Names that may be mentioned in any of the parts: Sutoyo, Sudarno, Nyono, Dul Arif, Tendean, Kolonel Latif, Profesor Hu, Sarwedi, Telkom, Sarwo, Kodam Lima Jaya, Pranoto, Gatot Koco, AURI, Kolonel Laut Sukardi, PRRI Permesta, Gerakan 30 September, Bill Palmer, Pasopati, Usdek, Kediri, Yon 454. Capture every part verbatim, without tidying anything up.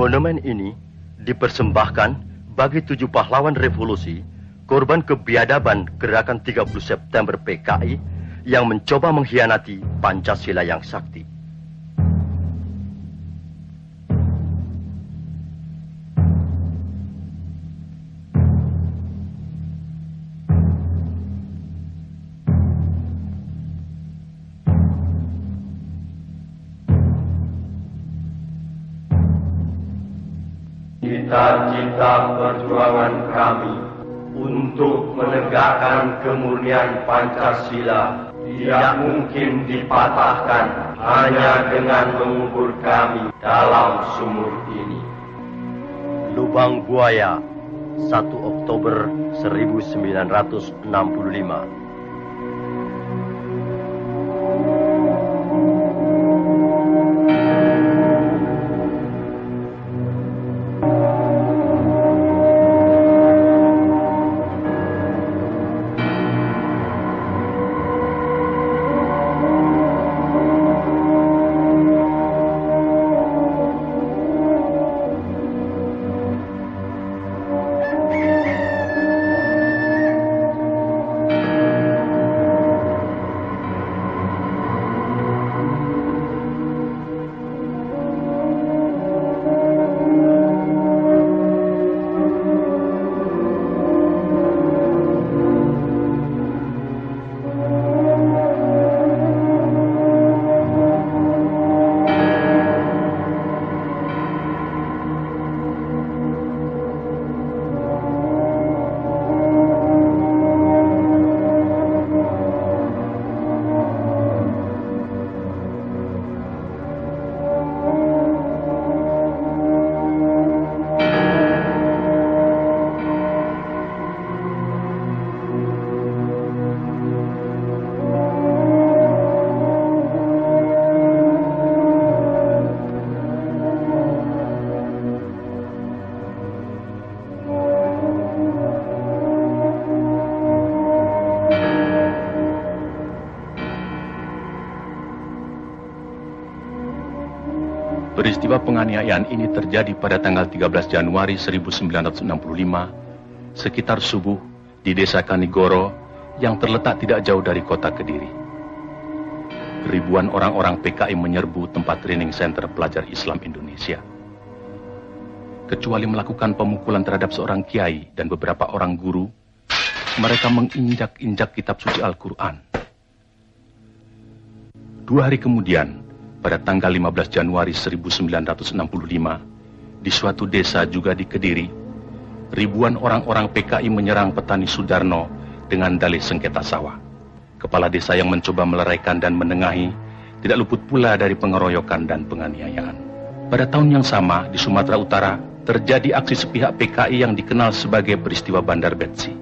Monumen ini dipersembahkan bagi tujuh pahlawan revolusi, korban kebiadaban Gerakan tiga puluh September P K I yang mencoba mengkhianati Pancasila yang sakti. Cita-cita perjuangan kami untuk menegakkan kemurnian Pancasila tidak mungkin dipatahkan hanya dengan mengubur kami dalam sumur ini. Lubang Buaya, satu Oktober seribu sembilan ratus enam puluh lima. Peristiwa penganiayaan ini terjadi pada tanggal tiga belas Januari seribu sembilan ratus enam puluh lima, sekitar subuh di desa Kanigoro yang terletak tidak jauh dari kota Kediri. Ribuan orang-orang P K I menyerbu tempat training center pelajar Islam Indonesia. Kecuali melakukan pemukulan terhadap seorang kiai dan beberapa orang guru, mereka menginjak-injak kitab suci Al-Quran. Dua hari kemudian, pada tanggal lima belas Januari seribu sembilan ratus enam puluh lima, di suatu desa juga di Kediri, ribuan orang-orang P K I menyerang petani Sudarno dengan dalih sengketa sawah. Kepala desa yang mencoba meleraikan dan menengahi, tidak luput pula dari pengeroyokan dan penganiayaan. Pada tahun yang sama, di Sumatera Utara, terjadi aksi sepihak P K I yang dikenal sebagai peristiwa Bandar Betsi.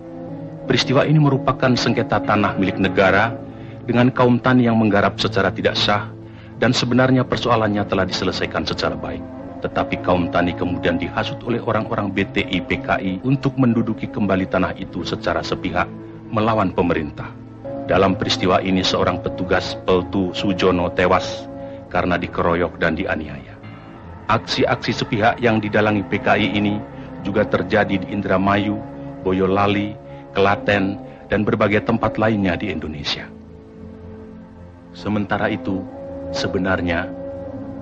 Peristiwa ini merupakan sengketa tanah milik negara dengan kaum tani yang menggarap secara tidak sah, dan sebenarnya persoalannya telah diselesaikan secara baik. Tetapi kaum tani kemudian dihasut oleh orang-orang B T I P K I untuk menduduki kembali tanah itu secara sepihak melawan pemerintah. Dalam peristiwa ini seorang petugas Peltu Sujono tewas karena dikeroyok dan dianiaya. Aksi-aksi sepihak yang didalangi P K I ini juga terjadi di Indramayu, Boyolali, Klaten, dan berbagai tempat lainnya di Indonesia. Sementara itu, sebenarnya,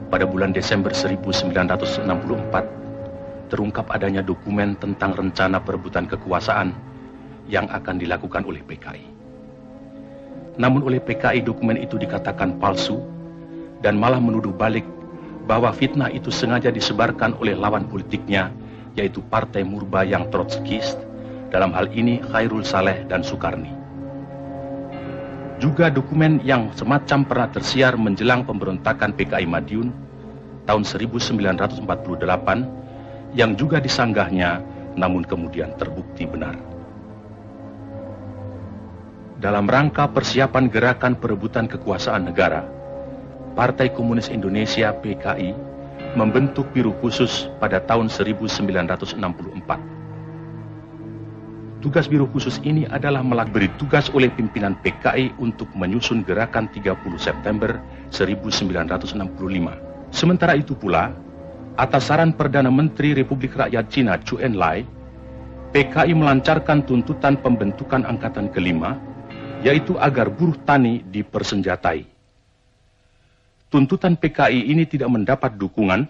pada bulan Desember seribu sembilan ratus enam puluh empat, terungkap adanya dokumen tentang rencana perebutan kekuasaan yang akan dilakukan oleh P K I. Namun oleh P K I dokumen itu dikatakan palsu dan malah menuduh balik bahwa fitnah itu sengaja disebarkan oleh lawan politiknya, yaitu Partai Murba yang Trotskis, dalam hal ini Chairul Saleh dan Sukarni. Juga dokumen yang semacam pernah tersiar menjelang pemberontakan P K I Madiun tahun seribu sembilan ratus empat puluh delapan yang juga disanggahnya namun kemudian terbukti benar. Dalam rangka persiapan gerakan perebutan kekuasaan negara, Partai Komunis Indonesia P K I membentuk Biro Khusus pada tahun seribu sembilan ratus enam puluh empat. Tugas Biro Khusus ini adalah melakberi tugas oleh pimpinan P K I untuk menyusun Gerakan tiga puluh September seribu sembilan ratus enam puluh lima. Sementara itu pula, atas saran Perdana Menteri Republik Rakyat Cina Chou En-lai, P K I melancarkan tuntutan pembentukan Angkatan Kelima, yaitu agar buruh tani dipersenjatai. Tuntutan P K I ini tidak mendapat dukungan,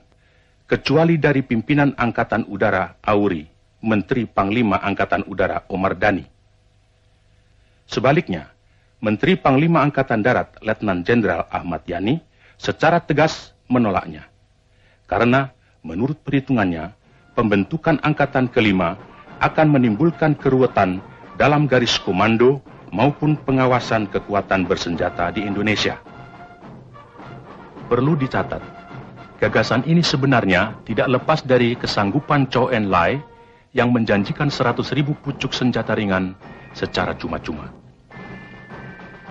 kecuali dari pimpinan Angkatan Udara AURI, Menteri Panglima Angkatan Udara Omar Dhani. Sebaliknya, Menteri Panglima Angkatan Darat Letnan Jenderal Ahmad Yani secara tegas menolaknya. Karena menurut perhitungannya, pembentukan Angkatan Kelima akan menimbulkan keruwetan dalam garis komando maupun pengawasan kekuatan bersenjata di Indonesia. Perlu dicatat, gagasan ini sebenarnya tidak lepas dari kesanggupan Chou En-lai yang menjanjikan seratus ribu pucuk senjata ringan secara cuma-cuma.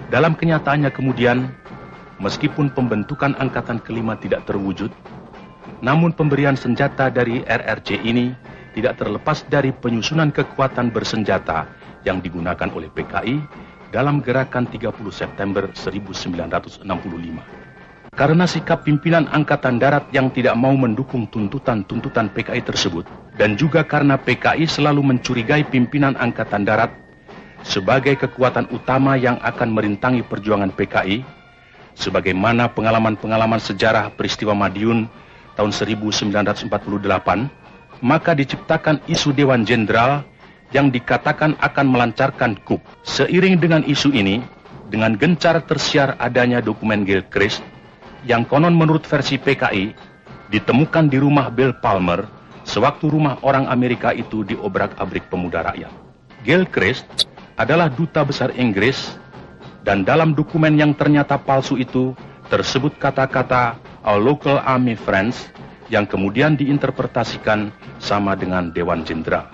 Dalam kenyataannya kemudian, meskipun pembentukan Angkatan Kelima tidak terwujud, namun pemberian senjata dari R R C ini tidak terlepas dari penyusunan kekuatan bersenjata yang digunakan oleh P K I dalam Gerakan tiga puluh September seribu sembilan ratus enam puluh lima. Karena sikap pimpinan Angkatan Darat yang tidak mau mendukung tuntutan-tuntutan P K I tersebut, dan juga karena P K I selalu mencurigai pimpinan Angkatan Darat sebagai kekuatan utama yang akan merintangi perjuangan P K I, sebagaimana pengalaman-pengalaman sejarah peristiwa Madiun tahun seribu sembilan ratus empat puluh delapan, maka diciptakan isu Dewan Jenderal yang dikatakan akan melancarkan coup. Seiring dengan isu ini, dengan gencar tersiar adanya dokumen Gilchrist yang konon menurut versi P K I ditemukan di rumah Bill Palmer sewaktu rumah orang Amerika itu diobrak-abrik pemuda rakyat. Gilchrist adalah duta besar Inggris, dan dalam dokumen yang ternyata palsu itu tersebut kata-kata "Our Local Army Friends" yang kemudian diinterpretasikan sama dengan Dewan Jenderal.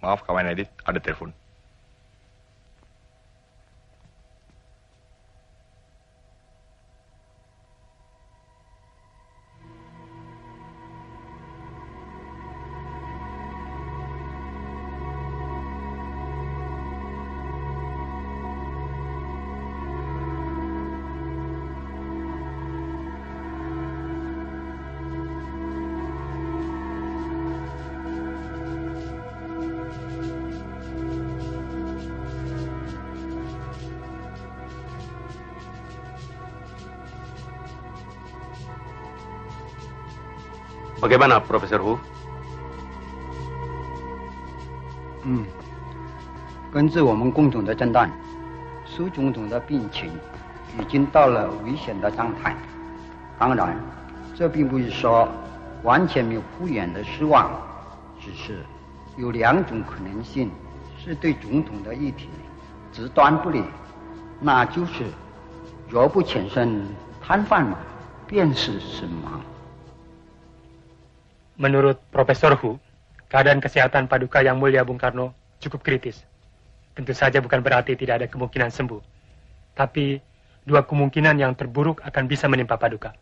Maaf kawan Aidit, ada telepon. Bagaimana, Profesor Hu? Hmm. Menurut Profesor Hu, keadaan kesehatan Paduka Yang Mulia Bung Karno cukup kritis. Tentu saja bukan berarti tidak ada kemungkinan sembuh. Tapi dua kemungkinan yang terburuk akan bisa menimpa Paduka,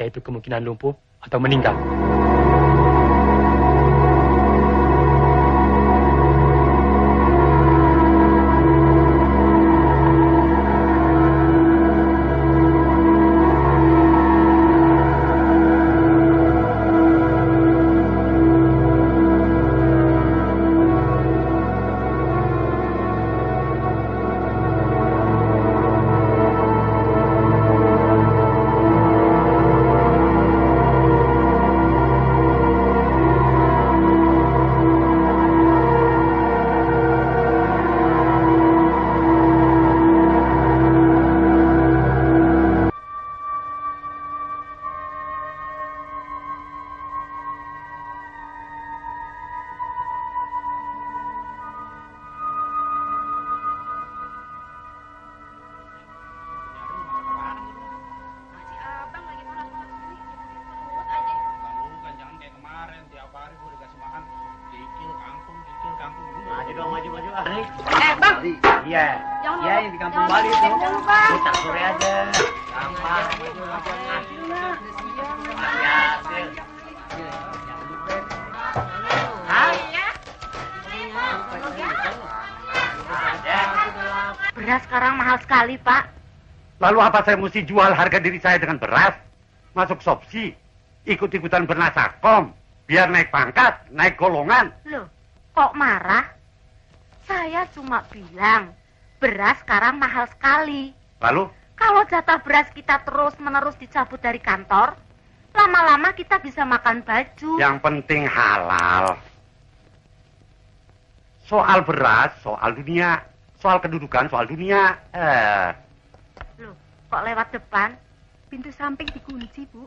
yaitu kemungkinan lumpuh atau meninggal. Apa saya mesti jual harga diri saya dengan beras? Masuk SOBSI, ikut-ikutan bernasakom, biar naik pangkat, naik golongan. Loh, kok marah? Saya cuma bilang, beras sekarang mahal sekali. Lalu? Kalau jatah beras kita terus-menerus dicabut dari kantor, lama-lama kita bisa makan baju. Yang penting halal. Soal beras, soal dunia. Soal kedudukan, soal dunia. Eh... Kok lewat depan? Pintu samping dikunci, Bu.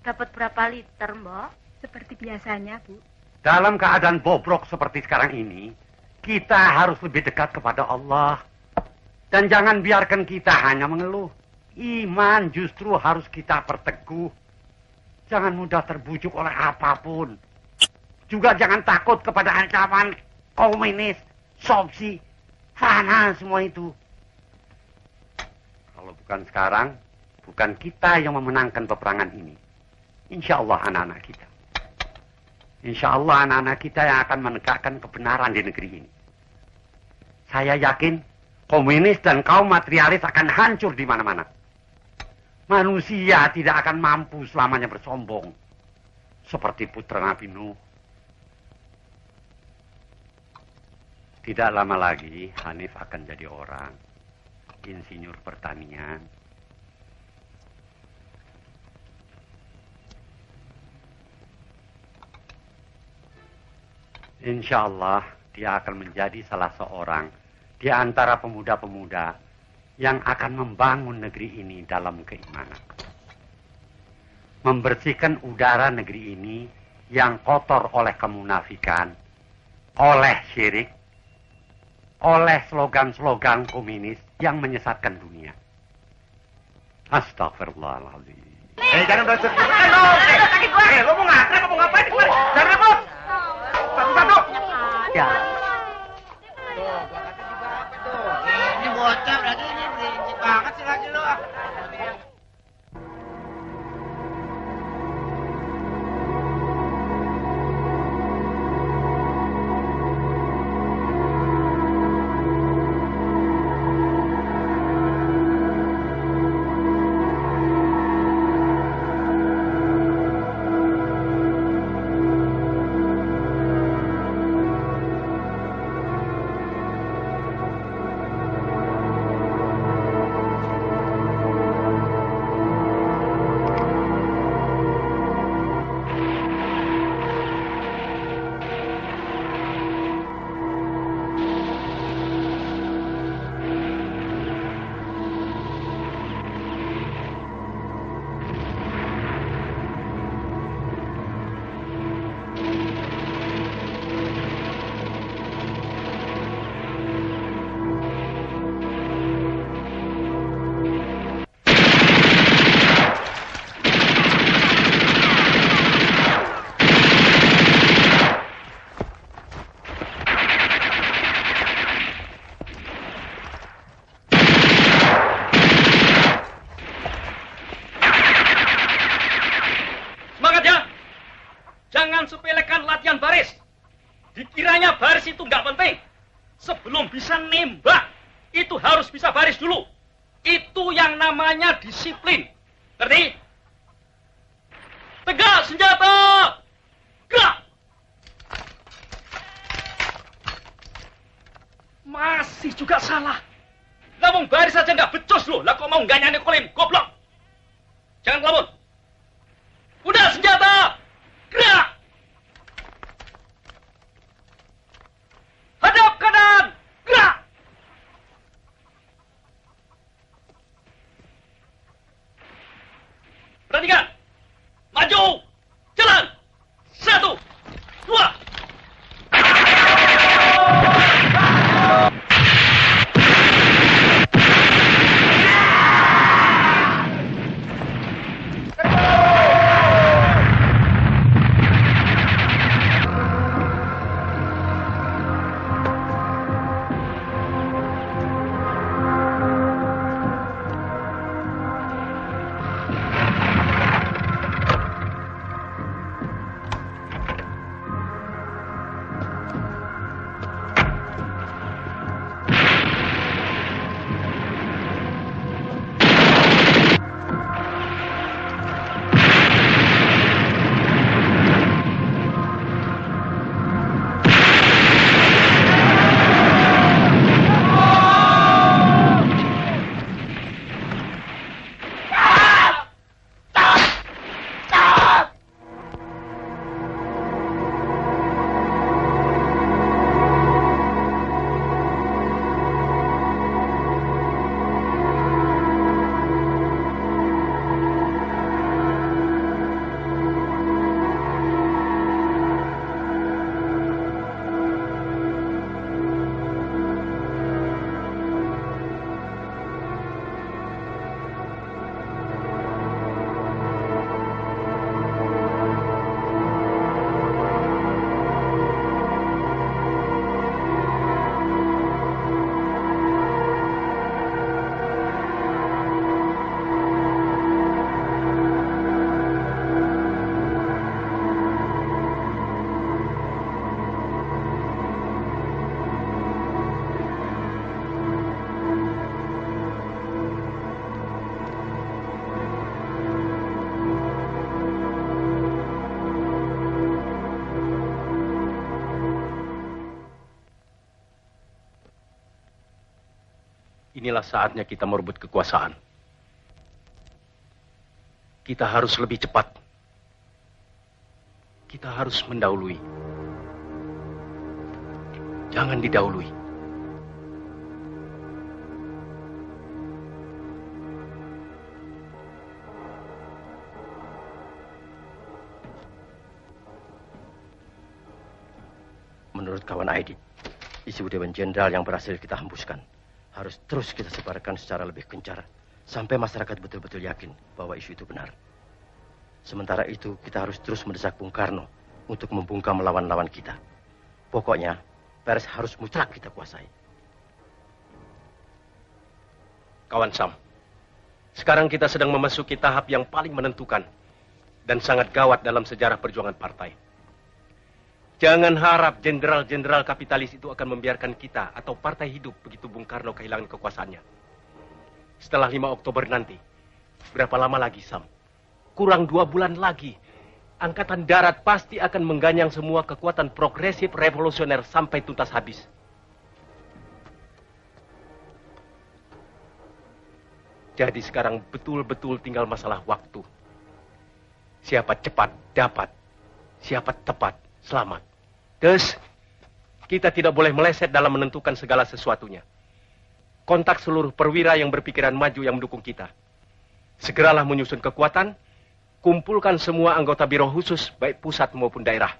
Dapat berapa liter, Mbok? Seperti biasanya, Bu. Dalam keadaan bobrok seperti sekarang ini, kita harus lebih dekat kepada Allah. Dan jangan biarkan kita hanya mengeluh. Iman justru harus kita perteguh. Jangan mudah terbujuk oleh apapun. Juga jangan takut kepada ancaman komunis, SOBSI, fana semua itu. Kalau bukan sekarang, bukan kita yang memenangkan peperangan ini. Insya Allah anak-anak kita. Insya Allah anak-anak kita yang akan menegakkan kebenaran di negeri ini. Saya yakin komunis dan kaum materialis akan hancur di mana-mana. Manusia tidak akan mampu selamanya bersombong. Seperti putra Nabi Nuh. Tidak lama lagi Hanif akan jadi orang. Insinyur pertanian. Insya Allah dia akan menjadi salah seorang di antara pemuda-pemuda yang akan membangun negeri ini dalam keimanan. Membersihkan udara negeri ini yang kotor oleh kemunafikan, oleh syirik, oleh slogan-slogan komunis yang menyesatkan dunia. Astagfirullahaladzim. Eh, jangan bercakap. Eh, lo mau ngakak, mau ngapain? Jangan repot. Satu-satu. Ya. mensepelekan latihan baris. Dikiranya baris itu nggak penting. Sebelum bisa nembak, itu harus bisa baris dulu. Itu yang namanya disiplin. Ngerti? Tegak senjata! Gerak! Masih juga salah. Ngomong baris saja nggak becus loh. Lah kok mau nggak nyani kolim? Goblok! Jangan kelamun. Udah senjata! Gerak! Hadap kanan! Gerak! Perhatikan! Maju! Jalan! Satu! Dua! Inilah saatnya kita merebut kekuasaan. Kita harus lebih cepat. Kita harus mendahului. Jangan didahului. Menurut kawan Aidit, isu Dewan Jenderal yang berhasil kita hembuskan harus terus kita sebarkan secara lebih gencar sampai masyarakat betul-betul yakin bahwa isu itu benar. Sementara itu, kita harus terus mendesak Bung Karno untuk membungkam lawan-lawan kita. Pokoknya, pers harus mutlak kita kuasai. Kawan Sam, sekarang kita sedang memasuki tahap yang paling menentukan dan sangat gawat dalam sejarah perjuangan partai. Jangan harap jenderal-jenderal kapitalis itu akan membiarkan kita atau partai hidup begitu Bung Karno kehilangan kekuasaannya. Setelah lima Oktober nanti, berapa lama lagi, Sam? Kurang dua bulan lagi, Angkatan Darat pasti akan mengganyang semua kekuatan progresif revolusioner sampai tuntas habis. Jadi sekarang betul-betul tinggal masalah waktu. Siapa cepat, dapat. Siapa tepat, selamat. Terus, kita tidak boleh meleset dalam menentukan segala sesuatunya. Kontak seluruh perwira yang berpikiran maju yang mendukung kita. Segeralah menyusun kekuatan, kumpulkan semua anggota biro khusus, baik pusat maupun daerah.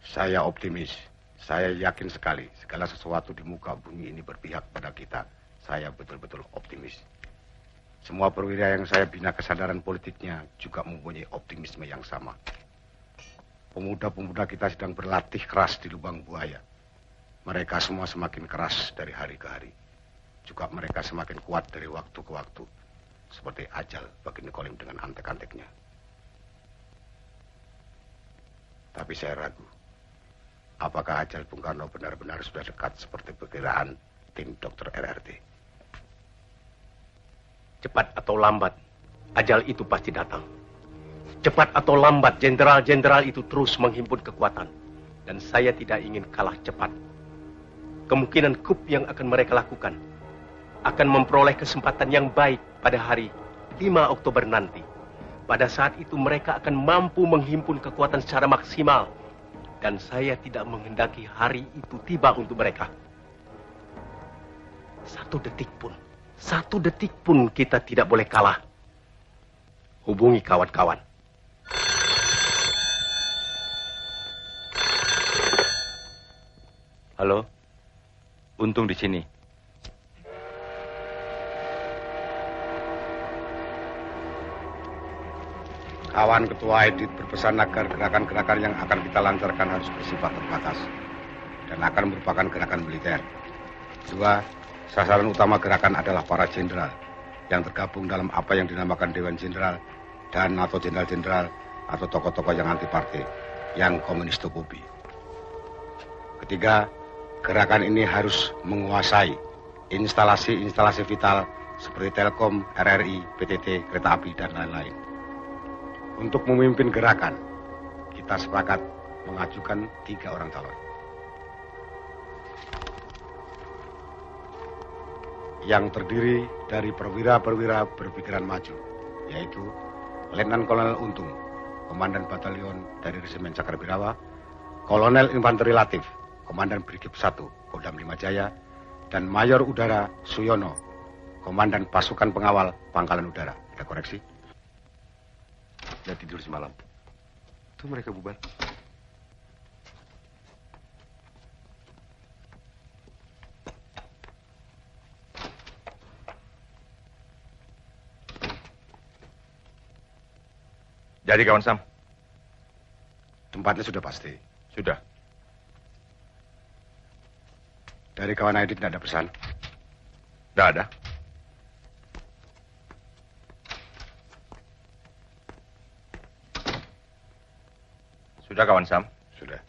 Saya optimis, saya yakin sekali segala sesuatu di muka bumi ini berpihak pada kita. Saya betul-betul optimis. Semua perwira yang saya bina kesadaran politiknya juga mempunyai optimisme yang sama. Pemuda-pemuda kita sedang berlatih keras di Lubang Buaya. Mereka semua semakin keras dari hari ke hari. Juga mereka semakin kuat dari waktu ke waktu. seperti ajal bagi Nikolim dengan antek-anteknya. Tapi saya ragu, apakah ajal Bung Karno benar-benar sudah dekat seperti perkiraan tim dokter R R T? Cepat atau lambat, ajal itu pasti datang. Cepat atau lambat, jenderal-jenderal itu terus menghimpun kekuatan. Dan saya tidak ingin kalah cepat. Kemungkinan coup yang akan mereka lakukan akan memperoleh kesempatan yang baik pada hari lima Oktober nanti. Pada saat itu mereka akan mampu menghimpun kekuatan secara maksimal. Dan saya tidak menghendaki hari itu tiba untuk mereka. Satu detik pun, satu detik pun kita tidak boleh kalah. Hubungi kawan-kawan. Halo, Untung di sini. Kawan Ketua Aidit berpesan agar gerakan-gerakan yang akan kita lancarkan harus bersifat terbatas dan akan merupakan gerakan militer. Dua, sasaran utama gerakan adalah para jenderal yang tergabung dalam apa yang dinamakan Dewan Jenderal dan atau jenderal-jenderal atau tokoh-tokoh yang anti partai, yang komunis tokopi. Ketiga, gerakan ini harus menguasai instalasi-instalasi vital seperti Telkom, R R I, P T T, kereta api, dan lain-lain. Untuk memimpin gerakan, kita sepakat mengajukan tiga orang calon. Yang terdiri dari perwira-perwira berpikiran maju, yaitu Letnan Kolonel Untung, Komandan Batalion dari Resimen Cakrabirawa, Kolonel Infanteri Latif, Komandan Brigif satu, Kodam Lima Jaya, dan Mayor Udara Suyono, Komandan Pasukan Pengawal Pangkalan Udara. Kita koreksi. Udah tidur semalam. Tuh mereka bubar. Jadi kawan Sam, tempatnya sudah pasti. Sudah. Dari kawan Aidit tidak ada pesan? Tidak ada. Sudah kawan Sam? Sudah.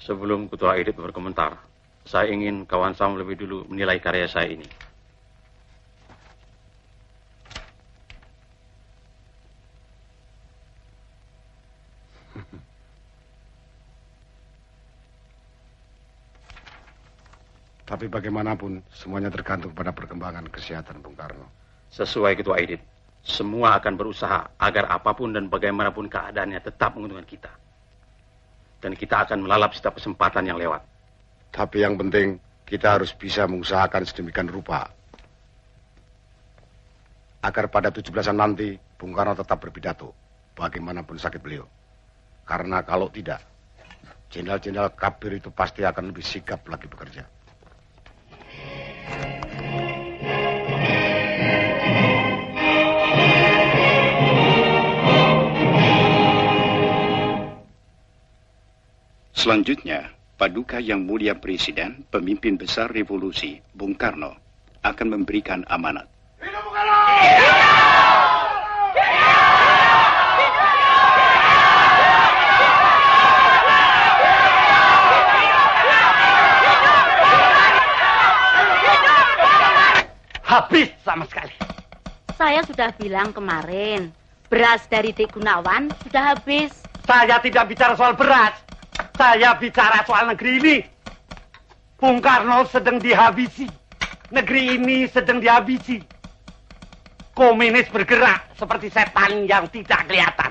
Sebelum Ketua Aidit berkomentar, saya ingin kawan Sam lebih dulu menilai karya saya ini. Tapi bagaimanapun, semuanya tergantung pada perkembangan kesehatan Bung Karno. Sesuai Ketua Aidit, semua akan berusaha agar apapun dan bagaimanapun keadaannya tetap menguntungkan kita. Dan kita akan melalap setiap kesempatan yang lewat. Tapi yang penting, kita harus bisa mengusahakan sedemikian rupa agar pada tujuh belasan nanti, Bung Karno tetap berpidato, bagaimanapun sakit beliau. Karena kalau tidak, jenderal-jenderal kabir itu pasti akan lebih sigap lagi bekerja. Selanjutnya, Paduka Yang Mulia Presiden, pemimpin besar revolusi, Bung Karno, akan memberikan amanat. Hidup Bung Karno! Hidup! Hidup! Hidup! Hidup! Habis sama sekali. Saya sudah bilang kemarin, beras dari Dek Gunawan sudah habis. Saya tidak bicara soal beras. Saya bicara soal negeri ini. Bung Karno sedang dihabisi. Negeri ini sedang dihabisi. Komunis bergerak seperti setan yang tidak kelihatan.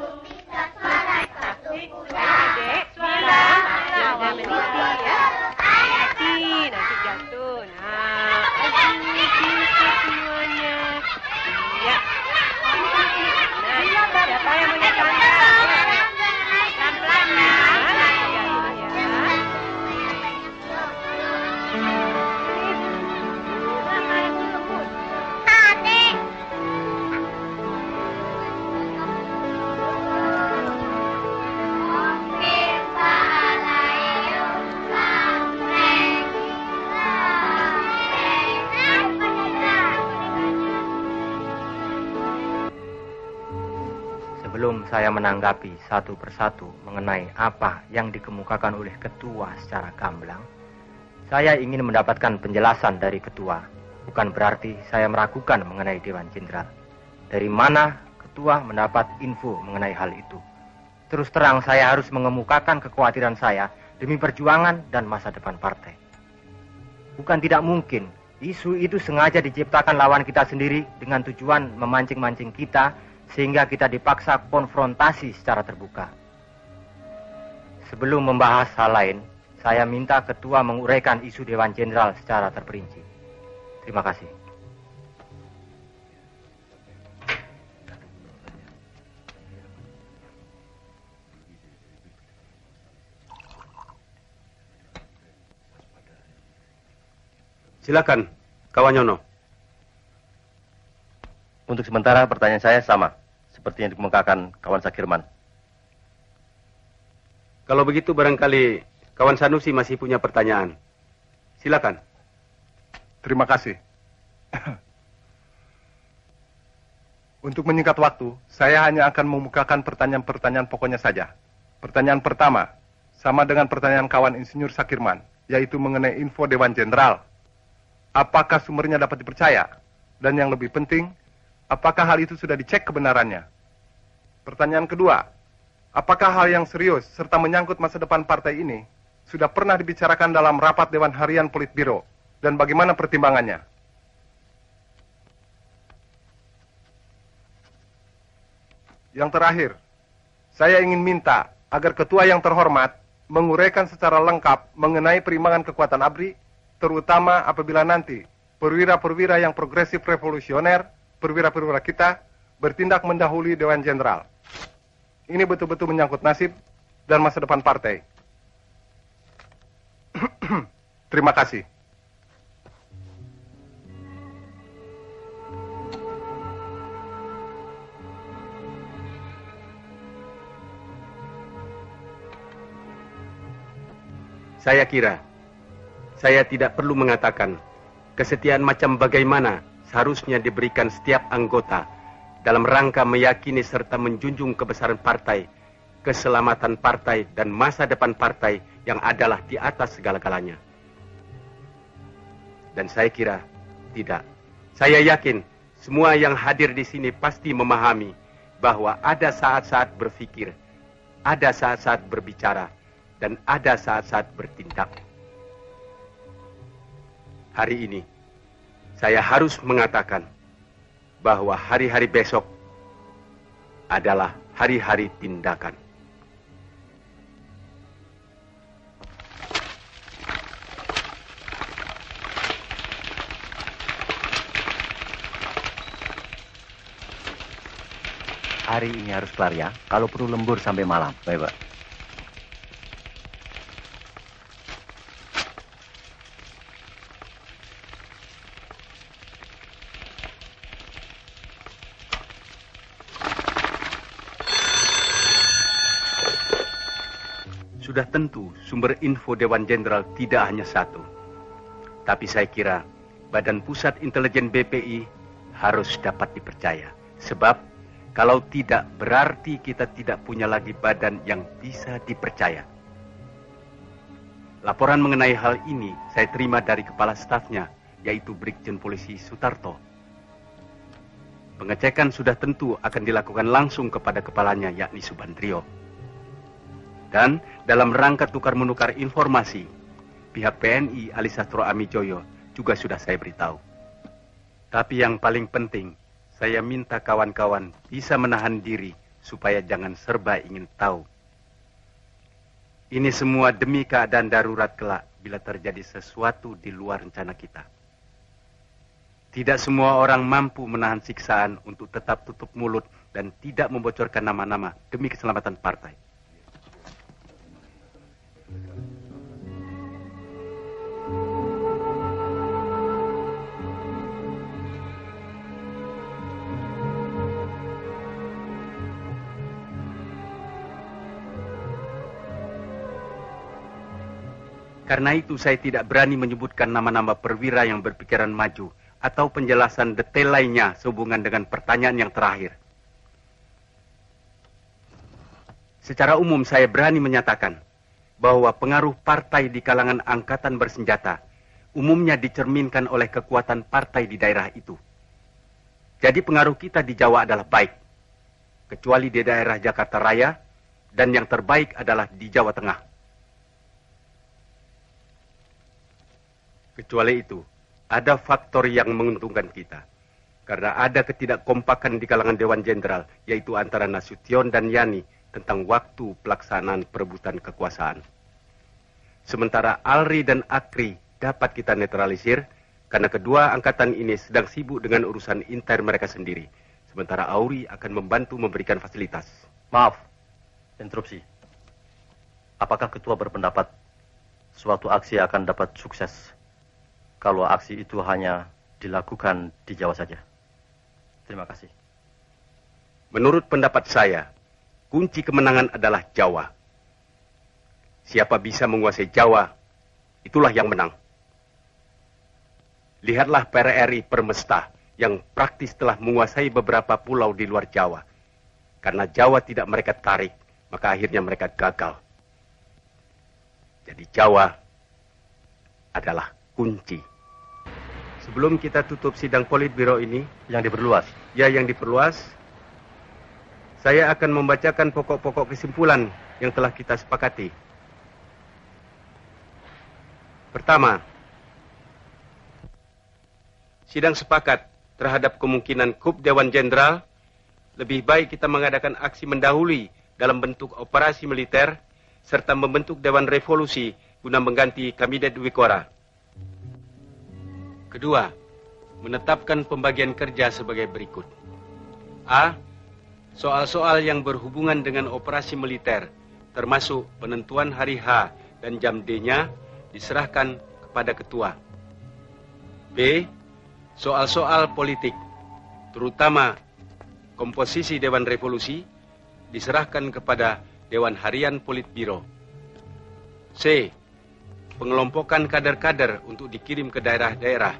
Saya menanggapi satu persatu mengenai apa yang dikemukakan oleh ketua secara gamblang. Saya ingin mendapatkan penjelasan dari ketua. Bukan berarti saya meragukan mengenai Dewan Jenderal. Dari mana ketua mendapat info mengenai hal itu? Terus terang saya harus mengemukakan kekhawatiran saya demi perjuangan dan masa depan partai. Bukan tidak mungkin isu itu sengaja diciptakan lawan kita sendiri dengan tujuan memancing-mancing kita sehingga kita dipaksa konfrontasi secara terbuka. Sebelum membahas hal lain, saya minta ketua menguraikan isu Dewan Jenderal secara terperinci. Terima kasih. Silakan, Kawan Nyono. Untuk sementara pertanyaan saya sama seperti yang dikemukakan kawan Sakirman. Kalau begitu barangkali kawan Sanusi masih punya pertanyaan. Silakan. Terima kasih. Untuk menyingkat waktu, saya hanya akan memukakan pertanyaan-pertanyaan pokoknya saja. Pertanyaan pertama, sama dengan pertanyaan kawan Insinyur Sakirman, yaitu mengenai info Dewan Jenderal. Apakah sumbernya dapat dipercaya? Dan yang lebih penting, apakah hal itu sudah dicek kebenarannya? Pertanyaan kedua, apakah hal yang serius serta menyangkut masa depan partai ini sudah pernah dibicarakan dalam rapat Dewan Harian Politbiro dan bagaimana pertimbangannya? Yang terakhir, saya ingin minta agar ketua yang terhormat menguraikan secara lengkap mengenai perimbangan kekuatan ABRI, terutama apabila nanti perwira-perwira yang progresif revolusioner, perwira-perwira kita bertindak mendahului Dewan Jenderal. Ini betul-betul menyangkut nasib dan masa depan partai. Terima kasih. Saya kira, saya tidak perlu mengatakan kesetiaan macam bagaimana seharusnya diberikan setiap anggota dalam rangka meyakini serta menjunjung kebesaran partai, keselamatan partai, dan masa depan partai yang adalah di atas segala-galanya. Dan saya kira tidak. Saya yakin semua yang hadir di sini pasti memahami bahwa ada saat-saat berpikir, ada saat-saat berbicara, dan ada saat-saat bertindak. Hari ini, saya harus mengatakan bahwa hari-hari besok adalah hari-hari tindakan. Hari ini harus kelar ya, kalau perlu lembur sampai malam. Baik, Pak. Sudah tentu sumber info Dewan Jenderal tidak hanya satu. Tapi saya kira Badan Pusat Intelijen B P I harus dapat dipercaya. Sebab kalau tidak berarti kita tidak punya lagi badan yang bisa dipercaya. Laporan mengenai hal ini saya terima dari kepala stafnya, yaitu Brigjen Polisi Sutarto. Pengecekan sudah tentu akan dilakukan langsung kepada kepalanya, yakni Subandrio. Dan dalam rangka tukar-menukar informasi, pihak P N I Ali Sastro Amijoyo juga sudah saya beritahu. Tapi yang paling penting, Saya minta kawan-kawan bisa menahan diri supaya jangan serba ingin tahu. Ini semua demi keadaan darurat kelak bila terjadi sesuatu di luar rencana kita. Tidak semua orang mampu menahan siksaan untuk tetap tutup mulut dan tidak membocorkan nama-nama demi keselamatan partai. Karena itu saya tidak berani menyebutkan nama-nama perwira yang berpikiran maju atau penjelasan detail lainnya sehubungan dengan pertanyaan yang terakhir. Secara umum saya berani menyatakan bahwa pengaruh partai di kalangan angkatan bersenjata umumnya dicerminkan oleh kekuatan partai di daerah itu. Jadi pengaruh kita di Jawa adalah baik, kecuali di daerah Jakarta Raya, dan yang terbaik adalah di Jawa Tengah. Kecuali itu, ada faktor yang menguntungkan kita. Karena ada ketidakkompakan di kalangan Dewan Jenderal, yaitu antara Nasution dan Yani, tentang waktu pelaksanaan perebutan kekuasaan. Sementara Alri dan Akri dapat kita netralisir, karena kedua angkatan ini sedang sibuk dengan urusan inter mereka sendiri. Sementara AURI akan membantu memberikan fasilitas. Maaf, interupsi. Apakah Ketua berpendapat suatu aksi akan dapat sukses kalau aksi itu hanya dilakukan di Jawa saja? Terima kasih. Menurut pendapat saya, kunci kemenangan adalah Jawa. Siapa bisa menguasai Jawa, itulah yang menang. Lihatlah P R R I Permesta yang praktis telah menguasai beberapa pulau di luar Jawa. Karena Jawa tidak mereka tarik, maka akhirnya mereka gagal. Jadi Jawa adalah kunci. Sebelum kita tutup sidang Politbiro ini, yang diperluas. Ya, yang diperluas. Saya akan membacakan pokok-pokok kesimpulan yang telah kita sepakati. Pertama, sidang sepakat terhadap kemungkinan kup Dewan Jenderal, lebih baik kita mengadakan aksi mendahului dalam bentuk operasi militer serta membentuk Dewan Revolusi guna mengganti Kabinet Wikora. Kedua, menetapkan pembagian kerja sebagai berikut. A. Soal-soal yang berhubungan dengan operasi militer, termasuk penentuan hari H dan jam D-nya, diserahkan kepada ketua. B. Soal-soal politik, terutama komposisi Dewan Revolusi, diserahkan kepada Dewan Harian Politbiro. C. Pengelompokan kader-kader untuk dikirim ke daerah-daerah,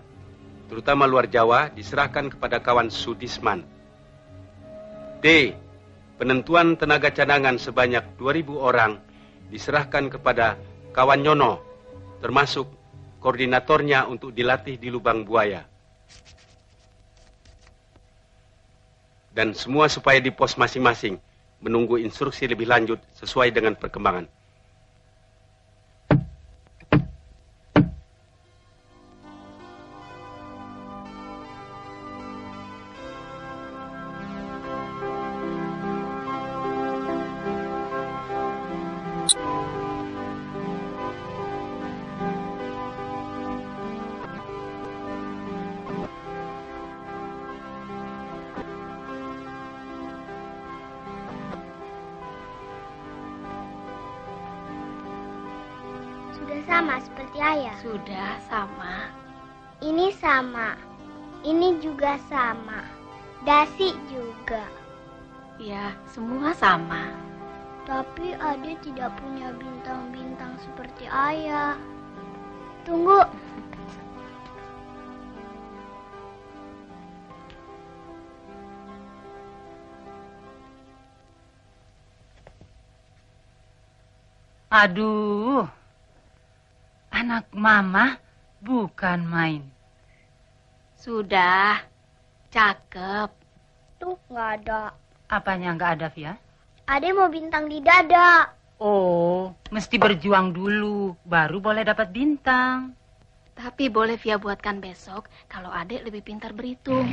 terutama luar Jawa, diserahkan kepada kawan Sudisman. D. Penentuan tenaga cadangan sebanyak dua ribu orang diserahkan kepada kawan Nyono, termasuk koordinatornya untuk dilatih di Lubang Buaya. Dan semua supaya di pos masing-masing menunggu instruksi lebih lanjut sesuai dengan perkembangan. Sudah sama. Ini sama. Ini juga sama. Dasi juga. Ya, semua sama. Tapi Adik tidak punya bintang-bintang seperti ayah. Tunggu. Aduh. Anak mama bukan main. Sudah, cakep. Tuh, nggak ada. Apanya nggak ada, Fia? Ade mau bintang di dada. Oh, mesti berjuang dulu, baru boleh dapat bintang. Tapi boleh Fia buatkan besok kalau Ade lebih pintar berhitung.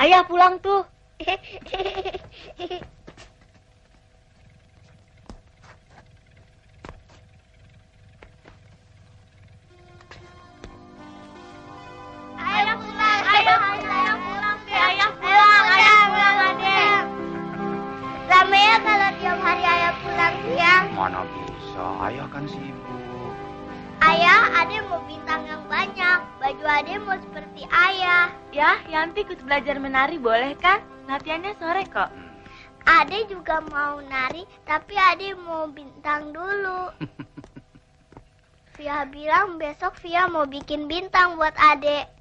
Ayah pulang tuh. Ayah pulang, ayah pulang, ayah pulang, ayah pulang, Adek. Rame ya kalau tiap hari ayah pulang siang. Mana bisa, ayah kan sibuk. Ayah, Adek mau bintang yang banyak. Baju Adek mau seperti ayah. Ya, Yanti ikut belajar menari boleh kan? Latihannya sore kok. Adek juga mau nari, tapi Adek mau bintang dulu. Fia bilang besok Fia mau bikin bintang buat Adek.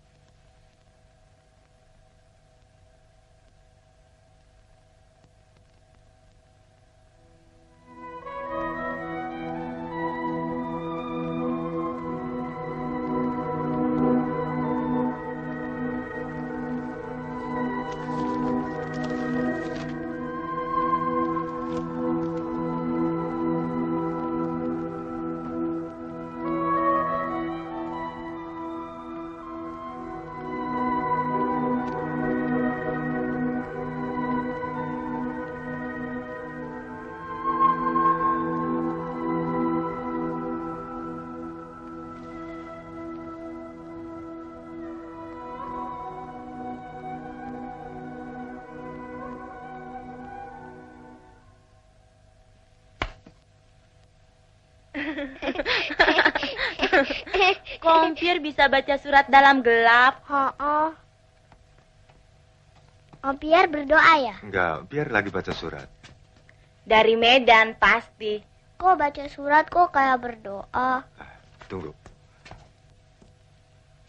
Kompir bisa baca surat dalam gelap. Oh, Kompir berdoa ya? Enggak, Biar lagi baca surat. Dari Medan pasti. Kok baca surat kok kayak berdoa? Tunggu.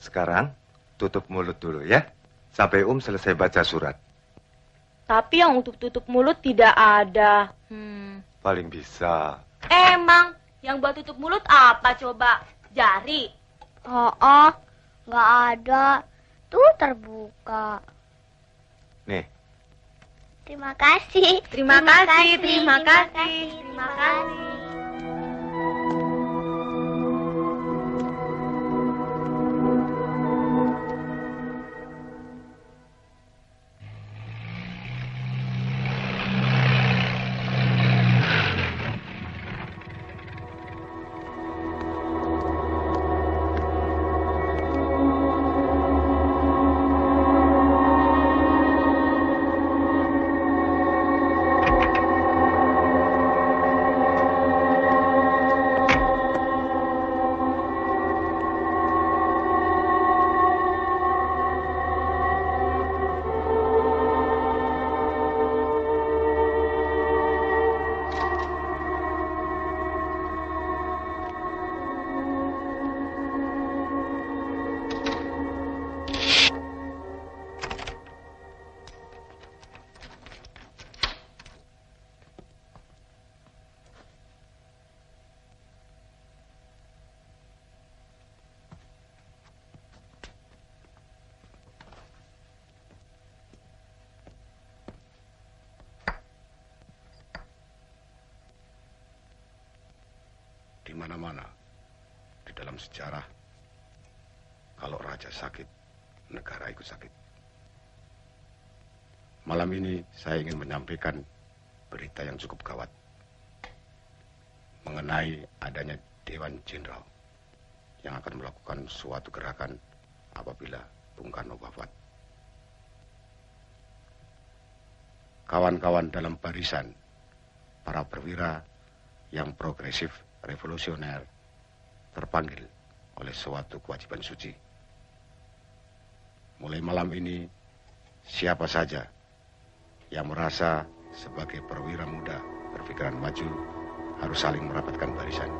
Sekarang tutup mulut dulu ya, sampai Um selesai baca surat. Tapi yang untuk tutup mulut tidak ada. Hmm. Paling bisa. Emang yang buat tutup mulut apa coba? Jari. Oh, oh, nggak ada. Tuh terbuka. Nih. Terima kasih. Terima, terima kasih, kasih. Terima, terima kasih. kasih. Terima kasih. Mana-mana di dalam sejarah, kalau raja sakit, negara ikut sakit. Malam ini saya ingin menyampaikan berita yang cukup gawat mengenai adanya Dewan Jenderal yang akan melakukan suatu gerakan apabila Bung Karno wafat. Kawan-kawan dalam barisan para perwira yang progresif revolusioner terpanggil oleh suatu kewajiban suci. Mulai malam ini, siapa saja yang merasa sebagai perwira muda berpikiran maju harus saling merapatkan barisan.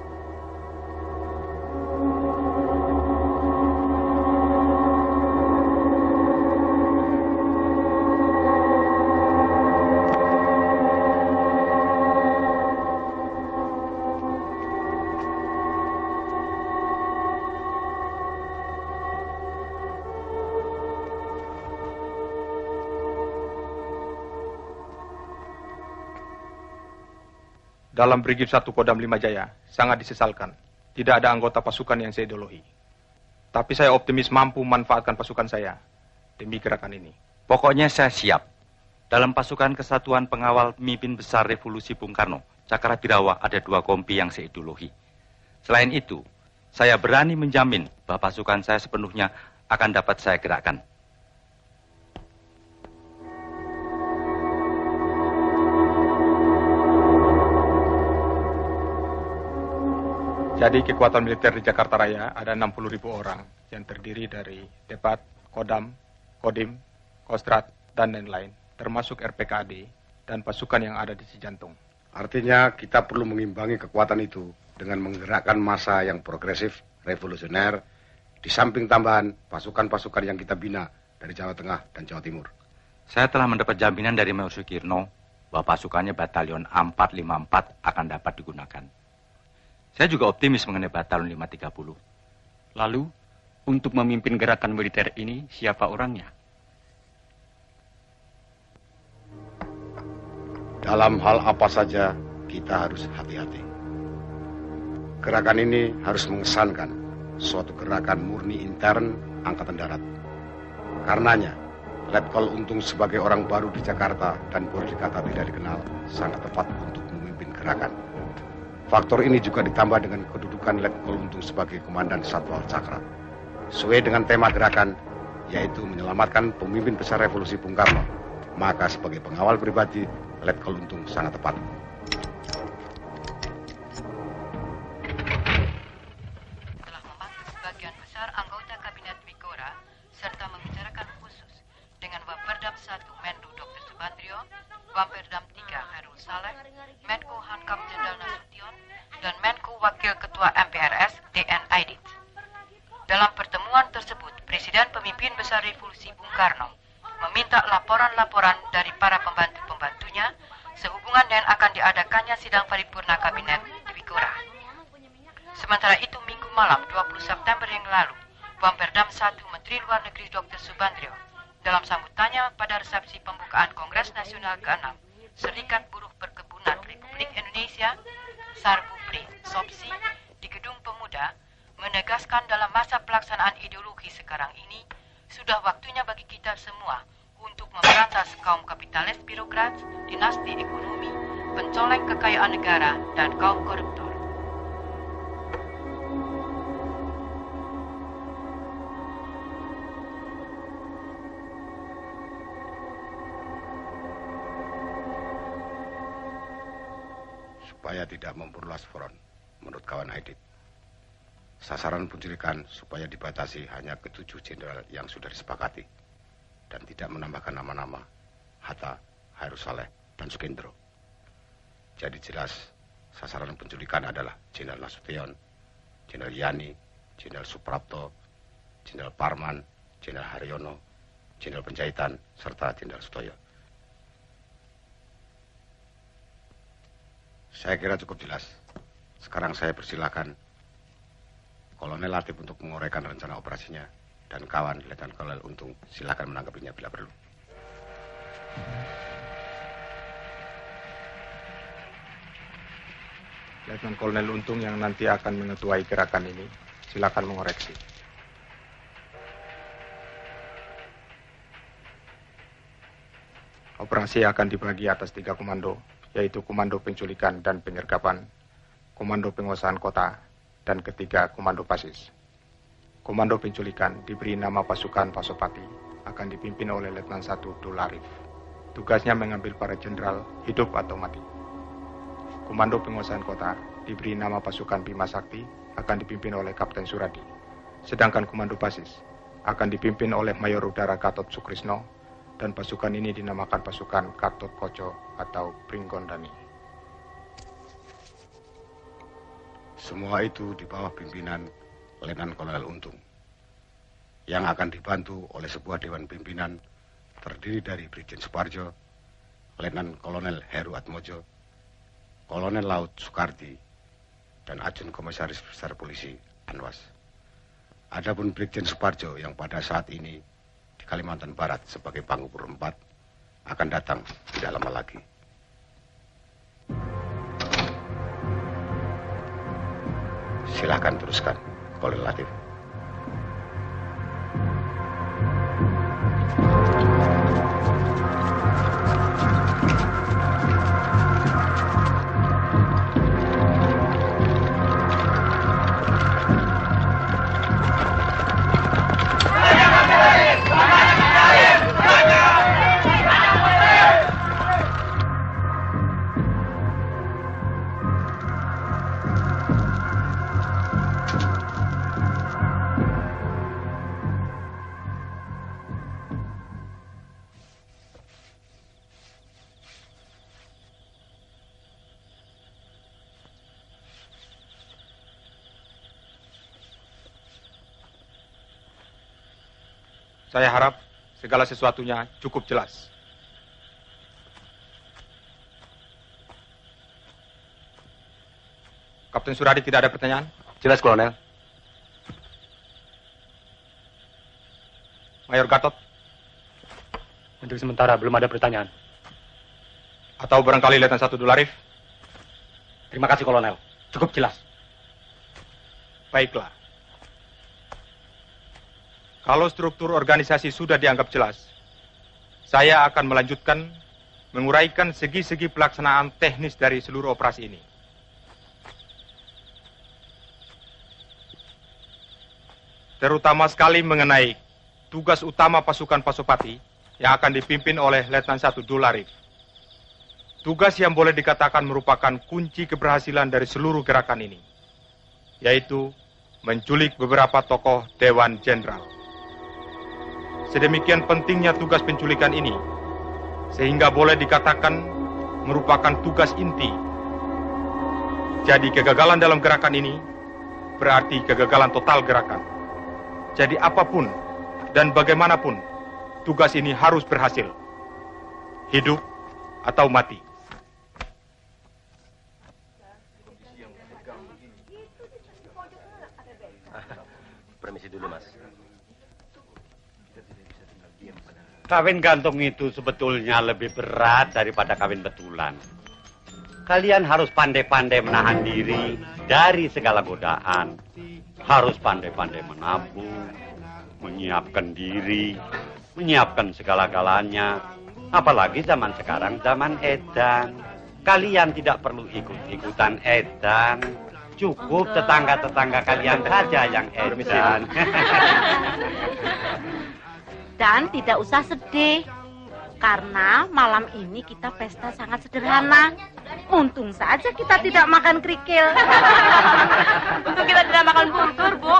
Dalam Brigif satu Kodam Lima Jaya, sangat disesalkan. Tidak ada anggota pasukan yang saya idolohi. Tapi saya optimis mampu memanfaatkan pasukan saya demi gerakan ini. Pokoknya saya siap. Dalam pasukan kesatuan pengawal pemimpin besar revolusi Bung Karno, Cakra Birawa, ada dua kompi yang saya ideologi. Selain itu, saya berani menjamin bahwa pasukan saya sepenuhnya akan dapat saya gerakkan. Jadi kekuatan militer di Jakarta Raya ada enam puluh ribu orang yang terdiri dari Depat, Kodam, Kodim, Kostrad, dan lain-lain, termasuk R P K D dan pasukan yang ada di Cijantung. Artinya kita perlu mengimbangi kekuatan itu dengan menggerakkan massa yang progresif, revolusioner, di samping tambahan pasukan-pasukan yang kita bina dari Jawa Tengah dan Jawa Timur. Saya telah mendapat jaminan dari Mayor Sukirno bahwa pasukannya Batalion A empat lima empat akan dapat digunakan. Saya juga optimis mengenai Batalion lima tiga puluh. Lalu, untuk memimpin gerakan militer ini, siapa orangnya? Dalam hal apa saja, kita harus hati-hati. Gerakan ini harus mengesankan suatu gerakan murni intern Angkatan Darat. Karenanya, Letkol Untung sebagai orang baru di Jakarta dan boleh dikata tidak dikenal, sangat tepat untuk memimpin gerakan. Faktor ini juga ditambah dengan kedudukan Letkol Untung sebagai Komandan Satwal Cakra. Sesuai dengan tema gerakan, yaitu menyelamatkan pemimpin besar revolusi Bung Karno, maka sebagai pengawal pribadi, Letkol Untung sangat tepat. Telah memanggil sebagian besar anggota kabinet Wigora serta membicarakan khusus dengan Waperdam satu Mendu Doktor Subandrio, Waperdam tiga Chairul Saleh, Menko Hankam Jenderal Nasution, dan Menko Wakil Ketua M P R S D N Aidit. Dalam pertemuan tersebut, Presiden Pemimpin Besar Revolusi Bung Karno meminta laporan-laporan dari para pembantu-pembantunya sehubungan dengan akan diadakannya sidang paripurna kabinet di Wigora. Sementara itu, minggu malam dua puluh September yang lalu, Pemberdam satu Menteri Luar Negeri Doktor Subandrio dalam sambutannya pada resepsi pembukaan Kongres Nasional ke enam Serikat Buruh Perkebunan Republik Indonesia Sarbupri S O B S I di Gedung Pemuda menegaskan dalam masa pelaksanaan ideologi sekarang ini sudah waktunya bagi kita semua untuk memberantas kaum kapitalis birokrat, dinasti ekonomi, pencoleng kekayaan negara, dan kaum koruptor. Supaya tidak memperluas front, menurut kawan Aidit. Sasaran penculikan supaya dibatasi hanya ketujuh jenderal yang sudah disepakati dan tidak menambahkan nama-nama Hatta, Chairul Saleh, dan Sukendro. Jadi jelas sasaran penculikan adalah Jenderal Nasution, Jenderal Yani, Jenderal Suprapto, Jenderal Parman, Jenderal Haryono, Jenderal Penjahitan, serta Jenderal Sutoyo. Saya kira cukup jelas. Sekarang saya persilakan Kolonel Latif untuk menguraikan rencana operasinya, dan kawan Letnan Kolonel Untung silakan menanggapinya bila perlu. Letnan Kolonel Untung yang nanti akan mengetuai gerakan ini, silakan mengoreksi. Operasi akan dibagi atas tiga komando, yaitu Komando Penculikan dan Penyergapan, Komando Penguasaan Kota, dan ketiga Komando Pasis. Komando Penculikan diberi nama pasukan Pasopati, akan dipimpin oleh Letnan satu Dul Arif. Tugasnya mengambil para jenderal hidup atau mati. Komando Penguasaan Kota diberi nama pasukan Bima Sakti, akan dipimpin oleh Kapten Suradi. Sedangkan Komando Pasis akan dipimpin oleh Mayor Udara Gatot Sukrisno, dan pasukan ini dinamakan pasukan Gatot Koco atau Brigjen Dani. Semua itu di bawah pimpinan Letnan Kolonel Untung yang akan dibantu oleh sebuah dewan pimpinan terdiri dari Brigjen Soepardjo, Letnan Kolonel Heru Atmojo, Kolonel Laut Sukardi, dan Ajun Komisaris Besar Polisi Anwas. Adapun Brigjen Soepardjo yang pada saat ini di Kalimantan Barat sebagai Pangubur empat akan datang tidak lama lagi. Silahkan teruskan, Kolonel Latif. Saya harap segala sesuatunya cukup jelas. Kapten Suradi tidak ada pertanyaan? Jelas, Kolonel. Mayor Gatot? Untuk sementara belum ada pertanyaan. Atau barangkali Letnan satu Dul Arif? Terima kasih, Kolonel. Cukup jelas. Baiklah. Kalau struktur organisasi sudah dianggap jelas, saya akan melanjutkan menguraikan segi-segi pelaksanaan teknis dari seluruh operasi ini. Terutama sekali mengenai tugas utama pasukan Pasopati yang akan dipimpin oleh Letnan satu Dul Arif. Tugas yang boleh dikatakan merupakan kunci keberhasilan dari seluruh gerakan ini, yaitu menculik beberapa tokoh Dewan Jenderal. Sedemikian pentingnya tugas penculikan ini, sehingga boleh dikatakan merupakan tugas inti. Jadi kegagalan dalam gerakan ini berarti kegagalan total gerakan. Jadi apapun dan bagaimanapun, tugas ini harus berhasil. Hidup atau mati. Permisi dulu, Mas. Kawin gantung itu sebetulnya lebih berat daripada kawin betulan. Kalian harus pandai-pandai menahan diri dari segala godaan. Harus pandai-pandai menabung, menyiapkan diri, menyiapkan segala-galanya. Apalagi zaman sekarang, zaman edan. Kalian tidak perlu ikut-ikutan edan. Cukup tetangga-tetangga kalian saja yang edan. Dan tidak usah sedih, karena malam ini kita pesta sangat sederhana. Untung saja kita tidak makan kerikil. Untung kita tidak makan buntur, Bu.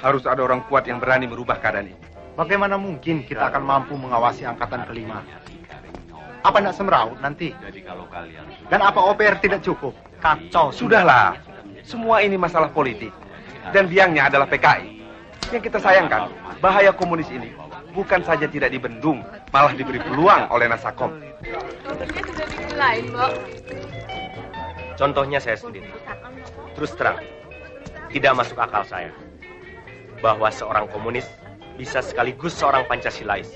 Harus ada orang kuat yang berani merubah keadaan ini. Bagaimana mungkin kita akan mampu mengawasi angkatan kelima? Apa tidak semeraut nanti? Dan apa O P R tidak cukup? Kacau. Sudahlah, semua ini masalah politik. Dan biangnya adalah P K I. Yang kita sayangkan, bahaya komunis ini bukan saja tidak dibendung, malah diberi peluang oleh Nasakom. Contohnya sudah dimulai, Mbok. Contohnya saya sendiri. Terus terang, tidak masuk akal saya bahwa seorang komunis bisa sekaligus seorang Pancasilais.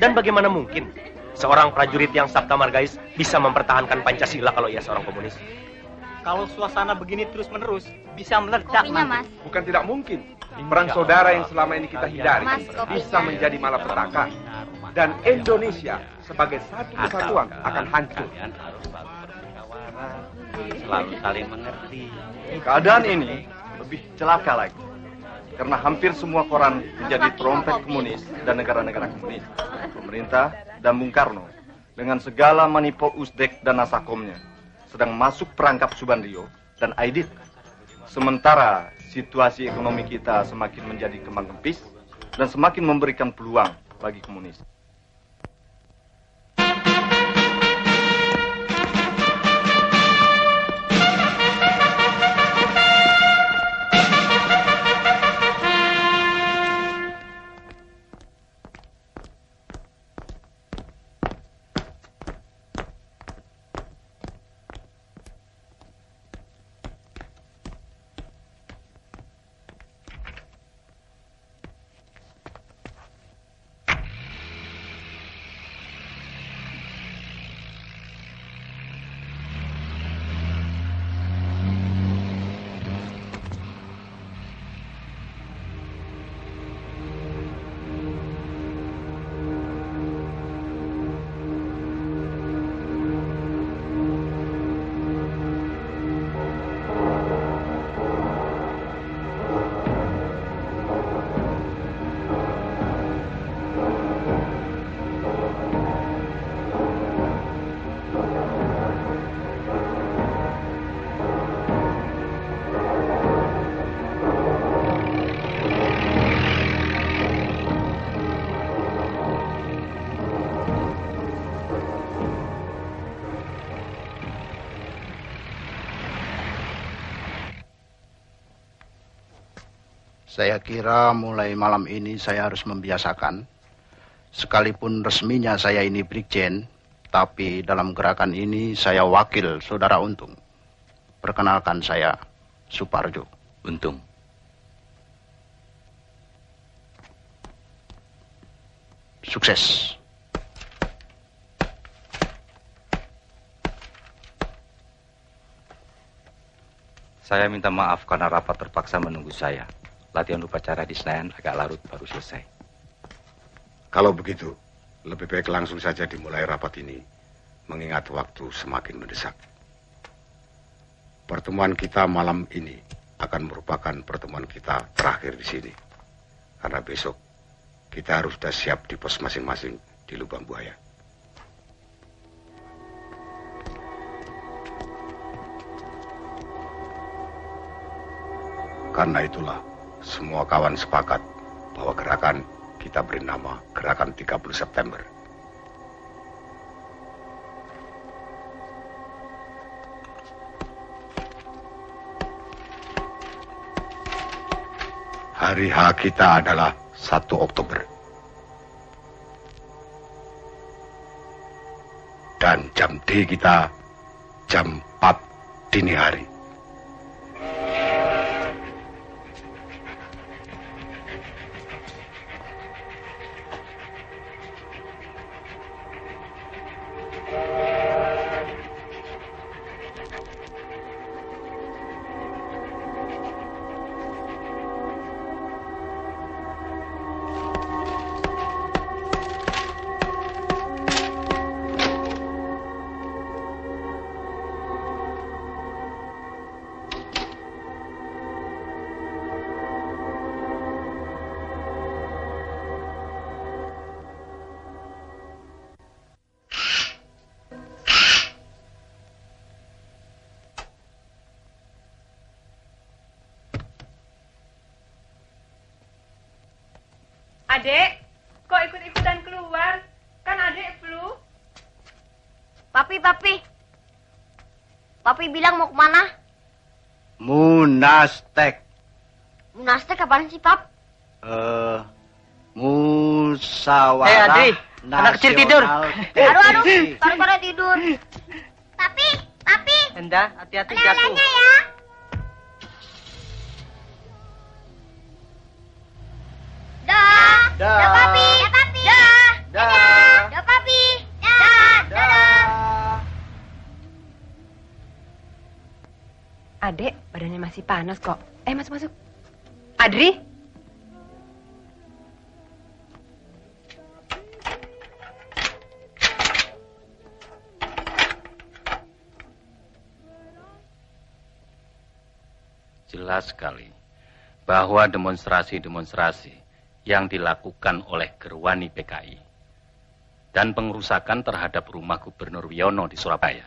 Dan bagaimana mungkin seorang prajurit yang Sabta Margais bisa mempertahankan Pancasila kalau ia seorang komunis? Kalau suasana begini terus-menerus, bisa meledak. Kopinya, Mas. Bukan tidak mungkin. Perang saudara yang selama ini kita hindari Mas, bisa menjadi malapetaka. Dan Indonesia sebagai satu kesatuan akan hancur. Selalu saling mengerti. Keadaan ini lebih celaka lagi. Karena hampir semua koran menjadi trompet komunis dan negara-negara komunis. Pemerintah dan Bung Karno dengan segala manipul Usdek dan Nasakomnya sedang masuk perangkap Subandrio dan Aidit. Sementara situasi ekonomi kita semakin menjadi kembang-kempis dan semakin memberikan peluang bagi komunis. Saya kira mulai malam ini saya harus membiasakan. Sekalipun resminya saya ini brigjen, tapi dalam gerakan ini saya wakil Saudara Untung. Perkenalkan saya, Soepardjo. Untung. Sukses. Saya minta maaf karena rapat terpaksa menunggu saya. Latihan upacara di Senayan agak larut baru selesai. Kalau begitu, lebih baik langsung saja dimulai rapat ini, mengingat waktu semakin mendesak. Pertemuan kita malam ini akan merupakan pertemuan kita terakhir di sini. Karena besok kita harus sudah siap di pos masing-masing di Lubang Buaya. Karena itulah semua kawan sepakat bahwa gerakan kita beri nama Gerakan tiga puluh September. Hari H kita adalah satu Oktober. Dan jam D kita jam empat dini hari. Adek, kok ikut-ikutan keluar? Kan adek flu. Papi, papi. Papi bilang mau kemana? Munastek. Munastek apaan sih, Pap? Eh, uh, Musyawarah hey, Nasional. Anak kecil tidur. Aduh, aduh, baru-baru tidur. Papi, papi. Endah, hati-hati jatuh. Ya. Da papi, da papi, da, da, da papi, da, da. Adek, badannya masih panas kok. Eh, masuk-masuk. Adri? Jelas sekali bahwa demonstrasi-demonstrasi yang dilakukan oleh gerwani P K I dan pengerusakan terhadap rumah Gubernur Wiono di Surabaya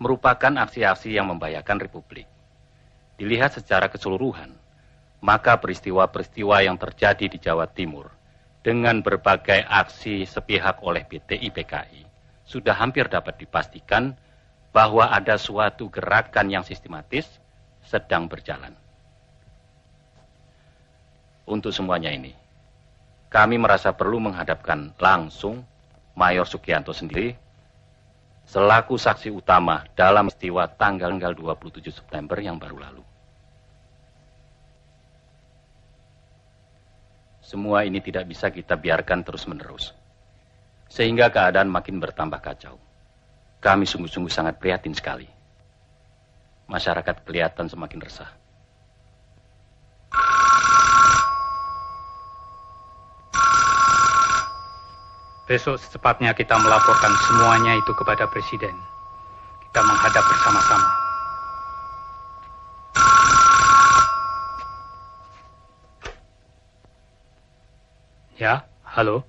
merupakan aksi-aksi yang membahayakan Republik. Dilihat secara keseluruhan, maka peristiwa-peristiwa yang terjadi di Jawa Timur dengan berbagai aksi sepihak oleh B T I P K I sudah hampir dapat dipastikan bahwa ada suatu gerakan yang sistematis sedang berjalan. Untuk semuanya ini, kami merasa perlu menghadapkan langsung Mayor Sugianto sendiri selaku saksi utama dalam peristiwa tanggal dua puluh tujuh September yang baru lalu. Semua ini tidak bisa kita biarkan terus-menerus, sehingga keadaan makin bertambah kacau. Kami sungguh-sungguh sangat prihatin sekali. Masyarakat kelihatan semakin resah. Besok secepatnya kita melaporkan semuanya itu kepada Presiden. Kita menghadap bersama-sama. Ya, halo.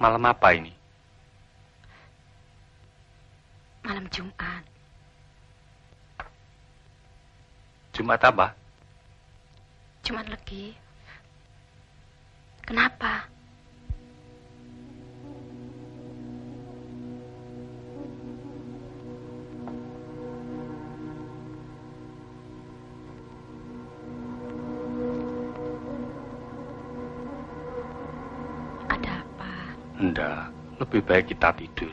Malam apa ini? Malam Jumat. Jumat apa? Jumat Legi. Kenapa? Enggak, lebih baik kita tidur.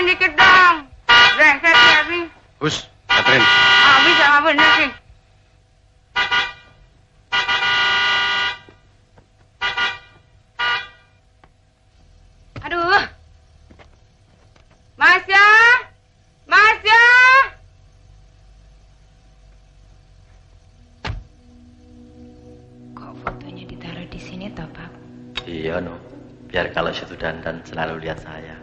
Dikit dong, brengsek ya sih. Hus, Katrin. Habis sama bener sih. Aduh, Mas ya, Mas ya. Kok fotonya ditaruh di sini toh, Pak? Iya, no. Biar kalau situ dandan selalu lihat saya.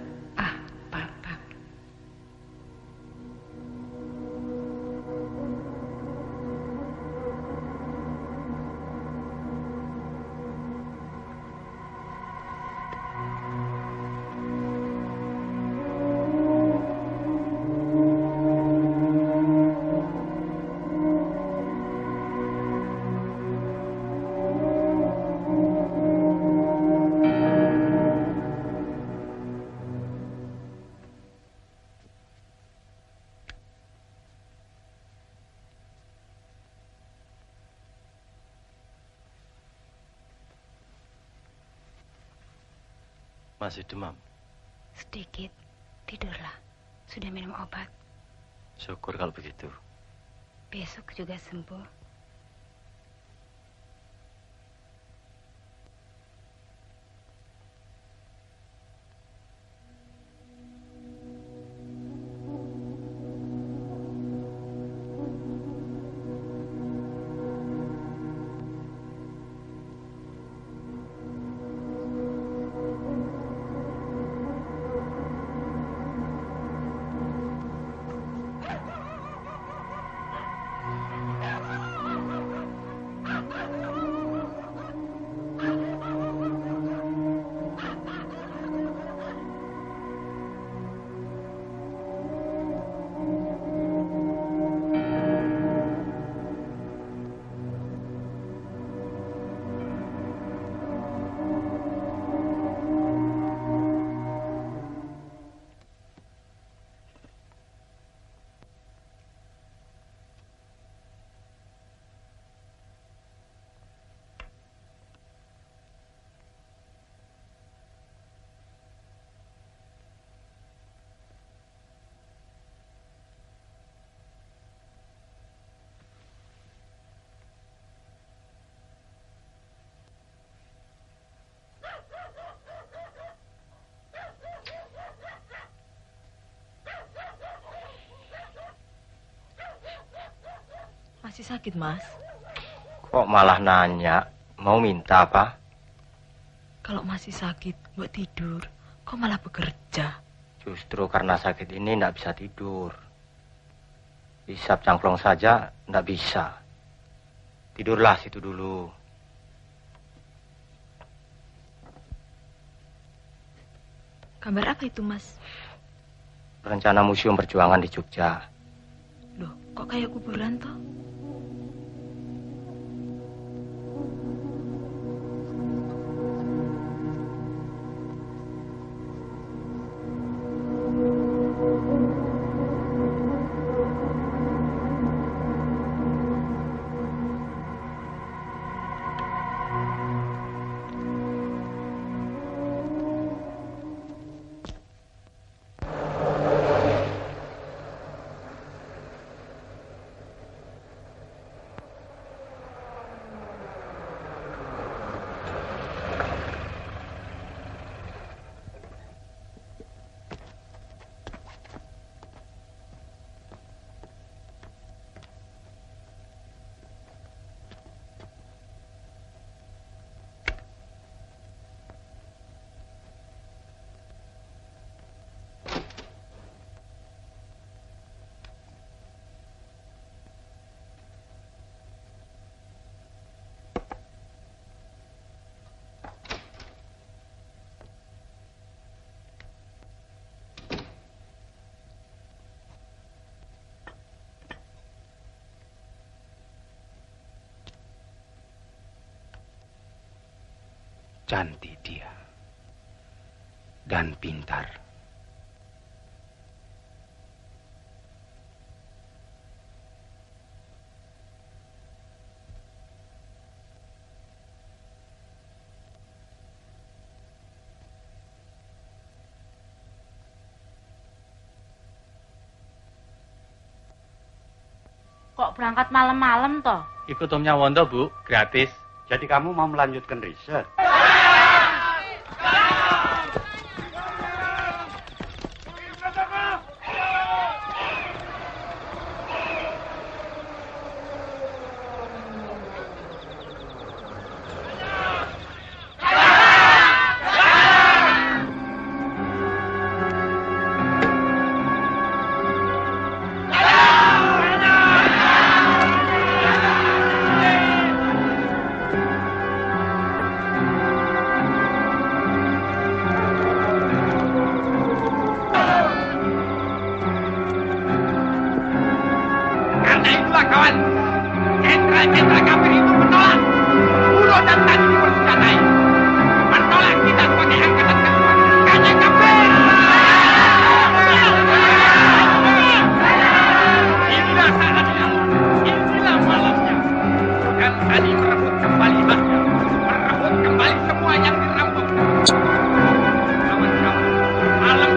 Masih demam? Sedikit. Tidurlah. Sudah minum obat? Syukur kalau begitu. Besok juga sembuh. Masih sakit, Mas? Kok malah nanya? Mau minta apa? Kalau masih sakit, buat tidur. Kok malah bekerja? Justru karena sakit ini nggak bisa tidur. Isap cangklong saja nggak bisa. Tidurlah situ dulu. Kabar apa itu, Mas? Rencana museum perjuangan di Jogja. Loh, kok kayak kuburan, toh? Cantik dia dan pintar. Kok berangkat malam-malam toh? Ikut omnya Wondo, Bu, gratis. Jadi kamu mau melanjutkan riset? Kembali semua yang dirampok. Kawan-kawan, malam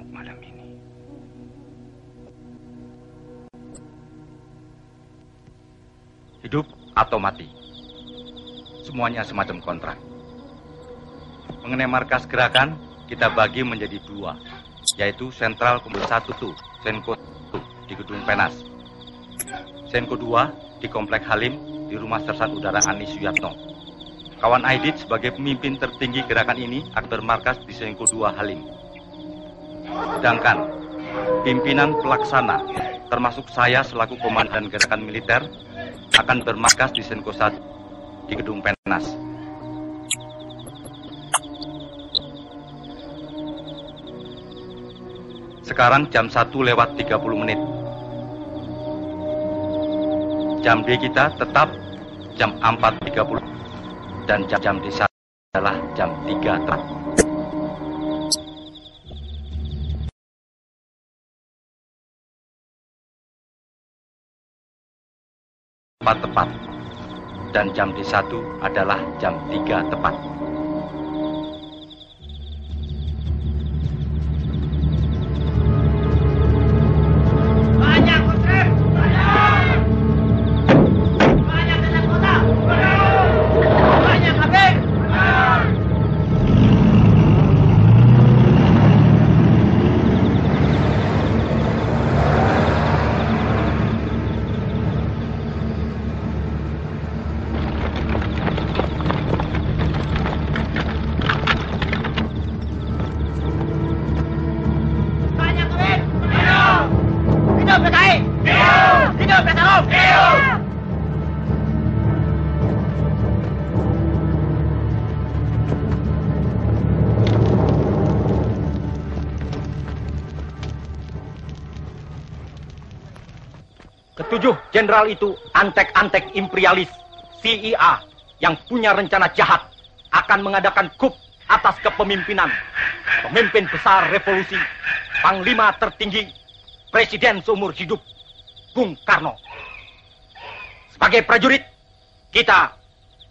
bertemu malam ini. Hidup atau mati, semuanya semacam kontrak. Mengenai markas gerakan, kita bagi menjadi dua, yaitu Sentral Kumpul satu itu, Senko satu di Gedung Penas. Senko dua di Komplek Halim di Rumah Sersat Udara Ani Suyatno. Kawan Aidit sebagai pemimpin tertinggi gerakan ini akan bermarkas di Senko dua Halim. Sedangkan pimpinan pelaksana, termasuk saya selaku komandan gerakan militer, akan bermarkas di Senko satu di Gedung Penas. Sekarang jam satu lewat tiga puluh menit. Jam D kita tetap jam empat tiga puluh. Dan jam-jam di sana adalah jam tiga tepat. Tepat. Dan jam di satu adalah jam tiga tepat. Jenderal itu antek-antek imperialis C I A yang punya rencana jahat akan mengadakan coup atas kepemimpinan pemimpin besar revolusi, panglima tertinggi, presiden seumur hidup, Bung Karno. Sebagai prajurit, kita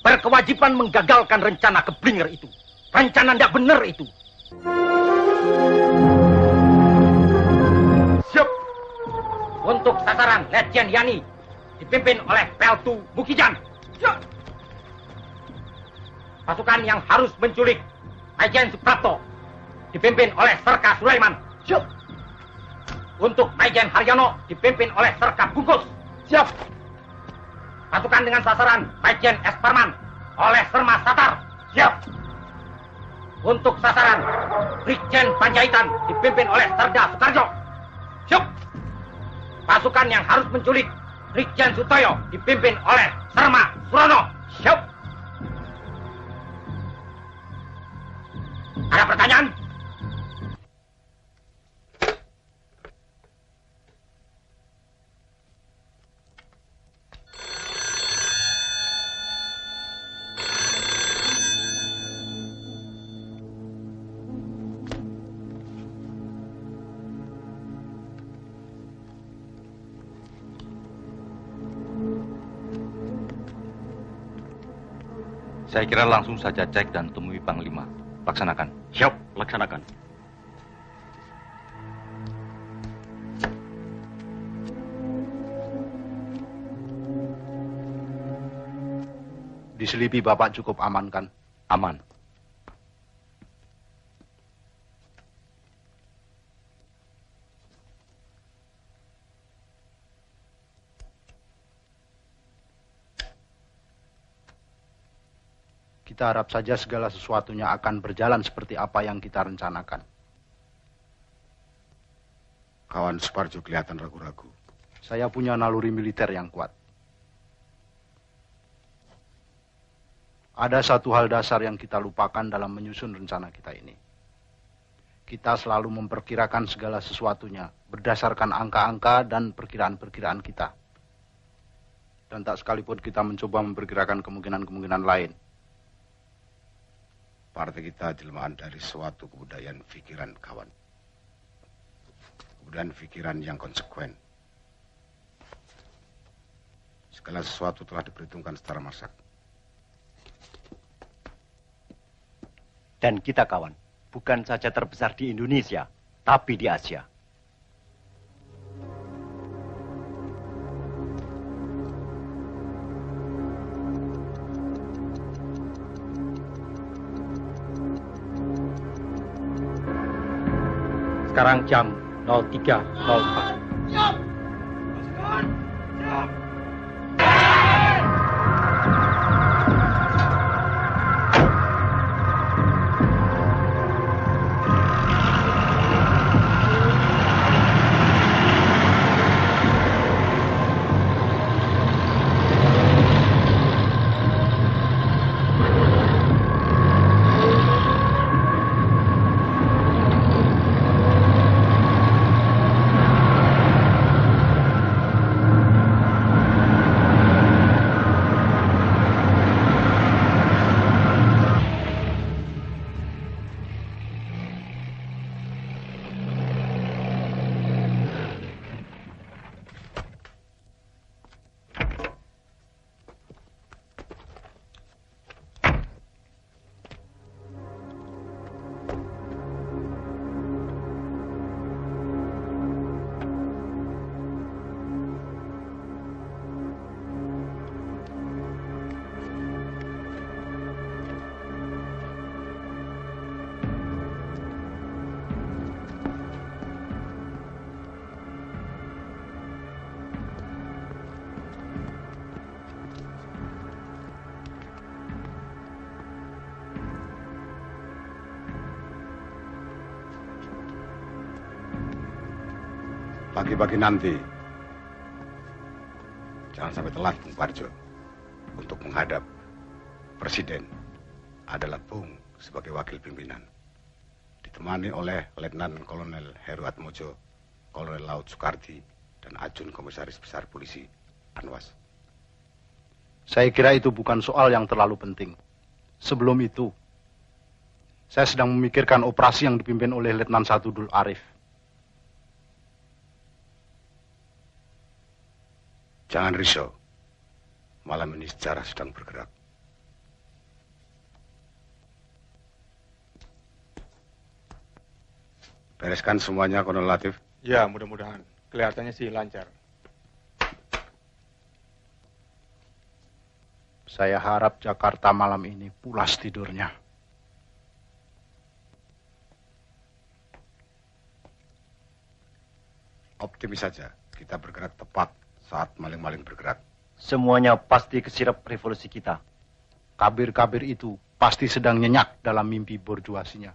berkewajiban menggagalkan rencana keblinger itu, rencana tidak benar itu. Siap untuk sasaran Letjen Yani. Dipimpin oleh Peltu Mukijan. Pasukan yang harus menculik Brigjen Soepardjo dipimpin oleh Serka Sulaiman. Siap. Untuk Brigjen Haryono dipimpin oleh Serka Bungkus. Siap. Pasukan dengan sasaran Brigjen S. Parman oleh Serma Satar. Siap. Untuk sasaran Brigjen Panjaitan dipimpin oleh Serda Soekarjo. Siap. Pasukan yang harus menculik Brigjen Sutoyo dipimpin oleh Sarma Surono. Siap. Ada pertanyaan? Saya kira langsung saja cek dan temui Panglima. Laksanakan. Siap, laksanakan. Diselipi Bapak cukup aman kan? Aman. Kita harap saja segala sesuatunya akan berjalan seperti apa yang kita rencanakan. Kawan Soepardjo kelihatan ragu-ragu. Saya punya naluri militer yang kuat. Ada satu hal dasar yang kita lupakan dalam menyusun rencana kita ini. Kita selalu memperkirakan segala sesuatunya berdasarkan angka-angka dan perkiraan-perkiraan kita. Dan tak sekalipun kita mencoba memperkirakan kemungkinan-kemungkinan lain. Partai kita jelmaan dari suatu kebudayaan pikiran kawan. Kebudayaan pikiran yang konsekuen. Segala sesuatu telah diperhitungkan secara masak. Dan kita kawan, bukan saja terbesar di Indonesia, tapi di Asia. Sekarang jam nol tiga nol empat. Siap! Pasukan! Siap! Pagi-pagi nanti, jangan sampai telat, Bung Parjo. Untuk menghadap Presiden adalah Bung sebagai wakil pimpinan, ditemani oleh Letnan Kolonel Heru Atmojo, Kolonel Laut Sukardi, dan Ajun Komisaris Besar Polisi Anwas. Saya kira itu bukan soal yang terlalu penting. Sebelum itu, saya sedang memikirkan operasi yang dipimpin oleh Letnan satu Dul Arif. Jangan risau, malam ini sejarah sedang bergerak. Bereskan semuanya, Kolonel Latif. Ya, mudah-mudahan. Kelihatannya sih lancar. Saya harap Jakarta malam ini pulas tidurnya. Optimis saja, kita bergerak tepat saat maling-maling bergerak. Semuanya pasti kesirap revolusi kita. Kabir-kabir itu pasti sedang nyenyak dalam mimpi borjuasinya.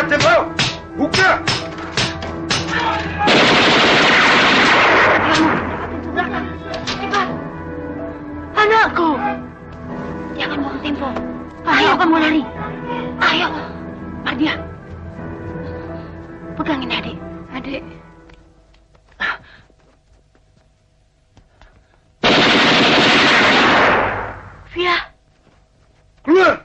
Cepat jempol, buka. Cepat, anakku. Jangan buang tempo. Ayo kamu lari. Ayo, Mardia. Pegangin adik, adik. Fia, keluar.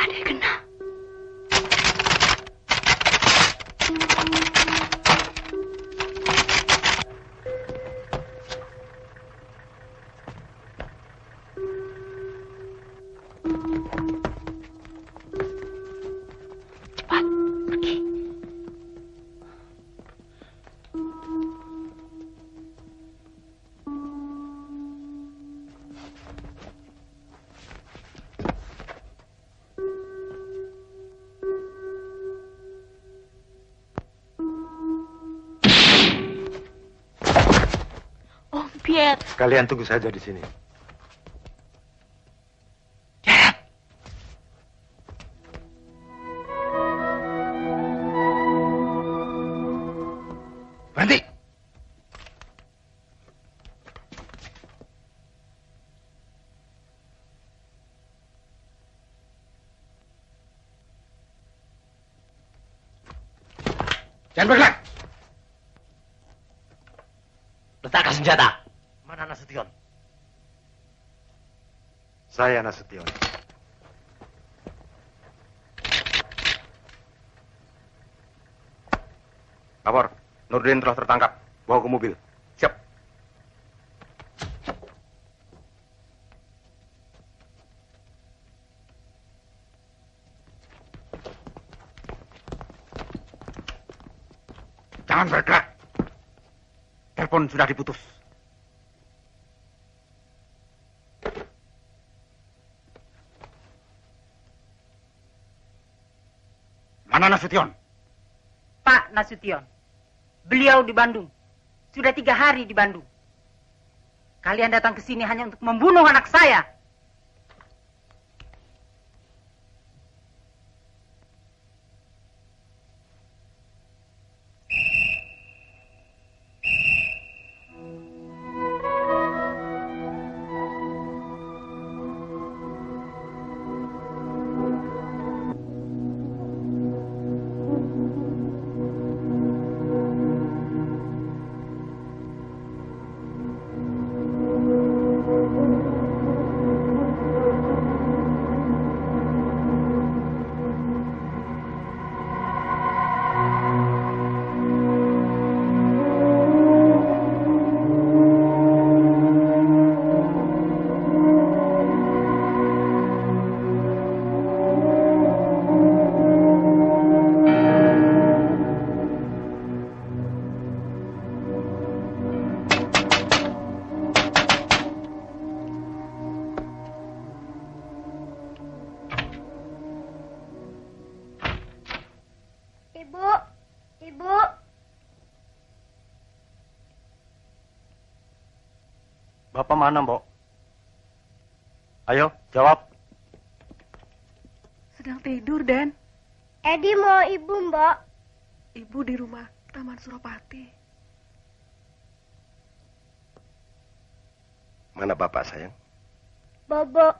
Adik kena. Kalian tunggu saja di sini. Ya. Berhenti. Jangan bergerak. Letakkan senjata. Nasution. Saya Nasution. Kapor, Nurdin telah tertangkap. Bawa ke mobil. Siap. Jangan bergerak. Telepon sudah diputus. Mana Nasution? Pak Nasution, beliau di Bandung. Sudah tiga hari di Bandung. Kalian datang ke sini hanya untuk membunuh anak saya. Bapak mana, Mbok? Ayo, jawab. Sedang tidur, Dan. Edi mau ibu, Mbok. Ibu di rumah Taman Suropati. Mana Bapak, sayang? Bobok.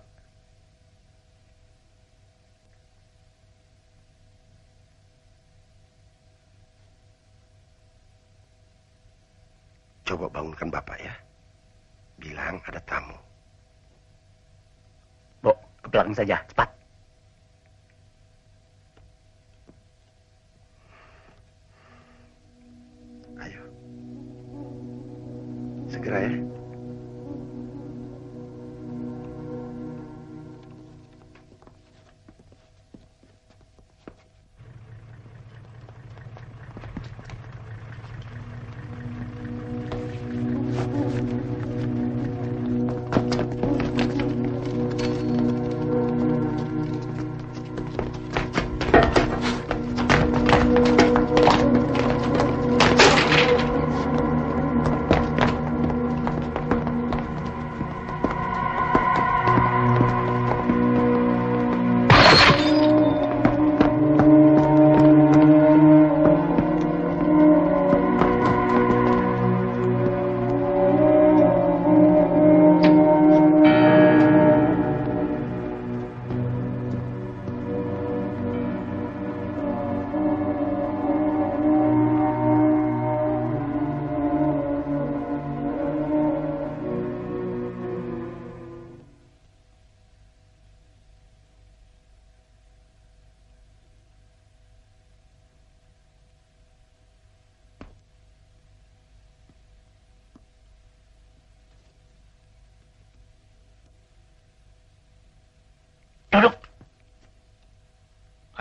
Coba bangunkan Bapak, ya. Bilang ada tamu. Bo, ke belakang saja, cepat. Ayo. Segera ya.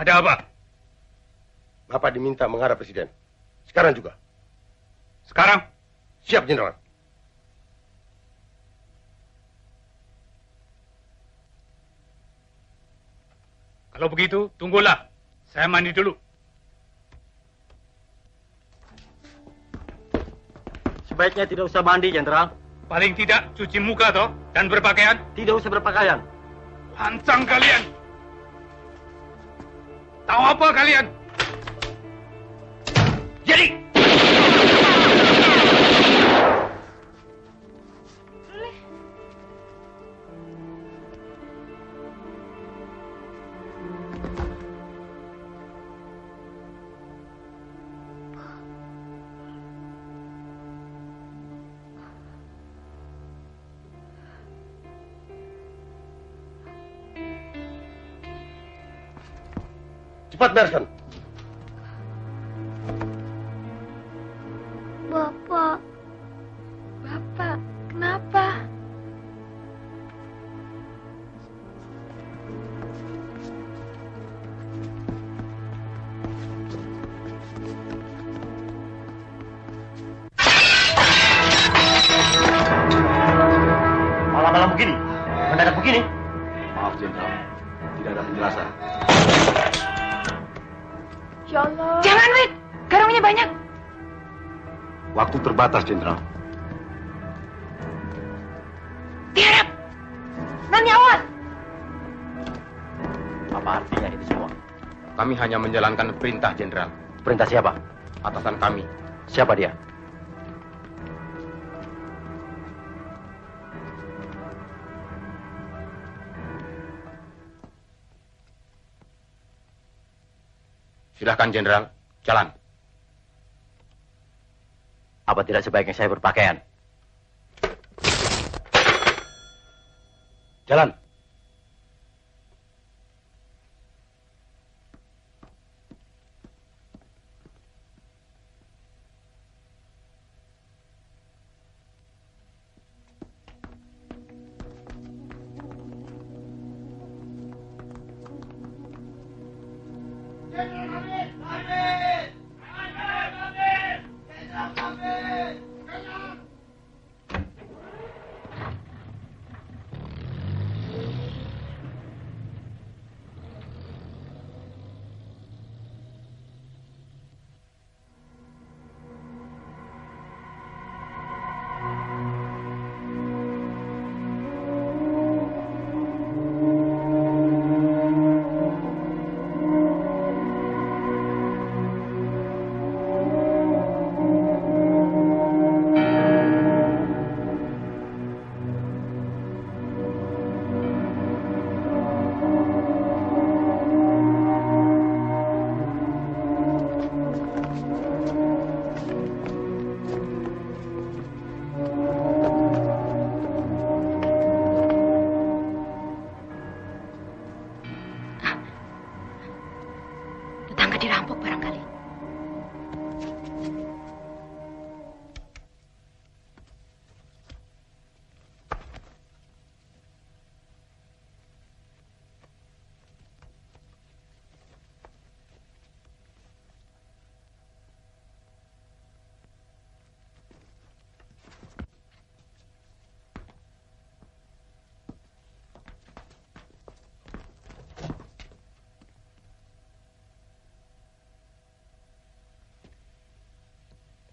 Ada apa? Bapak diminta menghadap Presiden. Sekarang juga. Sekarang? Siap, Jenderal. Kalau begitu, tunggulah. Saya mandi dulu. Sebaiknya tidak usah mandi, Jenderal. Paling tidak cuci muka, toh, dan berpakaian. Tidak usah berpakaian. Lancang kalian. Tahu apa kalian? Jadi. Cepat bereskan. Bapak, Bapak, kenapa? Malam-malam begini, mendadak begini. Maaf, Jenderal, tidak ada penjelasan. Ya Allah. Jangan, Wid! Garamnya banyak. Waktu terbatas, Jenderal. Tiarap! Nani, awas! Apa artinya itu semua? Kami hanya menjalankan perintah, Jenderal. Perintah siapa? Atasan kami. Siapa dia? Silahkan, Jenderal. Jalan. Apa tidak sebaiknya saya berpakaian? Jalan.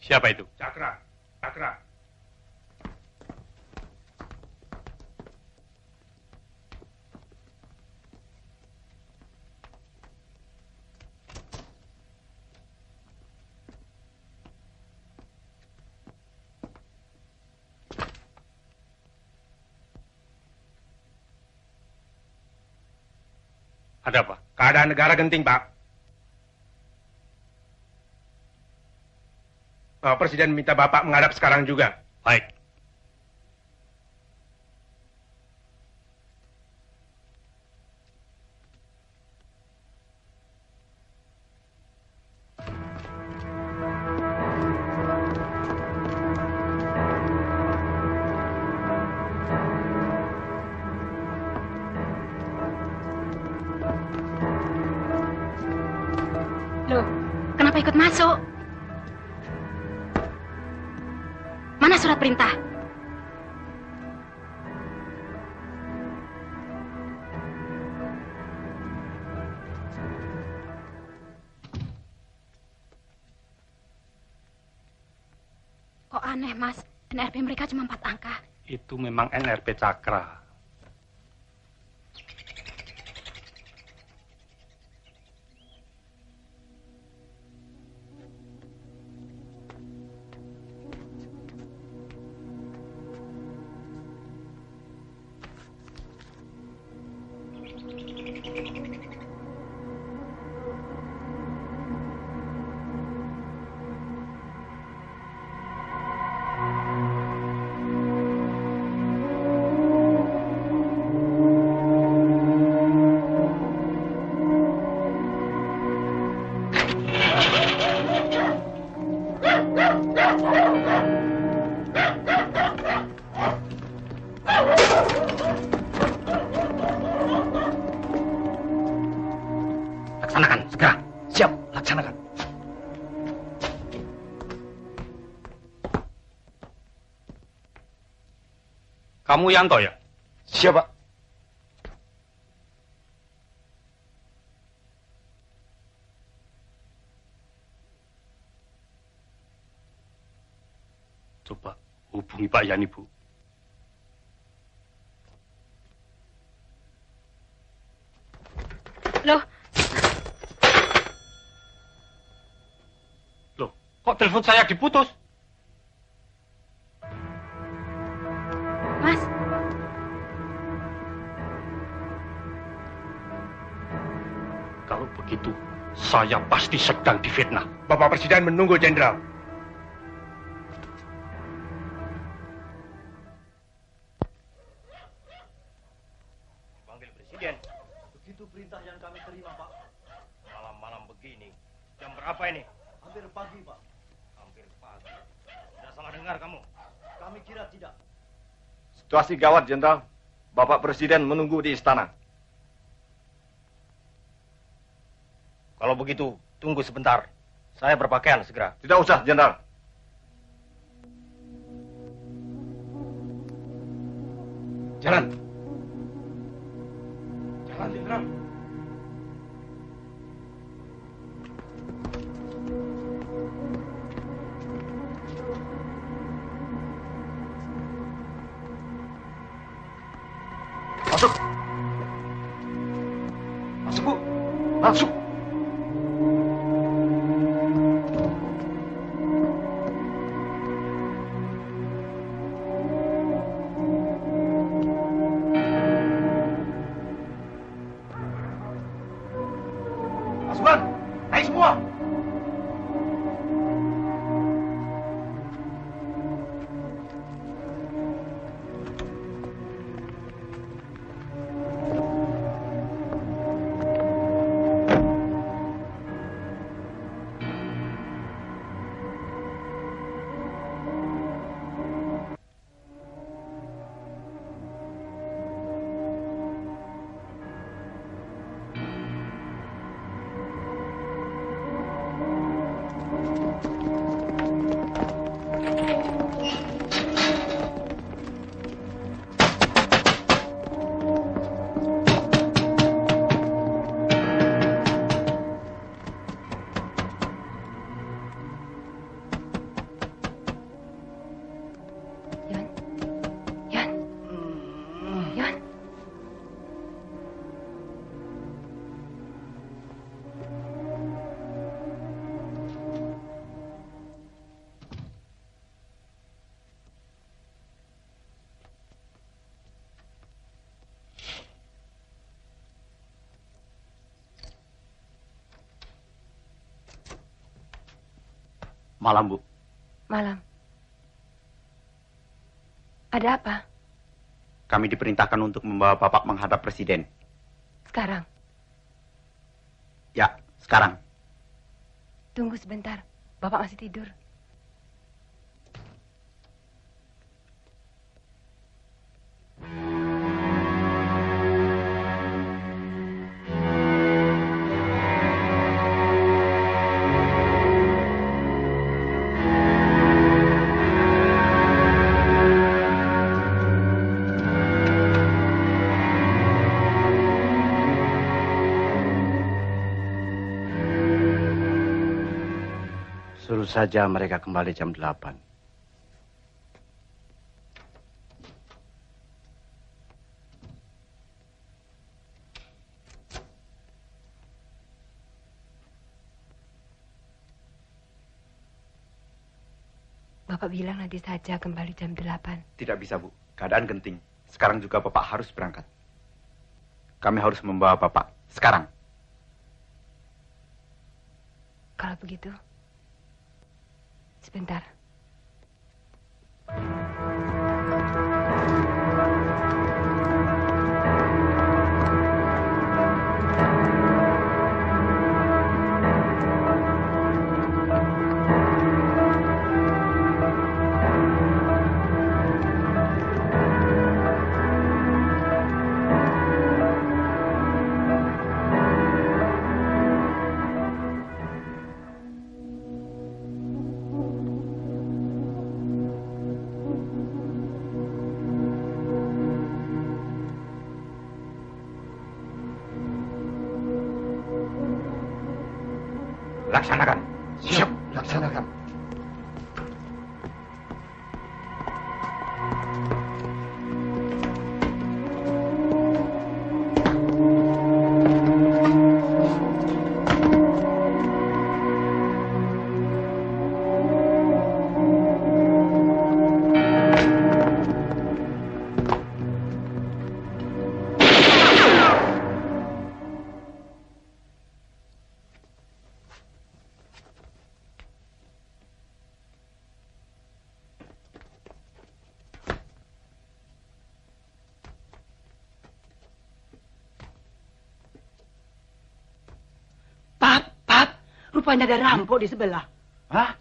Siapa itu? Cakra. Cakra. Ada apa? Keadaan negara genting, Pak. Presiden minta Bapak menghadap sekarang juga. Baik. Masuk. Mana surat perintah? Kok aneh, Mas? N R P mereka cuma empat angka. Itu memang N R P Cakra. Kamu Yanto ya? Siapa? Coba hubungi Pak Yani, Bu. Loh. Loh, kok telepon saya diputus? Itu saya pasti sedang difitnah. Bapak Presiden menunggu, Jenderal. Panggil Presiden. Begitu perintah yang kami terima, Pak. Malam-malam begini. Jam berapa ini? Hampir pagi, Pak. Hampir pagi. Tidak salah dengar kamu. Kami kira tidak. Situasi gawat, Jenderal. Bapak Presiden menunggu di istana. Kalau begitu, tunggu sebentar. Saya berpakaian segera. Tidak usah, Jenderal. Jalan. Jalan, Jenderal. Masuk. Masuk, Bu. Masuk. Malam, Bu. Malam. Ada apa? Kami diperintahkan untuk membawa Bapak menghadap Presiden. Sekarang? Ya, sekarang. Tunggu sebentar. Bapak masih tidur. saja mereka kembali jam delapan. Bapak bilang nanti saja kembali jam delapan. Tidak bisa, Bu. Keadaan genting. Sekarang juga Bapak harus berangkat. Kami harus membawa Bapak. Sekarang. Kalau begitu, sebentar. Laksanakan. Siap, laksanakan. Rupanya ada rampok di sebelah. Hah?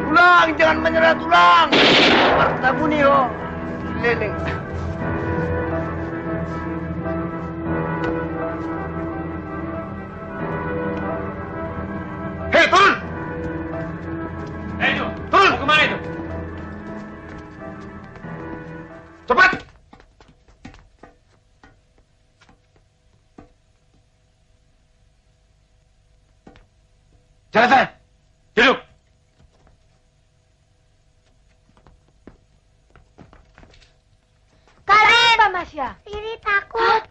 Tulang, jangan menyerah tulang. Martabunio. Leleng. Hei, turun! Hei, itu! Turun! Mau kemana itu? Cepat! Jalan sana! Duduk! Masya. Ini takut.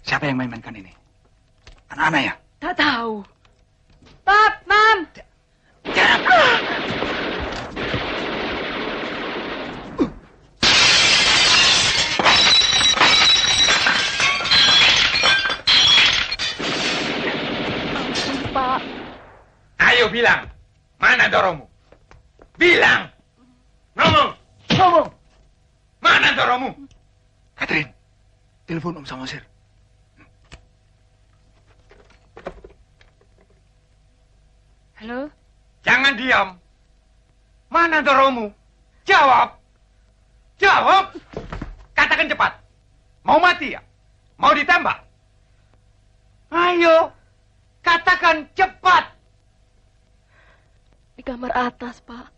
Siapa yang main-mainkan ini? Anak-anak ya? Tak tahu. Pap, Mam. Jangan. Ah. Ayo bilang, mana doromu? Bilang, ngomong, ngomong, mana doromu? Katrin, telepon Om Samosir. Halo? Jangan diam. Mana doromu? Jawab, jawab. Katakan cepat. Mau mati ya? Mau ditembak? Ayo, katakan cepat. Di kamar atas, Pak.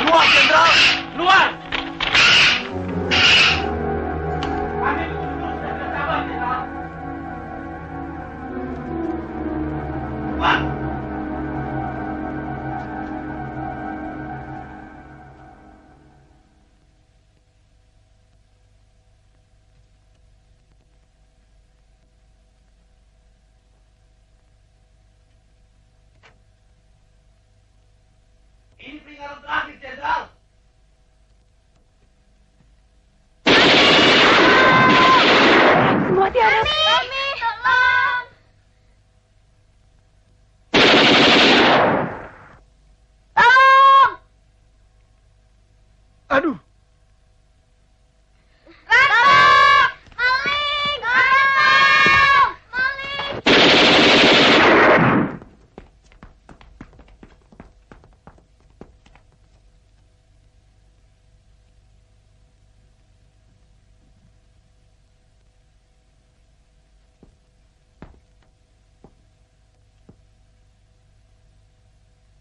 Keluar, Jenderal! Keluar!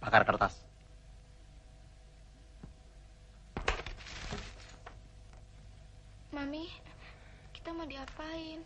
Bakar kertas. Mami, kita mau diapain?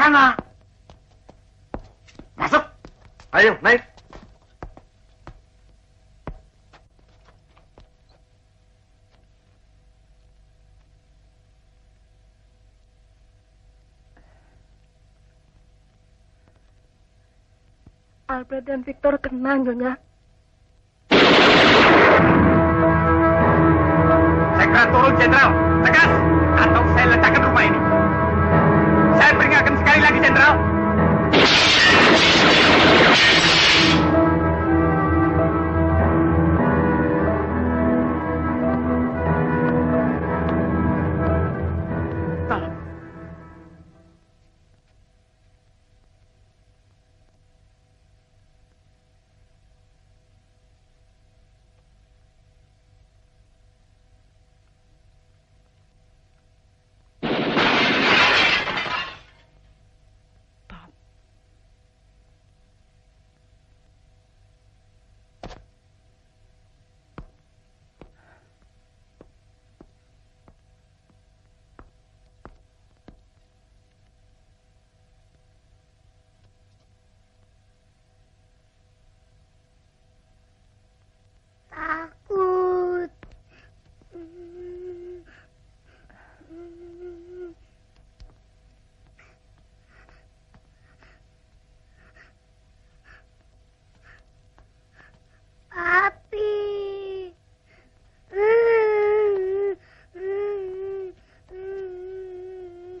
Sana. Masuk. Ayo, naik. Albert dan Victor kena, Nyonya. Segera turun, Jenderal. Tegas, atau saya letakkan rumah ini. Saya peringatkan sekali lagi, Jenderal. Tolong.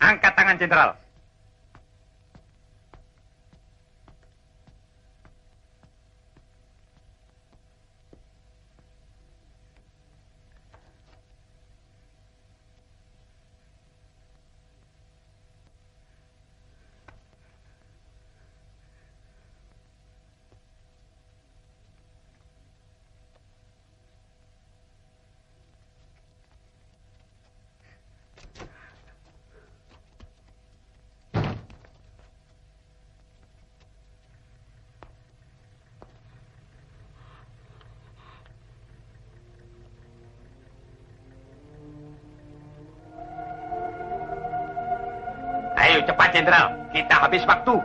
Angkat tangan, Jenderal. Cepat, Jenderal. Kita habis waktu.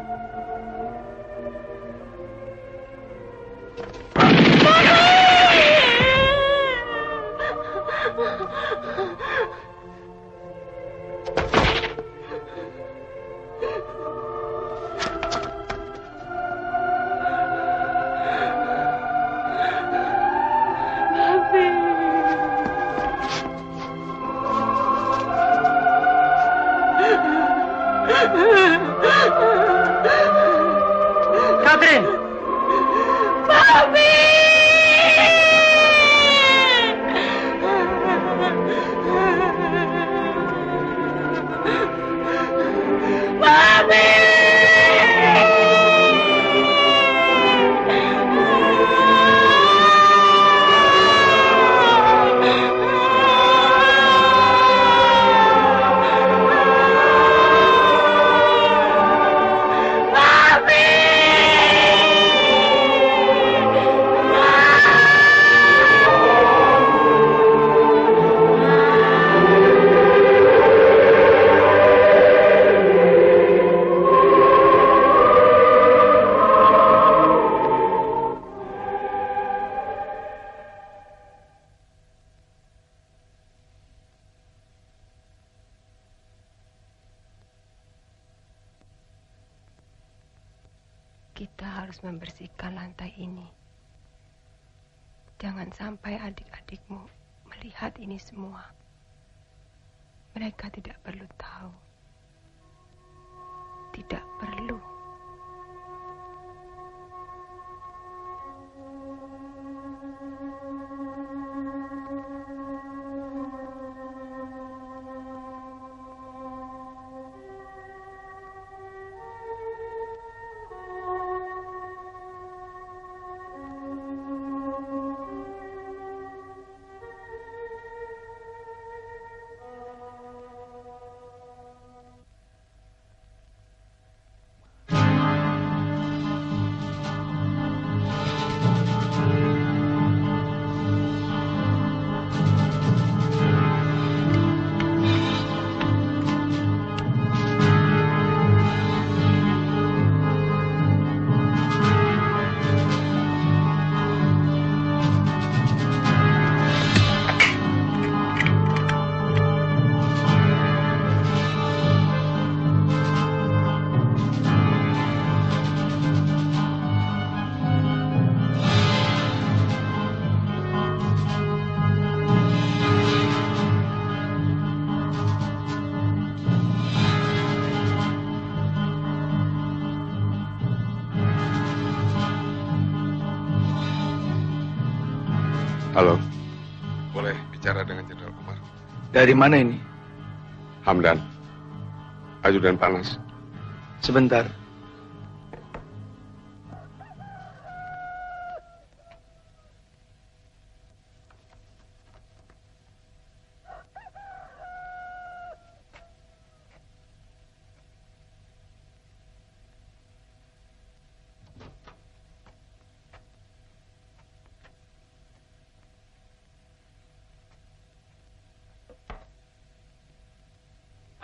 Papi! Kita harus membersihkan lantai ini. Jangan sampai adik-adikmu melihat ini semua. Mereka tidak perlu tahu. Tidak perlu. Halo. Boleh bicara dengan Jenderal Umar? Dari mana ini? Hamdan. Ajudan Panas. Sebentar.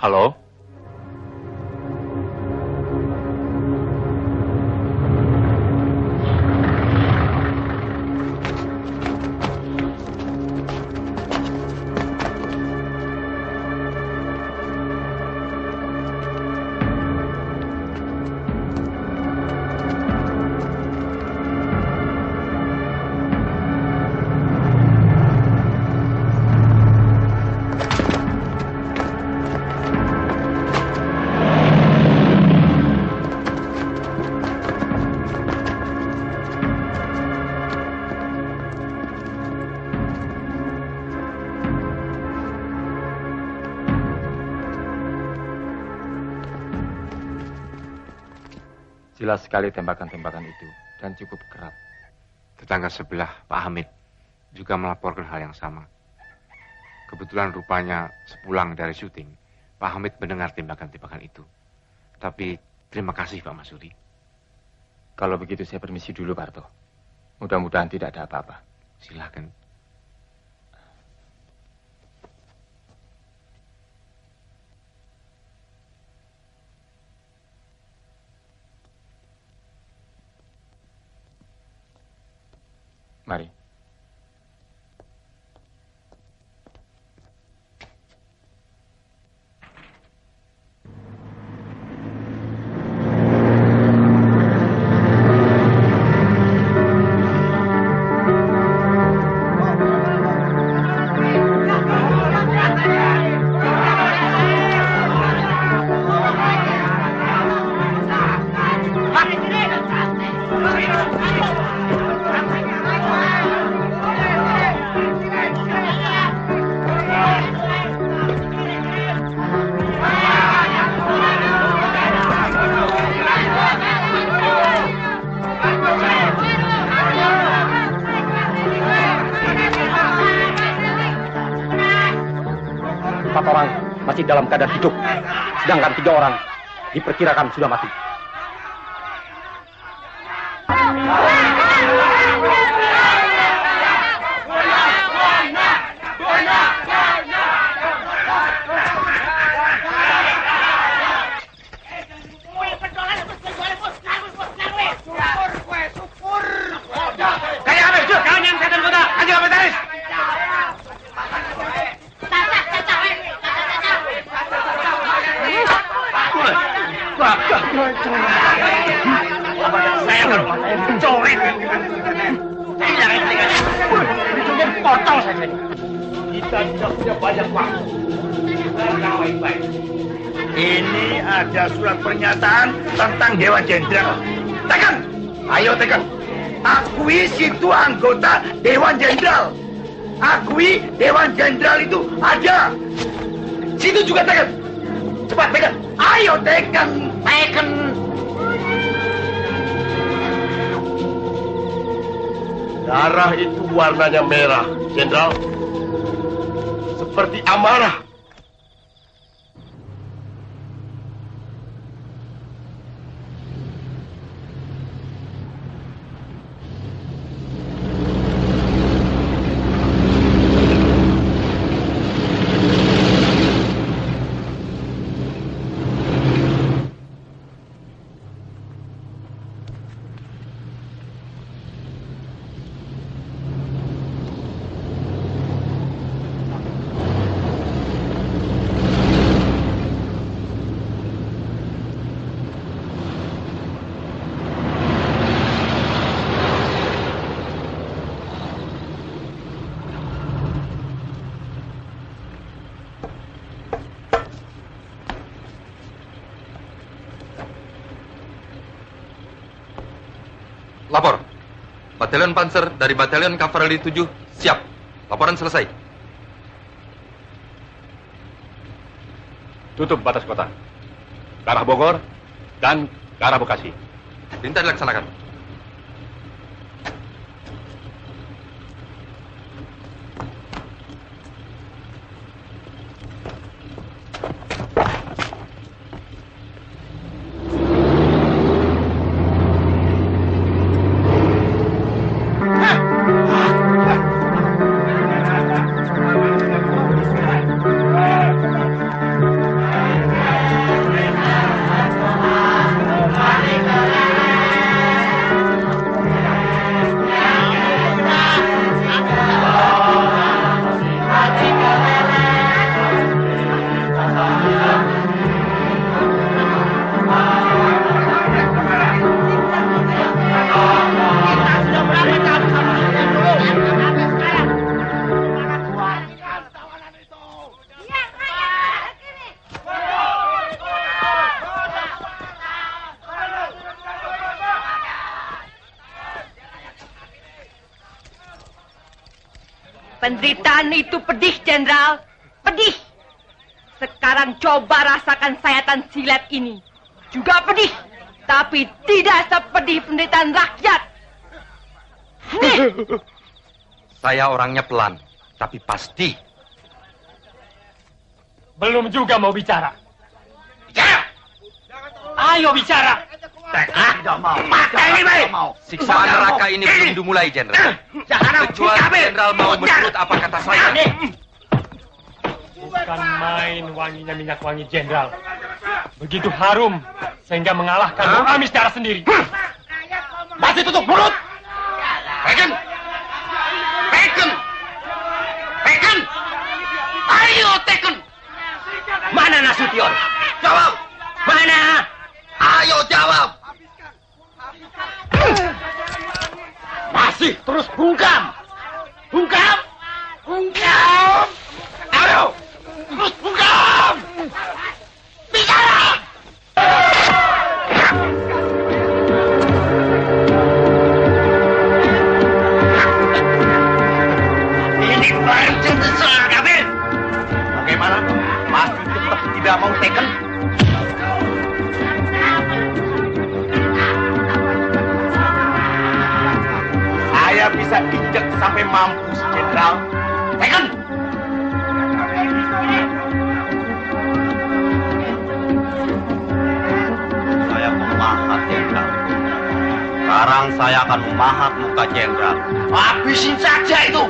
Halo? Jelas sekali tembakan-tembakan itu, dan cukup kerap. Tetangga sebelah, Pak Hamid, juga melaporkan hal yang sama. Kebetulan rupanya sepulang dari syuting, Pak Hamid mendengar tembakan-tembakan itu. Tapi terima kasih, Pak Masuri. Kalau begitu saya permisi dulu, Pak Harto. Mudah-mudahan tidak ada apa-apa. Silakan. Mari. Dalam keadaan hidup, sedangkan tiga orang diperkirakan sudah mati. Jangan, saja. Kita tidak punya banyak waktu. Karena baik-baik. Ini ada surat pernyataan tentang Dewan Jenderal. Tekan! Ayo tekan! Akui situ anggota Dewan Jenderal. Akui Dewan Jenderal itu ada. Situ juga tekan. Cepat tekan. Ayo tekan. Tekan. Darah itu warnanya merah, Jenderal. Seperti amarah. Batalion Panzer dari Batalion Kavaleri tujuh, siap. Laporan selesai. Tutup batas kota. Ke arah Bogor dan ke arah Bekasi. Perintah dilaksanakan. Penderitaan itu pedih, Jenderal. Pedih. Sekarang coba rasakan sayatan silat ini. Juga pedih. Tapi tidak sepedih penderitaan rakyat. Nih. Saya orangnya pelan, tapi pasti. Belum juga mau bicara. Bicara! Ayo bicara! Tidak, tidak mau. Mati ini, mau. Siksaan neraka ini belum dimulai, Jenderal. Kecuali Jenderal mau menurut apa kata saya. Bukan main wanginya minyak wangi, Jenderal. Begitu harum sehingga mengalahkan bau amis darah sendiri. Masih tutup mulut. Pekan, pekan, pekan. Ayo tekan. Mana Nasution? Jawab. Mana? Ayo jawab. Masih terus bungkam. Bungkam. Bungkam. Ayo. Terus bungkam. Bicara. Ini baru sesuatu, Kapten. Bagaimana? Masih tetap tidak mau teken? Saya bisa injek sampai mampus, Jenderal. Tekan! Saya memahat, Jenderal. Sekarang saya akan memahat muka Jenderal. Habisin saja itu!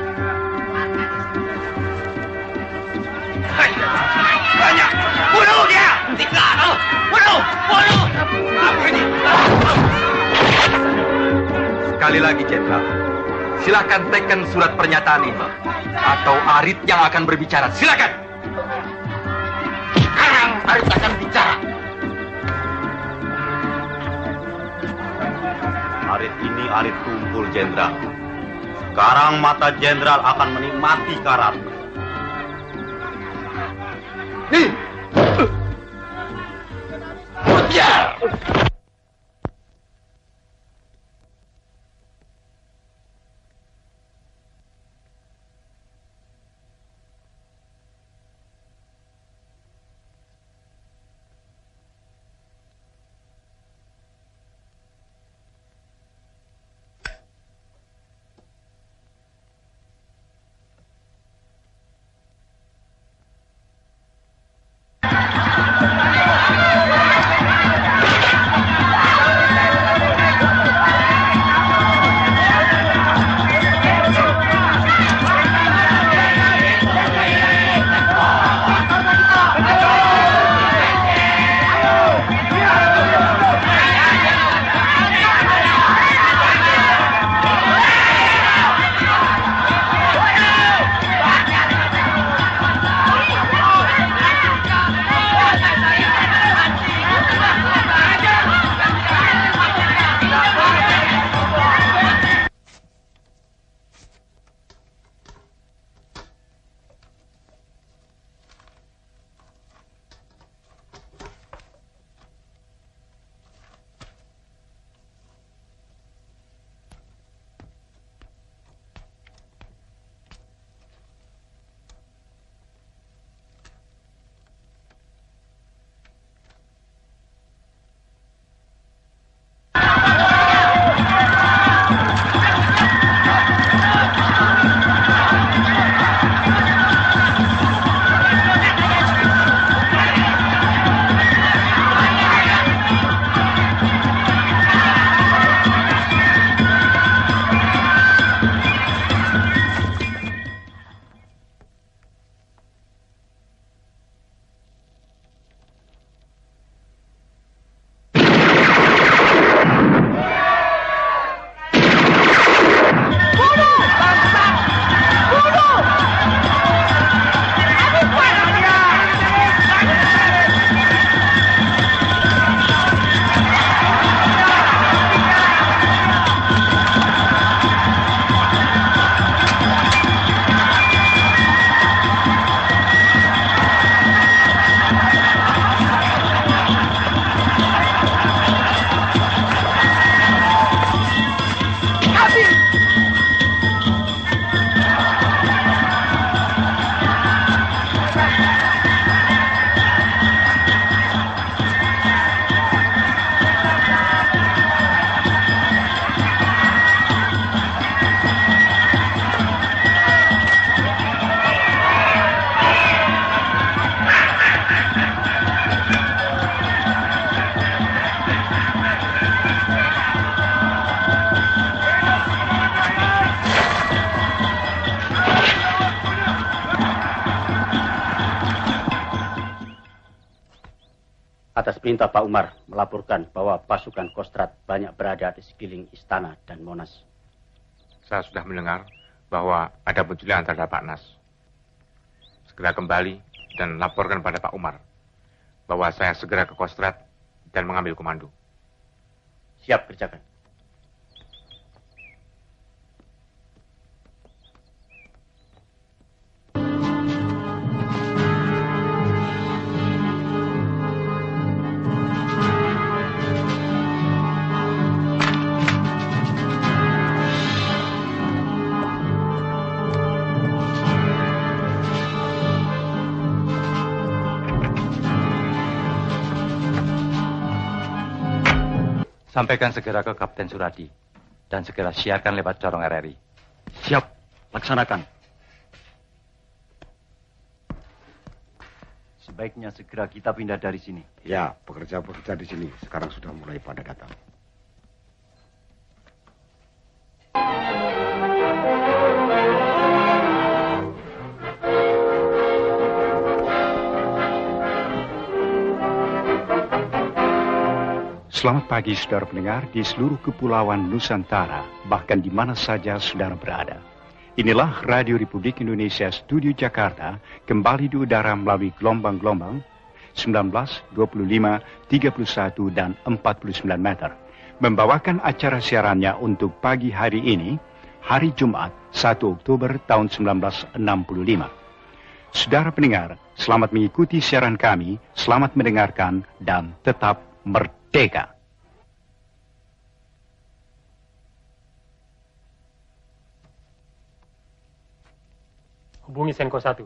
Banyak! Bunuh dia! Tiga! Bunuh! Bunuh! Apa ini? Sekali lagi, Jenderal. Silakan tekan surat pernyataan ini atau Arit yang akan berbicara. Silakan. Sekarang Arit akan bicara. Arit ini Arit tumpul, Jenderal. Sekarang mata jenderal akan menikmati karatnya. Nih. Ujar. Minta Pak Umar melaporkan bahwa pasukan Kostrad banyak berada di sekeliling istana dan Monas. Saya sudah mendengar bahwa ada penculikan terhadap Pak Nas. Segera kembali dan laporkan pada Pak Umar bahwa saya segera ke Kostrad dan mengambil komando. Siap, kerjakan. Sampaikan segera ke Kapten Suradi dan segera siarkan lewat corong R R I. Siap, laksanakan. Sebaiknya segera kita pindah dari sini. Ya, pekerja-pekerja di sini sekarang sudah mulai pada datang. Selamat pagi saudara pendengar di seluruh kepulauan Nusantara, bahkan di mana saja saudara berada. Inilah Radio Republik Indonesia Studio Jakarta kembali di udara melalui gelombang-gelombang sembilan belas, dua puluh lima, tiga puluh satu, dan empat puluh sembilan meter. Membawakan acara siarannya untuk pagi hari ini, hari Jumat satu Oktober tahun seribu sembilan ratus enam puluh lima. Saudara pendengar, selamat mengikuti siaran kami, selamat mendengarkan, dan tetap merdeka. Hubungi Senko satu.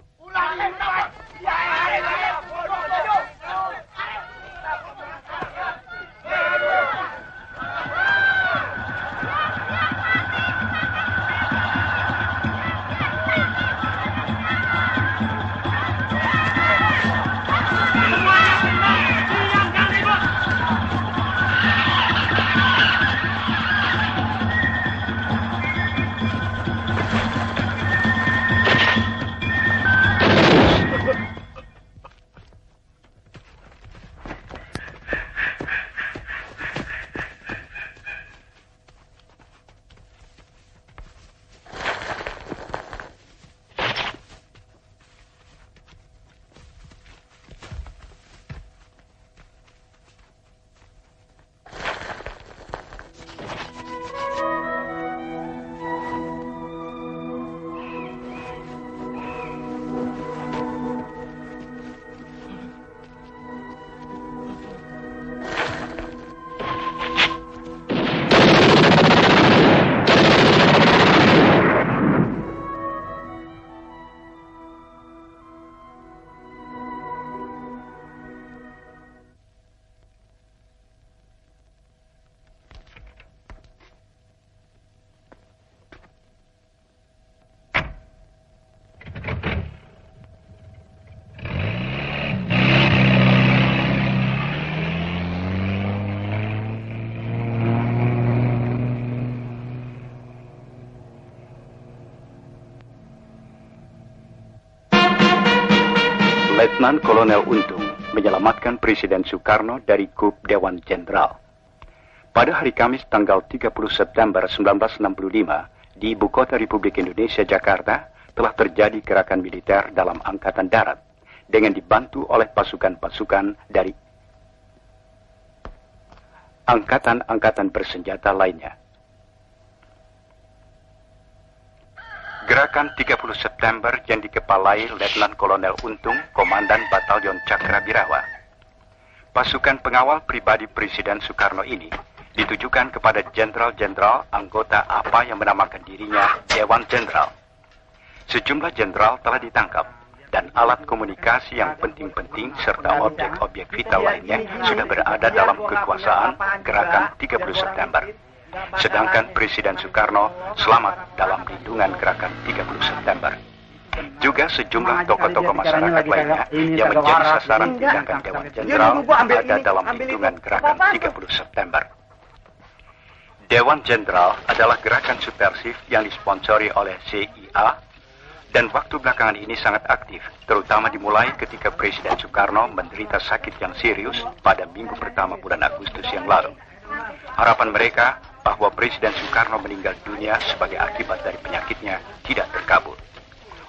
Letnan Kolonel Untung menyelamatkan Presiden Soekarno dari Kup Dewan Jenderal. Pada hari Kamis tanggal tiga puluh September seribu sembilan ratus enam puluh lima, di Ibu Kota Republik Indonesia, Jakarta, telah terjadi gerakan militer dalam Angkatan Darat dengan dibantu oleh pasukan-pasukan dari angkatan-angkatan bersenjata lainnya. Gerakan tiga puluh September yang dikepalai Letnan Kolonel Untung, Komandan Batalion Cakra Birawa. Pasukan pengawal pribadi Presiden Soekarno ini ditujukan kepada jenderal-jenderal anggota apa yang menamakan dirinya Dewan Jenderal. Sejumlah jenderal telah ditangkap dan alat komunikasi yang penting-penting serta objek-objek vital lainnya sudah berada dalam kekuasaan Gerakan tiga puluh September. Sedangkan Presiden Soekarno selamat dalam lindungan Gerakan tiga puluh September. Juga sejumlah tokoh-tokoh masyarakat lainnya yang menjadi sasaran tindakan Dewan Jenderal ada dalam lindungan Gerakan tiga puluh September. Dewan Jenderal adalah gerakan subversif yang disponsori oleh C I A dan waktu belakangan ini sangat aktif, terutama dimulai ketika Presiden Soekarno menderita sakit yang serius pada minggu pertama bulan Agustus yang lalu. Harapan mereka bahwa Presiden Soekarno meninggal dunia sebagai akibat dari penyakitnya tidak terkabul.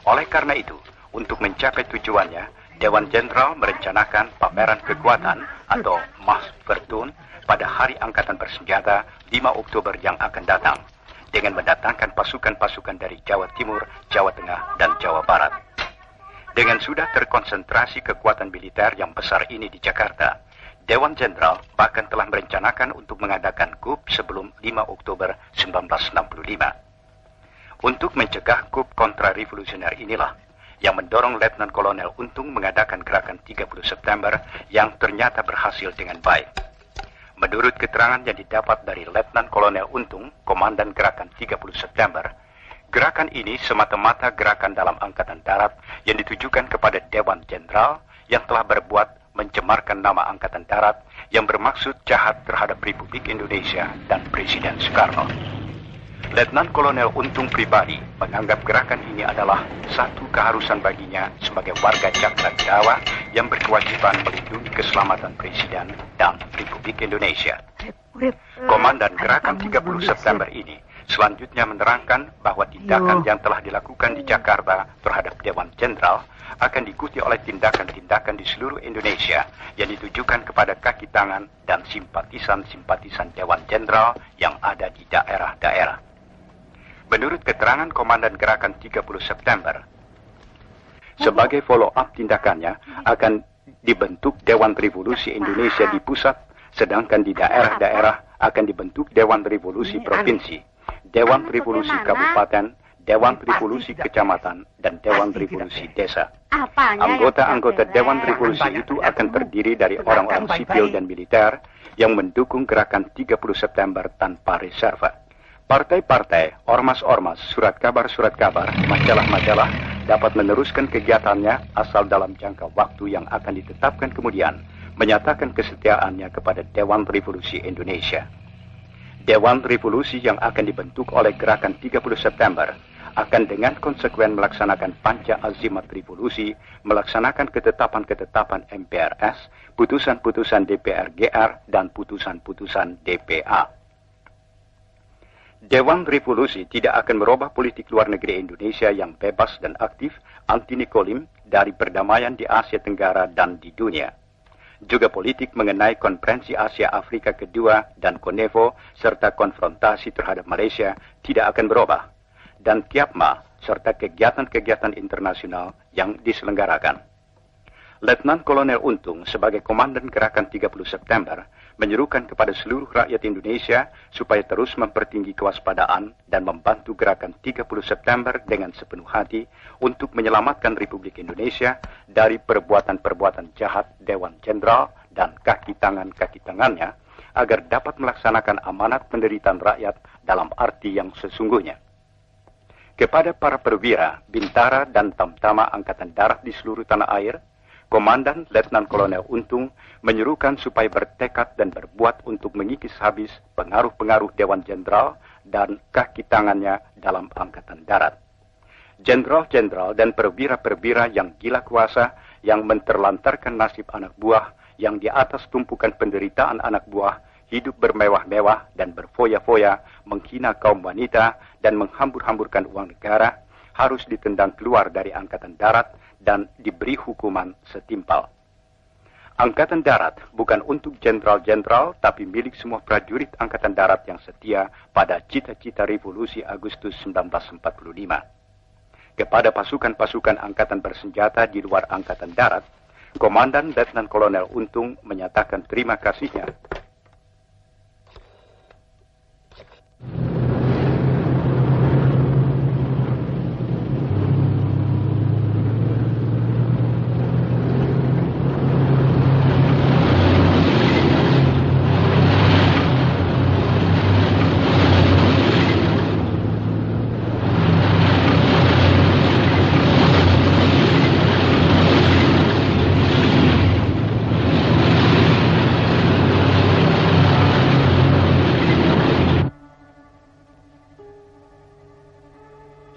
Oleh karena itu, untuk mencapai tujuannya, Dewan Jenderal merencanakan pameran kekuatan atau Mahvertun pada Hari Angkatan Bersenjata lima Oktober yang akan datang, dengan mendatangkan pasukan-pasukan dari Jawa Timur, Jawa Tengah, dan Jawa Barat. Dengan sudah terkonsentrasi kekuatan militer yang besar ini di Jakarta, Dewan Jenderal bahkan telah merencanakan untuk mengadakan kup sebelum lima Oktober seribu sembilan ratus enam puluh lima. Untuk mencegah kup kontrarevolusioner inilah yang mendorong Letnan Kolonel Untung mengadakan gerakan tiga puluh September yang ternyata berhasil dengan baik. Menurut keterangan yang didapat dari Letnan Kolonel Untung, Komandan Gerakan tiga puluh September, gerakan ini semata-mata gerakan dalam Angkatan Darat yang ditujukan kepada Dewan Jenderal yang telah berbuat mencemarkan nama Angkatan Darat yang bermaksud jahat terhadap Republik Indonesia dan Presiden Soekarno. Letnan Kolonel Untung pribadi menganggap gerakan ini adalah satu keharusan baginya sebagai warga Cakra Birawa yang berkewajiban melindungi keselamatan Presiden dan Republik Indonesia. Komandan Gerakan tiga puluh September ini selanjutnya menerangkan bahwa tindakan yang telah dilakukan di Jakarta terhadap Dewan Jenderal akan diikuti oleh tindakan-tindakan di seluruh Indonesia yang ditujukan kepada kaki tangan dan simpatisan-simpatisan Dewan Jenderal yang ada di daerah-daerah. menurut keterangan Komandan Gerakan tiga puluh September. Sebagai follow-up tindakannya, akan dibentuk Dewan Revolusi Indonesia di pusat, sedangkan di daerah-daerah akan dibentuk Dewan Revolusi Provinsi, Dewan Revolusi Kabupaten, Dewan Revolusi Kecamatan, dan Dewan Revolusi Desa. Anggota-anggota Dewan Revolusi itu akan terdiri dari orang-orang sipil dan militer yang mendukung gerakan tiga puluh September tanpa reserva. Partai-partai, ormas-ormas, surat kabar-surat kabar, majalah-majalah dapat meneruskan kegiatannya asal dalam jangka waktu yang akan ditetapkan kemudian menyatakan kesetiaannya kepada Dewan Revolusi Indonesia. Dewan Revolusi yang akan dibentuk oleh Gerakan tiga puluh September akan dengan konsekuen melaksanakan panca azimat revolusi, melaksanakan ketetapan-ketetapan M P R S, putusan-putusan D P R G R, dan putusan-putusan D P A. Dewan Revolusi tidak akan merubah politik luar negeri Indonesia yang bebas dan aktif, anti-Nikolim dari perdamaian di Asia Tenggara dan di dunia. Juga politik mengenai konferensi Asia Afrika kedua dan Konevo serta konfrontasi terhadap Malaysia tidak akan berubah, dan Kiapma serta kegiatan-kegiatan internasional yang diselenggarakan. Letnan Kolonel Untung sebagai Komandan Gerakan tiga puluh September menyerukan kepada seluruh rakyat Indonesia supaya terus mempertinggi kewaspadaan dan membantu Gerakan tiga puluh September dengan sepenuh hati untuk menyelamatkan Republik Indonesia dari perbuatan-perbuatan jahat Dewan Jenderal dan kaki tangan-kaki tangannya agar dapat melaksanakan amanat penderitaan rakyat dalam arti yang sesungguhnya. Kepada para perwira, bintara, dan tamtama Angkatan Darat di seluruh tanah air, Komandan Letnan Kolonel Untung menyerukan supaya bertekad dan berbuat untuk mengikis habis pengaruh-pengaruh Dewan Jenderal dan kaki tangannya dalam Angkatan Darat. Jenderal-jenderal dan perwira-perwira yang gila kuasa yang menterlantarkan nasib anak buah yang di atas tumpukan penderitaan anak buah, hidup bermewah-mewah dan berfoya-foya, menghina kaum wanita dan menghambur-hamburkan uang negara, harus ditendang keluar dari Angkatan Darat dan diberi hukuman setimpal. Angkatan Darat bukan untuk jenderal-jenderal, tapi milik semua prajurit Angkatan Darat yang setia pada cita-cita revolusi Agustus seribu sembilan ratus empat puluh lima. Kepada pasukan-pasukan angkatan bersenjata di luar Angkatan Darat, Komandan Letnan Kolonel Untung menyatakan terima kasihnya.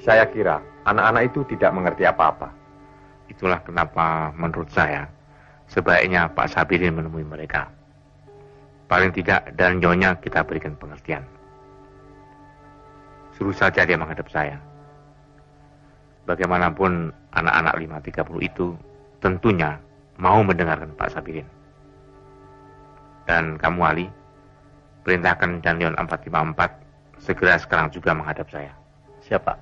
Saya kira anak-anak itu tidak mengerti apa-apa. Itulah kenapa menurut saya sebaiknya Pak Sabirin menemui mereka. Paling tidak dan nyonya kita berikan pengertian. Suruh saja dia menghadap saya. Bagaimanapun anak-anak lima tiga puluh itu tentunya mau mendengarkan Pak Sabirin. Dan kamu Ali, perintahkan Danyon empat lima empat segera sekarang juga menghadap saya. Siap, Pak.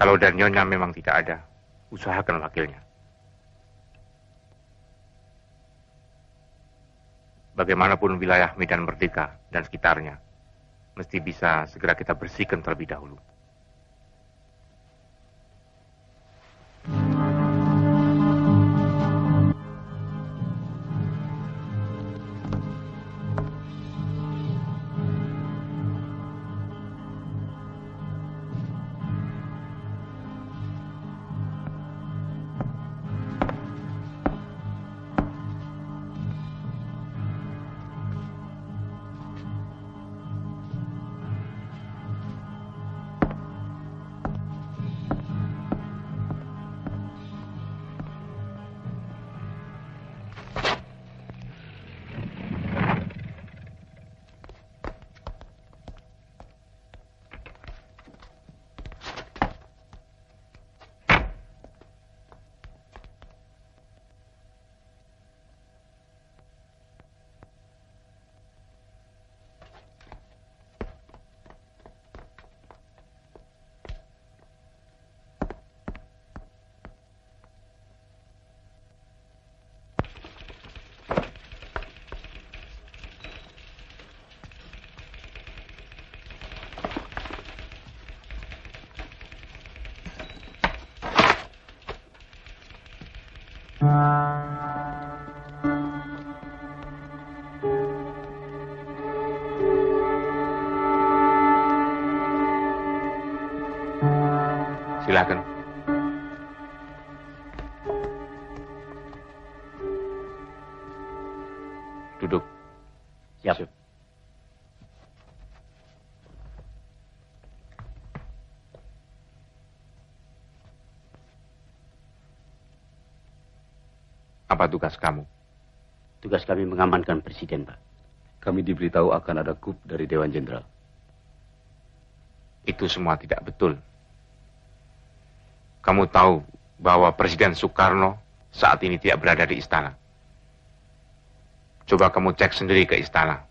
Kalau dan nyonya memang tidak ada, usahakan wakilnya. bagaimanapun wilayah Medan Merdeka dan sekitarnya, mesti bisa segera kita bersihkan terlebih dahulu. Silakan. Duduk. Siap. Siap. Apa tugas kamu? Tugas kami mengamankan Presiden, Pak. Kami diberitahu akan ada coup dari Dewan Jenderal. Itu semua tidak betul. Kamu tahu bahwa Presiden Soekarno saat ini tidak berada di istana. Coba kamu cek sendiri ke istana.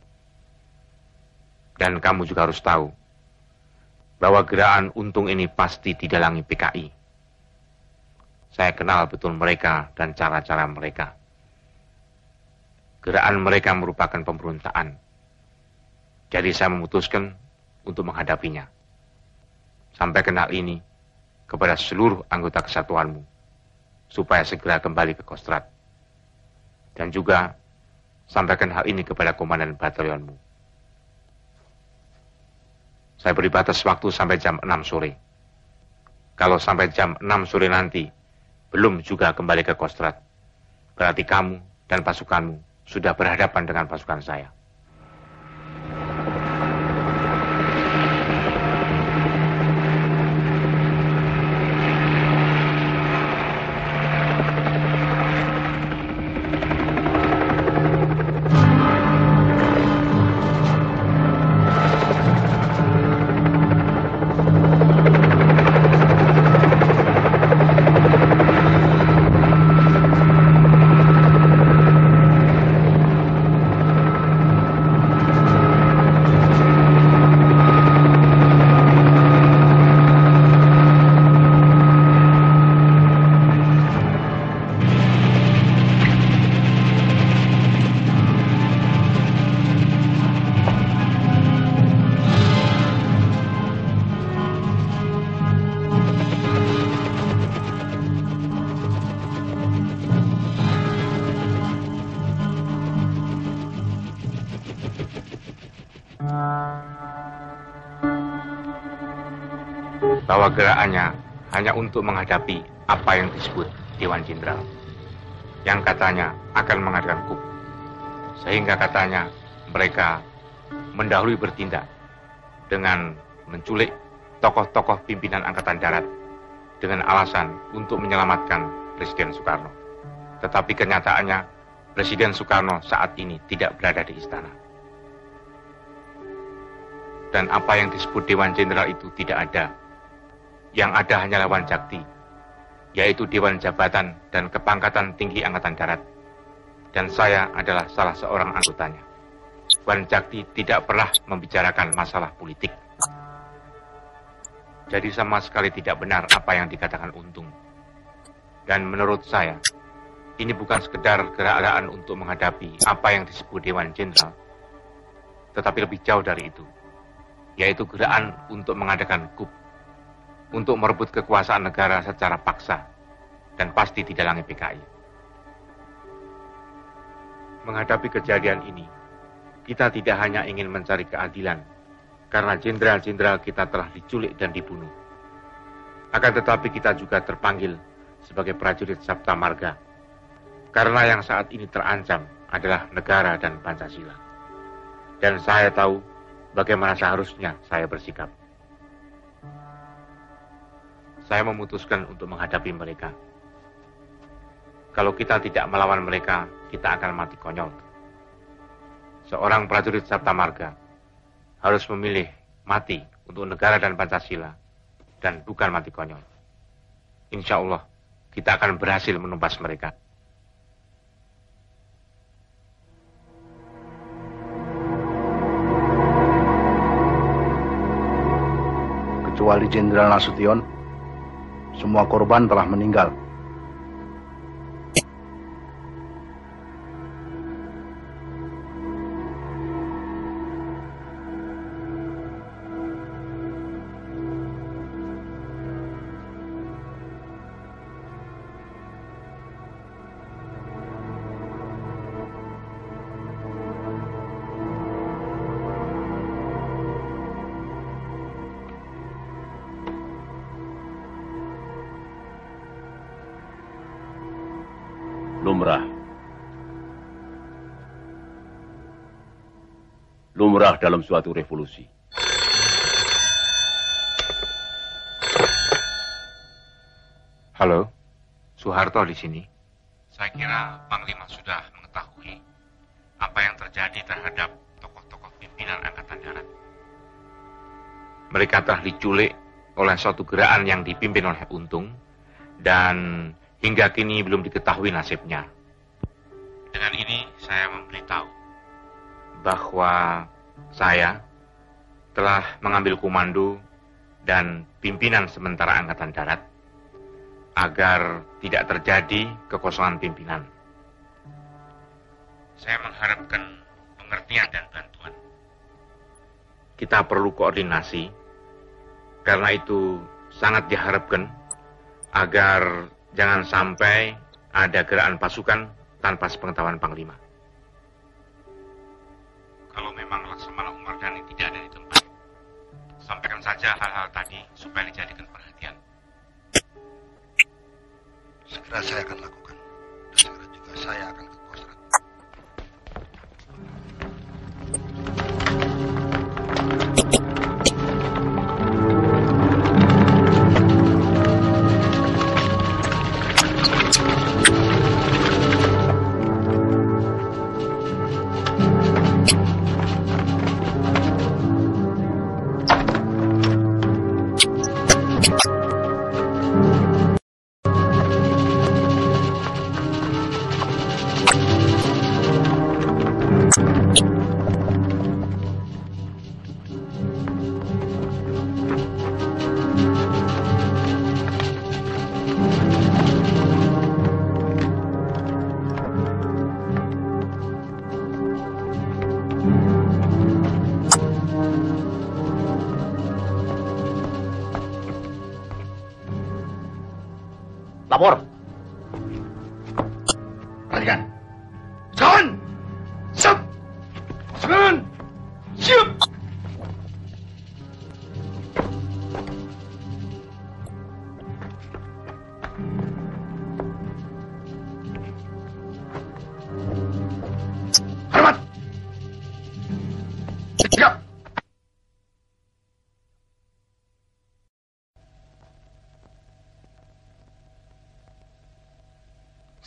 Dan kamu juga harus tahu bahwa gerakan Untung ini pasti didalangi P K I. Saya kenal betul mereka dan cara-cara mereka. Gerakan mereka merupakan pemberontakan. Jadi saya memutuskan untuk menghadapinya. Sampai kenal ini kepada seluruh anggota kesatuanmu, supaya segera kembali ke Kostrad. Dan juga, sampaikan hal ini kepada komandan batalionmu. Saya beri batas waktu sampai jam enam sore. Kalau sampai jam enam sore nanti, belum juga kembali ke Kostrad, berarti kamu dan pasukanmu sudah berhadapan dengan pasukan saya. Gerakannya hanya untuk menghadapi apa yang disebut Dewan Jenderal yang katanya akan mengadakan coup, sehingga katanya mereka mendahului bertindak dengan menculik tokoh-tokoh pimpinan Angkatan Darat dengan alasan untuk menyelamatkan Presiden Soekarno. Tetapi kenyataannya Presiden Soekarno saat ini tidak berada di istana, dan apa yang disebut Dewan Jenderal itu tidak ada. Yang ada hanya Lawan Jakti, yaitu Dewan Jabatan dan Kepangkatan Tinggi Angkatan Darat. Dan saya adalah salah seorang anggotanya. Dewan Jakti tidak pernah membicarakan masalah politik. Jadi sama sekali tidak benar apa yang dikatakan Untung. Dan menurut saya, ini bukan sekedar gerak-gerakan untuk menghadapi apa yang disebut Dewan Jenderal, tetapi lebih jauh dari itu, yaitu gerakan untuk mengadakan kup, untuk merebut kekuasaan negara secara paksa, dan pasti didalangi P K I. Menghadapi kejadian ini, kita tidak hanya ingin mencari keadilan, karena jenderal-jenderal kita telah diculik dan dibunuh. Akan tetapi kita juga terpanggil sebagai prajurit Sabta Marga, karena yang saat ini terancam adalah negara dan Pancasila. Dan saya tahu bagaimana seharusnya saya bersikap. Saya memutuskan untuk menghadapi mereka. Kalau kita tidak melawan mereka, kita akan mati konyol. Seorang prajurit Sabta Marga harus memilih mati untuk negara dan Pancasila, dan bukan mati konyol. Insya Allah, kita akan berhasil menumpas mereka. Kecuali Jenderal Nasution, semua korban telah meninggal. Lumrah. Lumrah dalam suatu revolusi. Halo, Soeharto di sini. Saya kira Panglima sudah mengetahui apa yang terjadi terhadap tokoh-tokoh pimpinan Angkatan Darat. Mereka telah diculik oleh suatu gerakan yang dipimpin oleh Untung, dan hingga kini belum diketahui nasibnya. Dengan ini saya memberitahu bahwa saya telah mengambil komando dan pimpinan sementara Angkatan Darat agar tidak terjadi kekosongan pimpinan. Saya mengharapkan pengertian dan bantuan. Kita perlu koordinasi, karena itu sangat diharapkan agar jangan sampai ada gerakan pasukan tanpa sepengetahuan Panglima. Kalau memang Laksamana Omar Dhani tidak ada di tempat, sampaikan saja hal-hal tadi supaya dijadikan perhatian. Segera saya akan lakukan, dan segera juga saya akan ke Kosrat.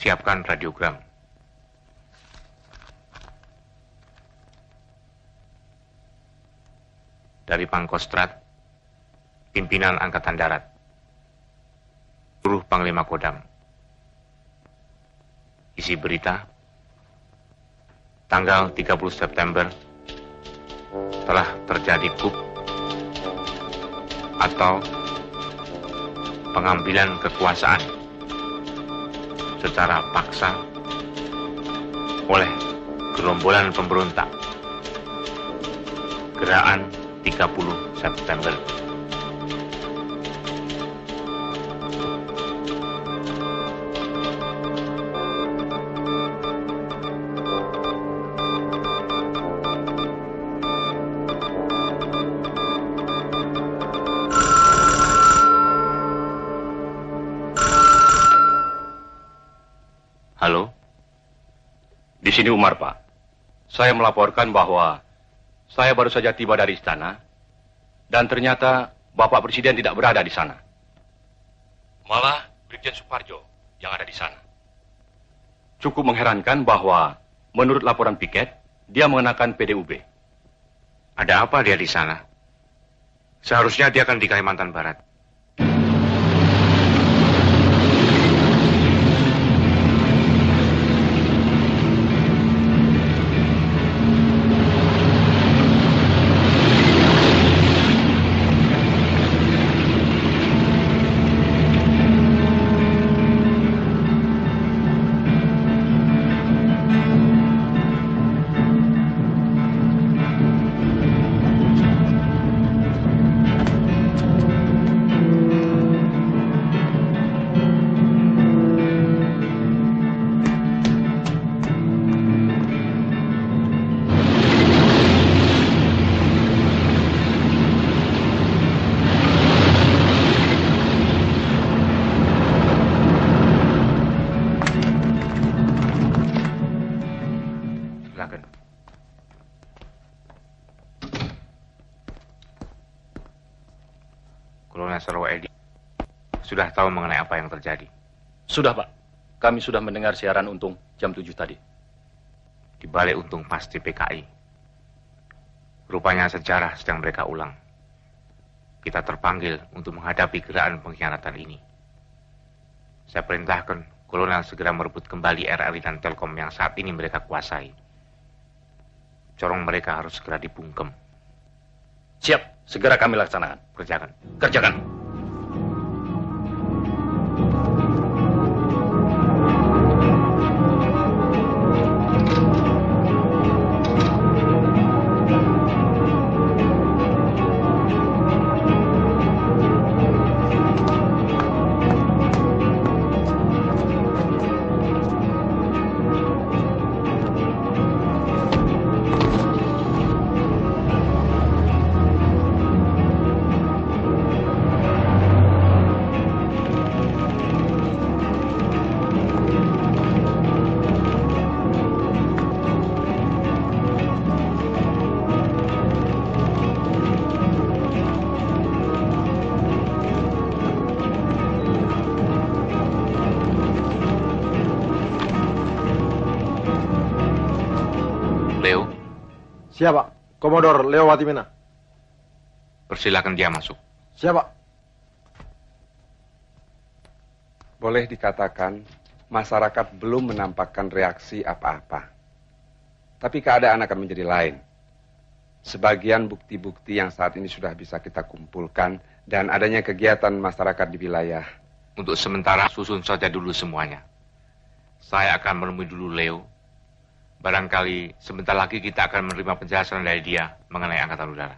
Siapkan radiogram. Dari Pangkostrat, pimpinan Angkatan Darat, seluruh Panglima Kodam. Isi berita, tanggal tiga puluh September telah terjadi kup atau pengambilan kekuasaan secara paksa oleh gerombolan pemberontak Gerakan tiga puluh September. Di sini Umar, Pak. Saya melaporkan bahwa saya baru saja tiba dari istana dan ternyata Bapak Presiden tidak berada di sana. Malah Brigjen Soepardjo yang ada di sana. Cukup mengherankan bahwa menurut laporan piket, dia mengenakan P D U B. Ada apa dia di sana? Seharusnya dia akan di Kalimantan Barat. Sudah tahu mengenai apa yang terjadi? Sudah, Pak. Kami sudah mendengar siaran Untung jam tujuh tadi. Di balik Untung pasti P K I. Rupanya sejarah sedang mereka ulang. Kita terpanggil untuk menghadapi gerakan pengkhianatan ini. Saya perintahkan kolonel segera merebut kembali R R I dan Telkom yang saat ini mereka kuasai. Corong mereka harus segera dibungkem. Siap, segera kami laksanakan. Kerjakan. Kerjakan. Siap, Pak. Komodor Leo Watimena. Persilakan dia masuk. Siap, Pak. Boleh dikatakan masyarakat belum menampakkan reaksi apa-apa. Tapi keadaan akan menjadi lain. Sebagian bukti-bukti yang saat ini sudah bisa kita kumpulkan dan adanya kegiatan masyarakat di wilayah. Untuk sementara susun saja dulu semuanya. Saya akan menemui dulu Leo. Barangkali sebentar lagi kita akan menerima penjelasan dari dia mengenai Angkatan Udara.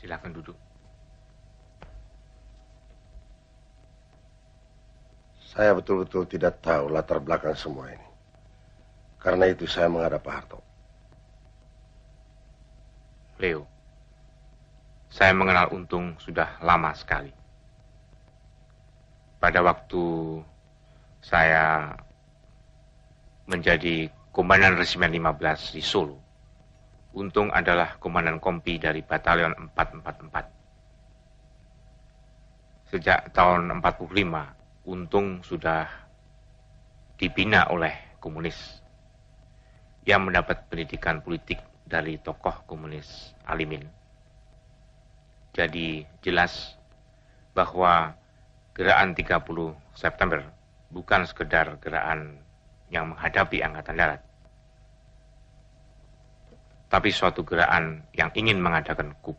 Silakan duduk. Saya betul-betul tidak tahu latar belakang semua ini. Karena itu saya menghadap Pak Harto. Leo, saya mengenal Untung sudah lama sekali. Pada waktu saya menjadi komandan Resimen lima belas di Solo, Untung adalah komandan kompi dari batalion empat empat empat. Sejak tahun empat puluh lima, Untung sudah dibina oleh komunis yang mendapat pendidikan politik dari tokoh komunis Alimin. Jadi jelas bahwa Gerakan tiga puluh September bukan sekedar gerakan yang menghadapi Angkatan Darat, tapi suatu gerakan yang ingin mengadakan coup.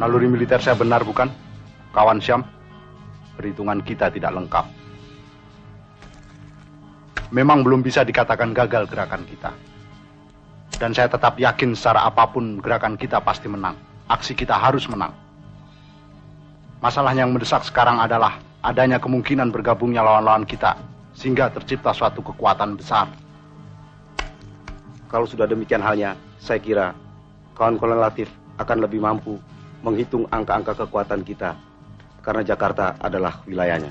Naluri militer saya benar, bukan? Kawan Syam, perhitungan kita tidak lengkap. Memang belum bisa dikatakan gagal gerakan kita. Dan saya tetap yakin secara apapun gerakan kita pasti menang. Aksi kita harus menang. Masalah yang mendesak sekarang adalah adanya kemungkinan bergabungnya lawan-lawan kita, sehingga tercipta suatu kekuatan besar. Kalau sudah demikian halnya, saya kira kawan Kolonel Latif akan lebih mampu menghitung angka-angka kekuatan kita, karena Jakarta adalah wilayahnya.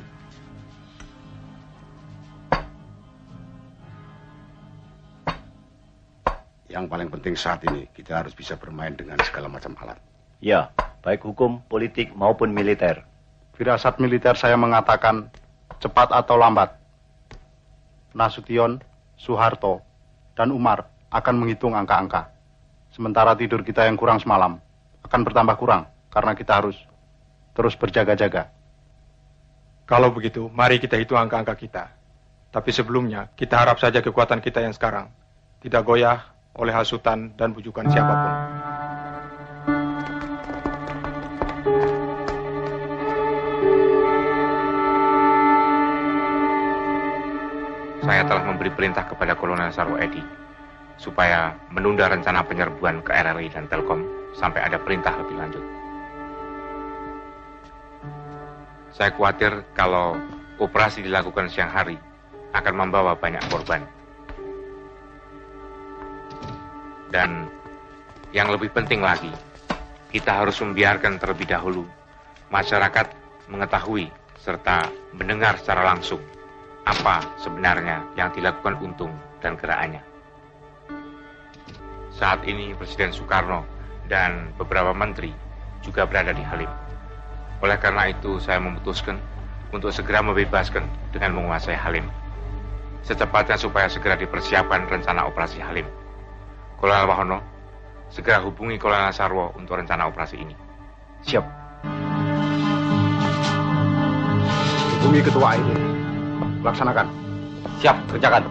Yang paling penting saat ini, kita harus bisa bermain dengan segala macam alat. Ya, baik hukum, politik, maupun militer. Firasat militer saya mengatakan, cepat atau lambat, Nasution, Soeharto, dan Umar akan menghitung angka-angka. Sementara tidur kita yang kurang semalam akan bertambah kurang, karena kita harus terus berjaga-jaga. Kalau begitu, mari kita hitung angka-angka kita. Tapi sebelumnya, kita harap saja kekuatan kita yang sekarang tidak goyah oleh hasutan dan bujukan siapapun. Saya telah memberi perintah kepada Kolonel Sarwedi supaya menunda rencana penyerbuan ke R R I dan Telkom sampai ada perintah lebih lanjut. Saya khawatir kalau operasi dilakukan siang hari akan membawa banyak korban. Dan yang lebih penting lagi, kita harus membiarkan terlebih dahulu masyarakat mengetahui serta mendengar secara langsung apa sebenarnya yang dilakukan Untung dan gerakannya. Saat ini Presiden Soekarno dan beberapa menteri juga berada di Halim. Oleh karena itu saya memutuskan untuk segera membebaskan dengan menguasai Halim. Secepatnya supaya segera dipersiapkan rencana operasi Halim. Kolonel Wahono, segera hubungi Kolonel Sarwo untuk rencana operasi ini. Siap. Hubungi Ketua ini. Laksanakan. Siap, kerjakan.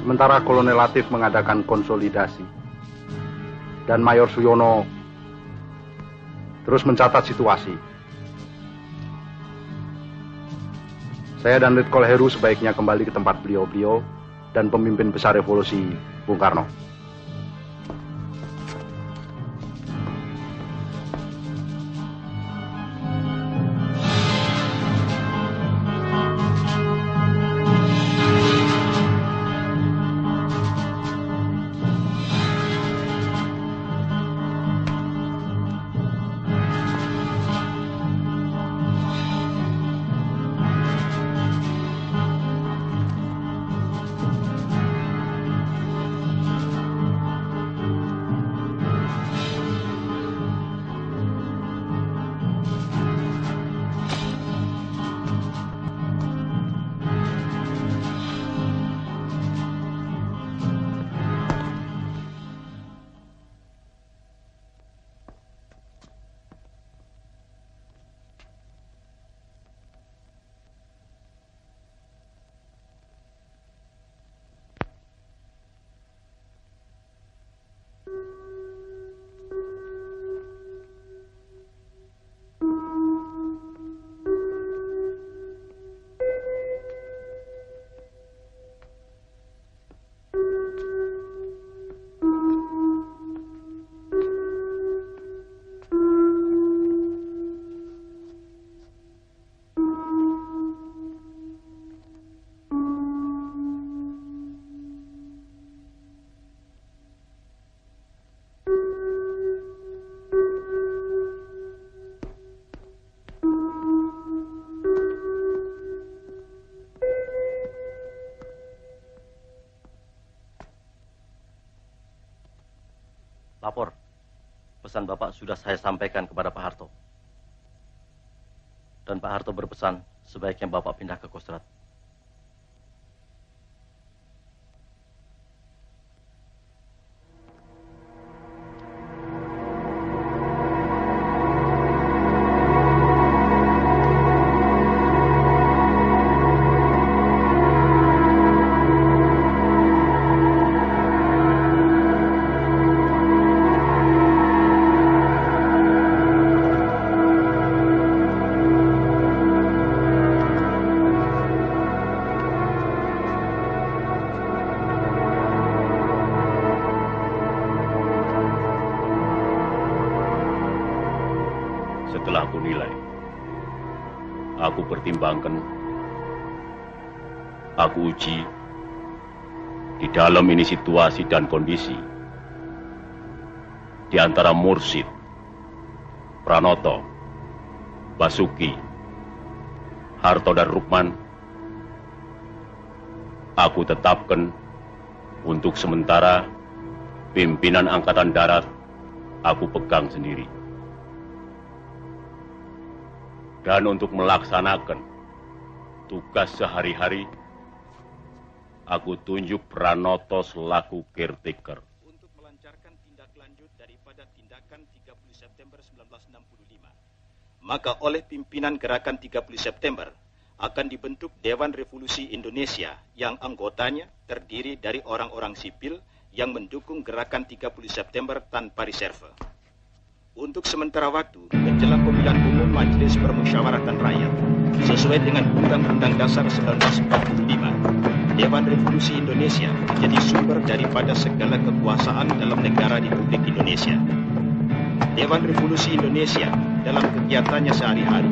Sementara Kolonel Latif mengadakan konsolidasi dan Mayor Suyono terus mencatat situasi. Saya dan Letkol Heru sebaiknya kembali ke tempat beliau-beliau dan pemimpin besar revolusi Bung Karno. pesan Bapak sudah saya sampaikan kepada Pak Harto. Dan Pak Harto berpesan, sebaiknya Bapak pindah ke Kostrad. Pertimbangkan, aku uji di dalam ini situasi dan kondisi di antara Mursid, Pranoto, Basuki, Harto dan Rukman, aku tetapkan untuk sementara pimpinan Angkatan Darat aku pegang sendiri. Dan untuk melaksanakan tugas sehari-hari, aku tunjuk Pranoto selaku caretaker. Untuk melancarkan tindak lanjut daripada tindakan tiga puluh September seribu sembilan ratus enam puluh lima, maka oleh pimpinan Gerakan tiga puluh September akan dibentuk Dewan Revolusi Indonesia yang anggotanya terdiri dari orang-orang sipil yang mendukung Gerakan tiga puluh September tanpa reserve. Untuk sementara waktu, menjelang pemilihan umum Majelis Permusyawaratan Rakyat, sesuai dengan Undang-Undang Dasar seribu sembilan ratus empat puluh lima, Dewan Revolusi Indonesia menjadi sumber daripada segala kekuasaan dalam negara di Republik Indonesia. Dewan Revolusi Indonesia dalam kegiatannya sehari-hari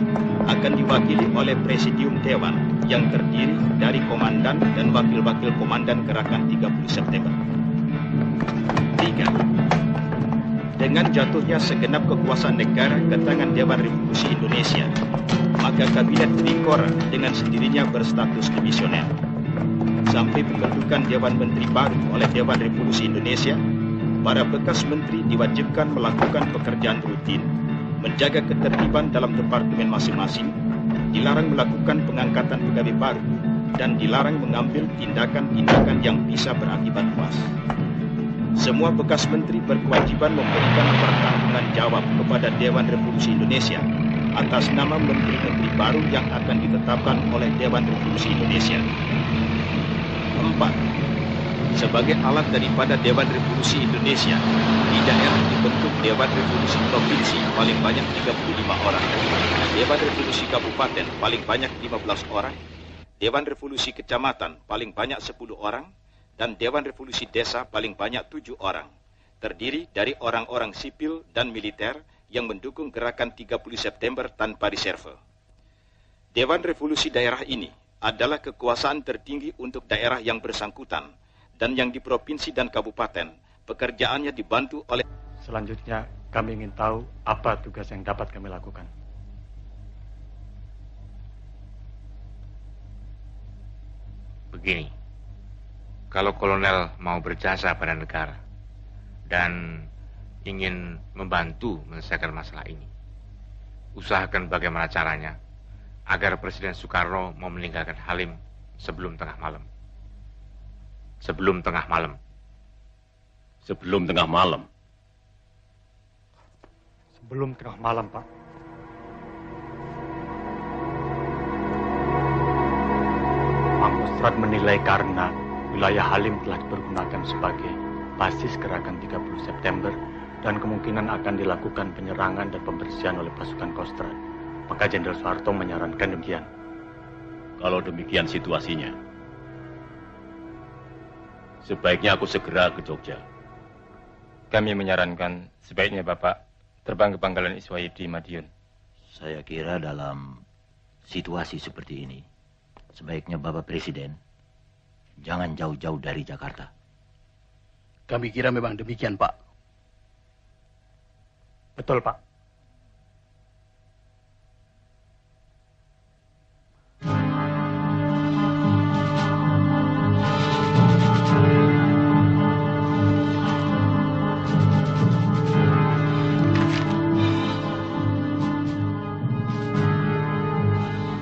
akan diwakili oleh Presidium Dewan yang terdiri dari Komandan dan Wakil-Wakil Komandan Gerakan tiga puluh September. tiga. Dengan jatuhnya segenap kekuasaan negara ke tangan Dewan Revolusi Indonesia, maka Kabinet Trikora dengan sendirinya berstatus divisioner. Sampai pembentukan Dewan Menteri baru oleh Dewan Revolusi Indonesia, para bekas menteri diwajibkan melakukan pekerjaan rutin, menjaga ketertiban dalam departemen masing-masing, dilarang melakukan pengangkatan pegawai baru, dan dilarang mengambil tindakan-tindakan yang bisa berakibat luas. Semua bekas menteri berkewajiban memberikan pertanggung jawab kepada Dewan Revolusi Indonesia atas nama menteri-menteri baru yang akan ditetapkan oleh Dewan Revolusi Indonesia. Empat, sebagai alat daripada Dewan Revolusi Indonesia, di daerah dibentuk Dewan Revolusi Provinsi paling banyak tiga puluh lima orang, Dewan Revolusi Kabupaten paling banyak lima belas orang, Dewan Revolusi Kecamatan paling banyak sepuluh orang, dan Dewan Revolusi Desa paling banyak tujuh orang, terdiri dari orang-orang sipil dan militer yang mendukung Gerakan tiga puluh September tanpa reserve. Dewan Revolusi daerah ini adalah kekuasaan tertinggi untuk daerah yang bersangkutan, dan yang di provinsi dan kabupaten, pekerjaannya dibantu oleh... Selanjutnya, kami ingin tahu apa tugas yang dapat kami lakukan. Begini. Kalau kolonel mau berjasa pada negara dan ingin membantu menyelesaikan masalah ini, usahakan bagaimana caranya agar Presiden Soekarno mau meninggalkan Halim sebelum tengah malam. Sebelum tengah malam. Sebelum tengah malam. Sebelum tengah malam, Pak. Pangkostrat menilai karena wilayah Halim telah dipergunakan sebagai basis Gerakan tiga puluh September dan kemungkinan akan dilakukan penyerangan dan pembersihan oleh pasukan Kostrad. Maka Jenderal Soeharto menyarankan demikian. Kalau demikian situasinya, sebaiknya aku segera ke Jogja. Kami menyarankan sebaiknya Bapak terbang ke Pangkalan Iswahid di Madiun. Saya kira dalam situasi seperti ini, sebaiknya Bapak Presiden jangan jauh-jauh dari Jakarta. Kami kira memang demikian, Pak. Betul, Pak.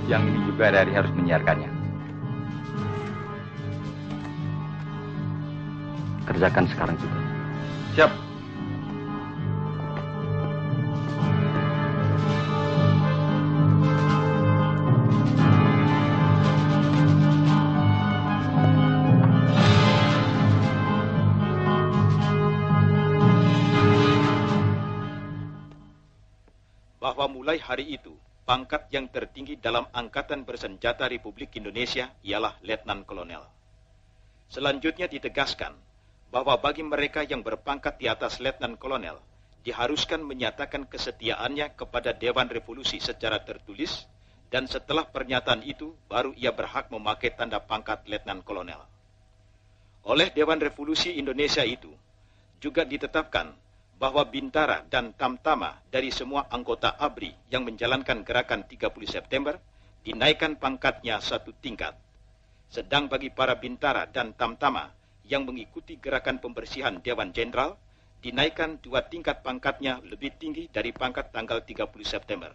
Yang ini juga dari harus menyiarkannya. Kerjakan sekarang juga. Siap. Bahwa mulai hari itu, pangkat yang tertinggi dalam Angkatan Bersenjata Republik Indonesia ialah Letnan Kolonel. Selanjutnya ditegaskan bahwa bagi mereka yang berpangkat di atas Letnan Kolonel, diharuskan menyatakan kesetiaannya kepada Dewan Revolusi secara tertulis, dan setelah pernyataan itu, baru ia berhak memakai tanda pangkat Letnan Kolonel. Oleh Dewan Revolusi Indonesia itu, juga ditetapkan bahwa bintara dan tamtama dari semua anggota ABRI yang menjalankan gerakan tiga puluh September dinaikkan pangkatnya satu tingkat. Sedang bagi para bintara dan tamtama yang mengikuti gerakan pembersihan Dewan Jenderal dinaikkan dua tingkat pangkatnya lebih tinggi dari pangkat tanggal tiga puluh September.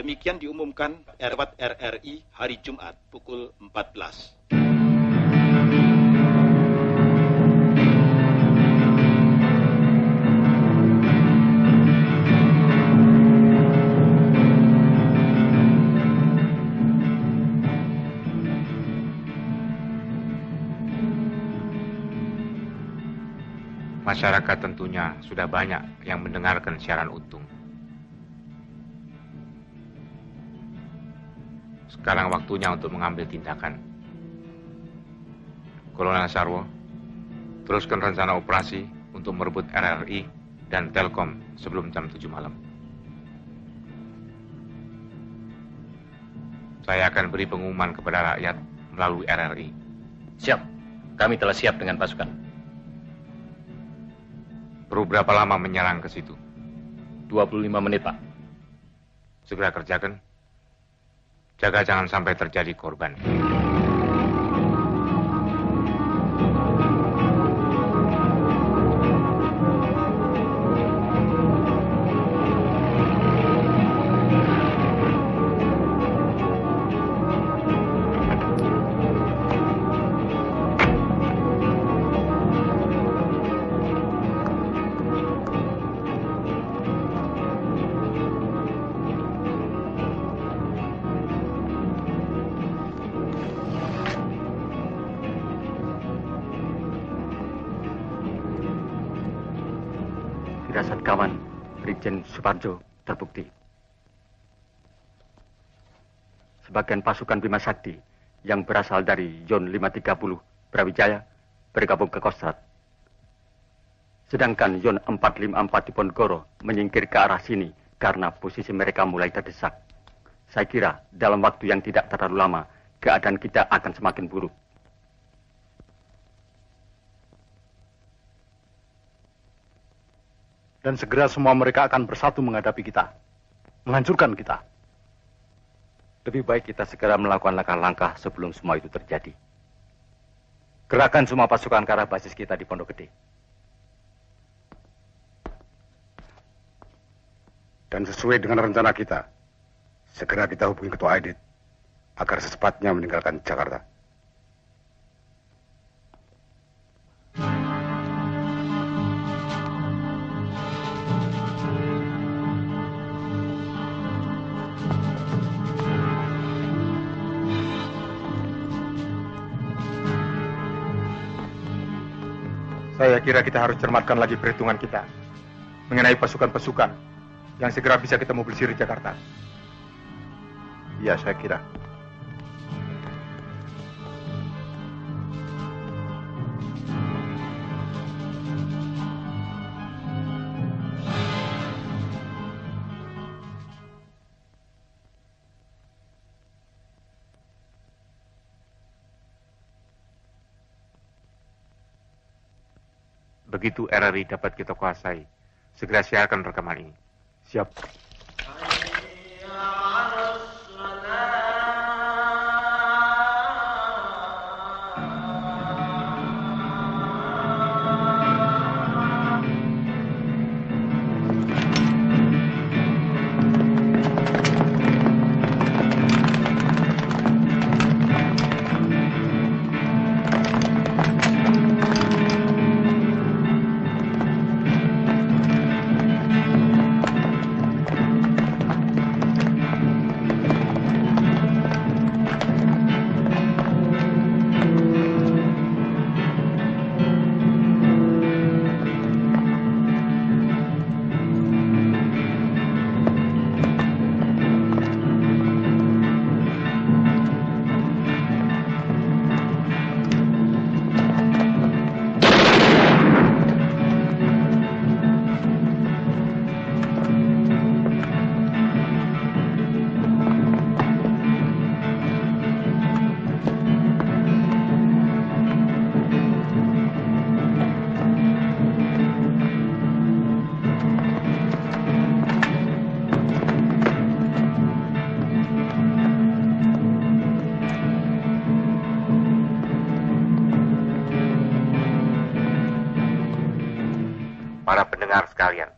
Demikian diumumkan Erwat R R I hari Jumat pukul empat belas. Masyarakat tentunya sudah banyak yang mendengarkan siaran Untung. Sekarang waktunya untuk mengambil tindakan. Kolonel Sarwo, teruskan rencana operasi untuk merebut R R I dan Telkom sebelum jam tujuh malam. Saya akan beri pengumuman kepada rakyat melalui R R I. Siap, kami telah siap dengan pasukan. Perlu berapa lama menyerang ke situ? dua puluh lima menit, Pak. Segera kerjakan. Jaga jangan sampai terjadi korban. Jasad kawan Brigjen Soepardjo terbukti. Sebagian pasukan Bima Sakti yang berasal dari Yon lima tiga puluh Brawijaya bergabung ke Kostrad. Sedangkan Yon empat lima empat di Ponegoro menyingkir ke arah sini karena posisi mereka mulai terdesak. Saya kira dalam waktu yang tidak terlalu lama keadaan kita akan semakin buruk. Dan segera semua mereka akan bersatu menghadapi kita, menghancurkan kita. Lebih baik kita segera melakukan langkah-langkah sebelum semua itu terjadi. Gerakan semua pasukan ke arah basis kita di Pondok Gede. Dan sesuai dengan rencana kita, segera kita hubungi Ketua Aidit agar secepatnya meninggalkan Jakarta. Saya kira kita harus cermatkan lagi perhitungan kita mengenai pasukan-pasukan yang segera bisa kita mobilisir di Jakarta. Iya, saya kira. Begitu R R I dapat kita kuasai, segera siarkan rekaman ini. Siap. sekalian.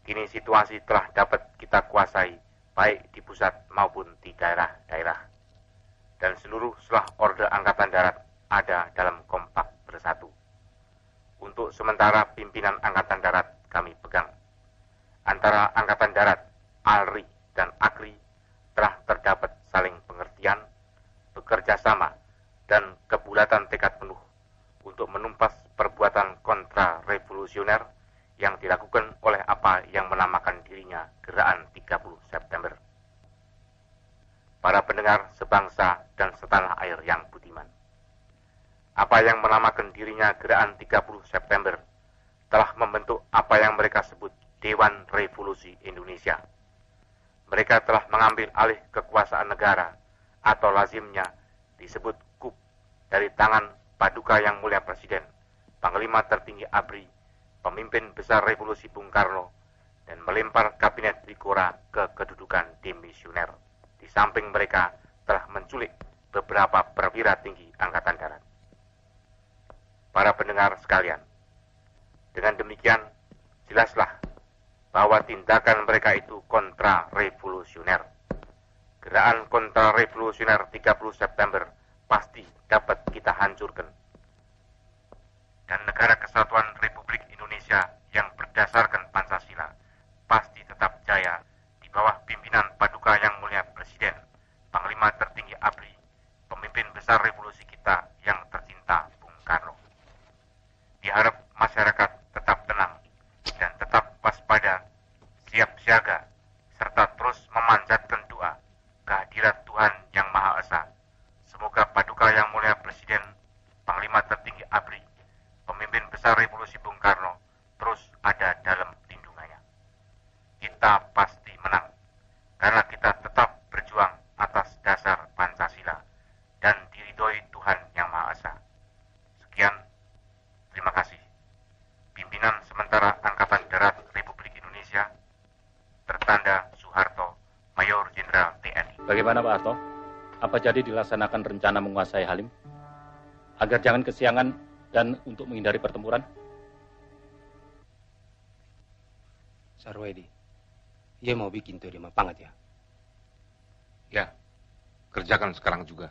Kini situasi telah dapat kita kuasai, baik di pusat maupun di daerah-daerah. Dan seluruh selah Orde Angkatan Darat ada dalam kompak bersatu. Untuk sementara pimpinan Angkatan Darat kami pegang. Antara Angkatan Darat, A U R I, dan A K R I telah terdapat saling pengertian, bekerja sama, dan kebulatan tekad penuh untuk menumpas perbuatan kontra-revolusioner yang dilakukan oleh apa yang menamakan dirinya Gerakan tiga puluh September. Para pendengar sebangsa dan setanah air yang budiman, apa yang menamakan dirinya Gerakan tiga puluh September telah membentuk apa yang mereka sebut Dewan Revolusi Indonesia. Mereka telah mengambil alih kekuasaan negara atau lazimnya disebut kup dari tangan Paduka Yang Mulia Presiden, Panglima Tertinggi A B R I, Pemimpin Besar Revolusi Bung Karno, dan melempar Kabinet Trikora ke kedudukan demisioner. Di samping mereka telah menculik beberapa perwira tinggi Angkatan Darat. Para pendengar sekalian, dengan demikian jelaslah bahwa tindakan mereka itu kontra-revolusioner. Gerakan kontra-revolusioner tiga puluh September pasti dapat kita hancurkan. Dan negara kesatuan Republik Indonesia yang berdasarkan Pancasila pasti tetap jaya di bawah pimpinan Paduka Yang Mulia Presiden, Panglima Tertinggi A B R I, Pemimpin Besar Revolusi kita yang tercinta Bung Karno. Diharap masyarakat tetap tenang dan tetap waspada, siap siaga, serta terus memanjatkan doa kehadirat Tuhan Yang Maha Esa. Semoga Paduka Yang Mulia Presiden, Panglima Tertinggi A B R I, Pemimpin Besar Revolusi Bung Karno terus ada dalam lindungannya. Kita pasti menang, karena kita tetap berjuang atas dasar Pancasila dan diridhoi Tuhan Yang Maha Esa. Sekian, terima kasih. Pimpinan Sementara Angkatan Darat Republik Indonesia, tertanda Soeharto, Mayor Jenderal T N I. Bagaimana Pak Harto? Apa jadi dilaksanakan rencana menguasai Halim? Agar jangan kesiangan dan untuk menghindari pertempuran? Sarwedi, dia mau bikin teori mapangat ya? Ya, kerjakan sekarang juga.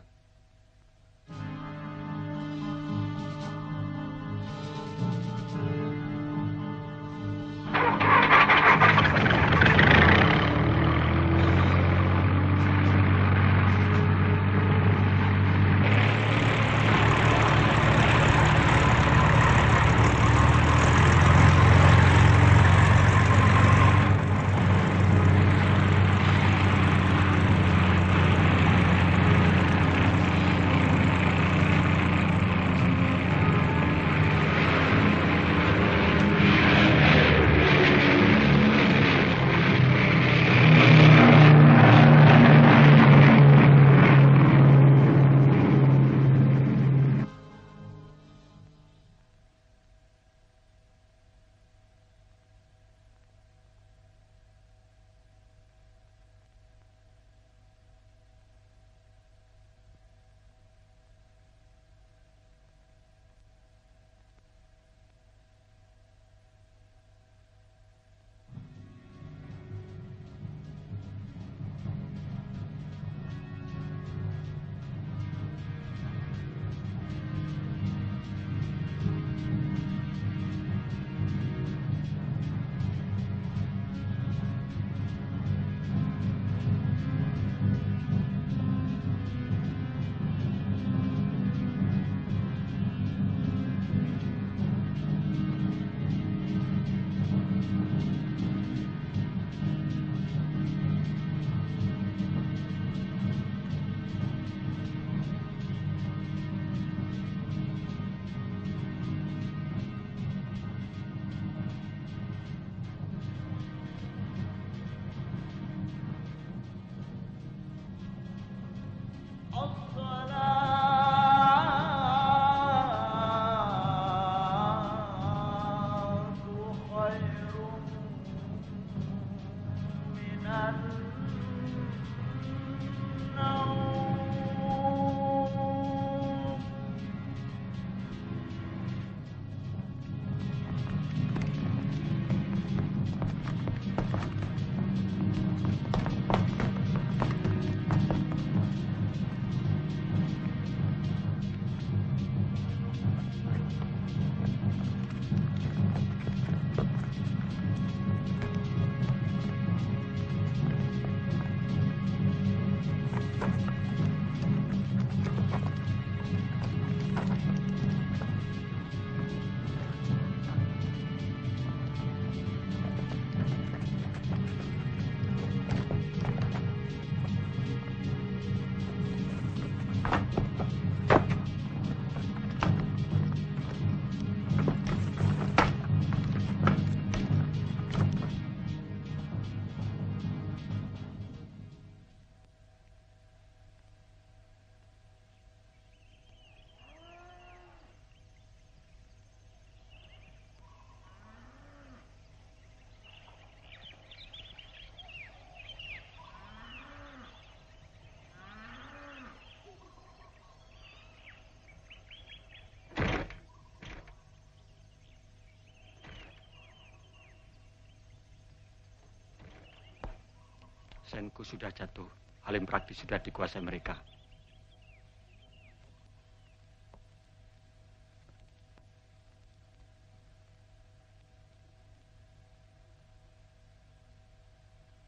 Senku sudah jatuh. Halim praktis sudah dikuasai mereka.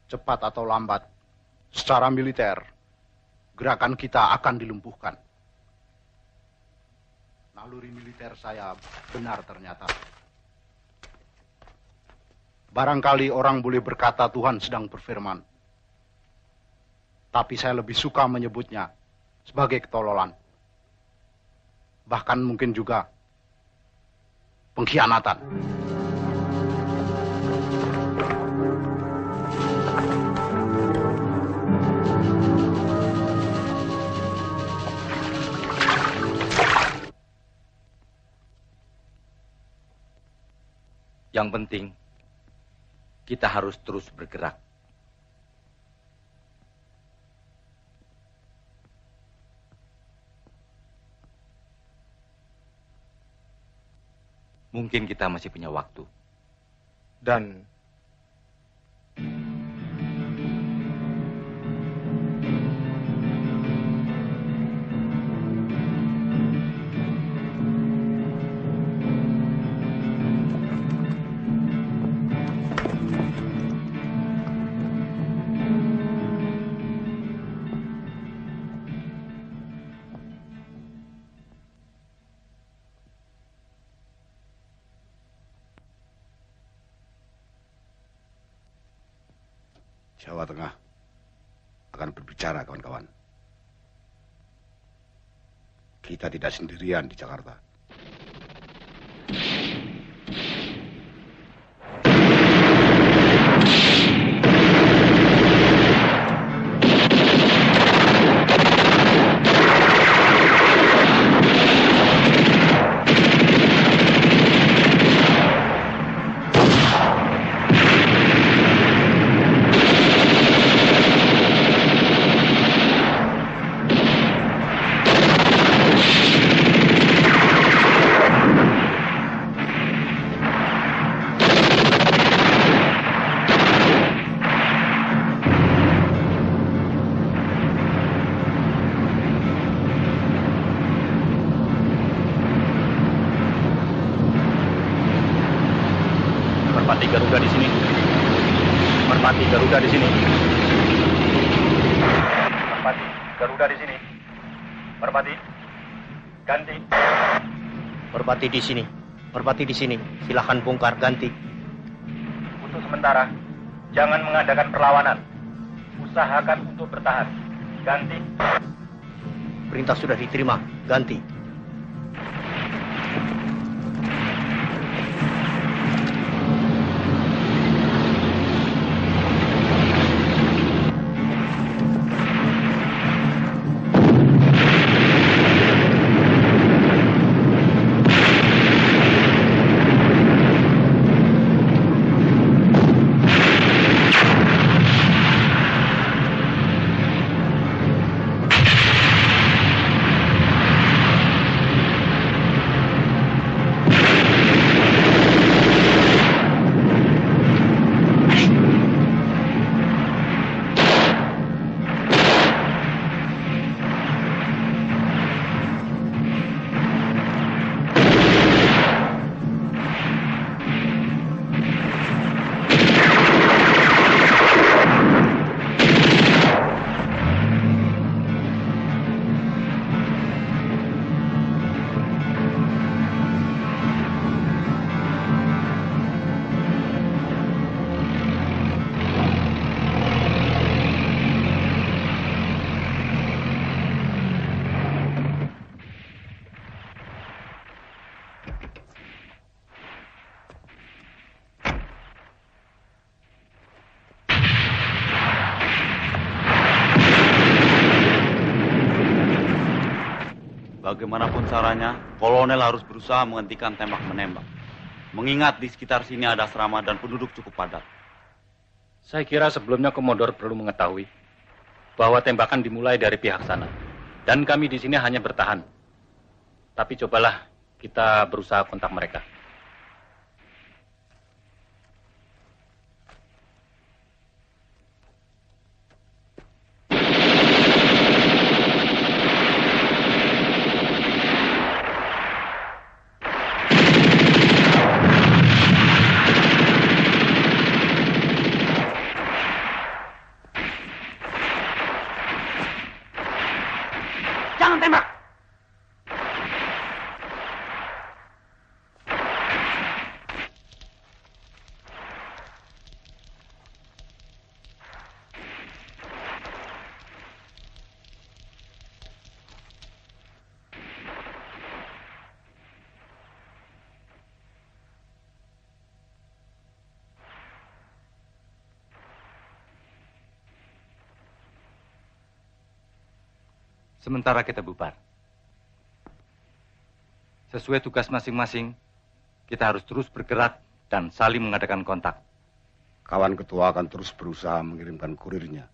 Cepat atau lambat, secara militer, gerakan kita akan dilumpuhkan. Naluri militer saya benar ternyata. Barangkali orang boleh berkata Tuhan sedang berfirman. Tapi saya lebih suka menyebutnya sebagai ketololan. Bahkan mungkin juga pengkhianatan. Yang penting, kita harus terus bergerak. Mungkin kita masih punya waktu. Dan Jawa Tengah akan berbicara, kawan-kawan. Kita tidak sendirian di Jakarta. Berpati di sini, berpati di sini. Silahkan bongkar ganti. Untuk sementara, jangan mengadakan perlawanan. Usahakan untuk bertahan. Ganti. Perintah sudah diterima. Ganti. Bagaimanapun caranya, kolonel harus berusaha menghentikan tembak-menembak. Mengingat di sekitar sini ada asrama dan penduduk cukup padat. Saya kira sebelumnya Komodor perlu mengetahui bahwa tembakan dimulai dari pihak sana. Dan kami di sini hanya bertahan. Tapi cobalah kita berusaha kontak mereka. Sementara kita bubar. Sesuai tugas masing-masing, kita harus terus bergerak dan saling mengadakan kontak. Kawan ketua akan terus berusaha mengirimkan kurirnya.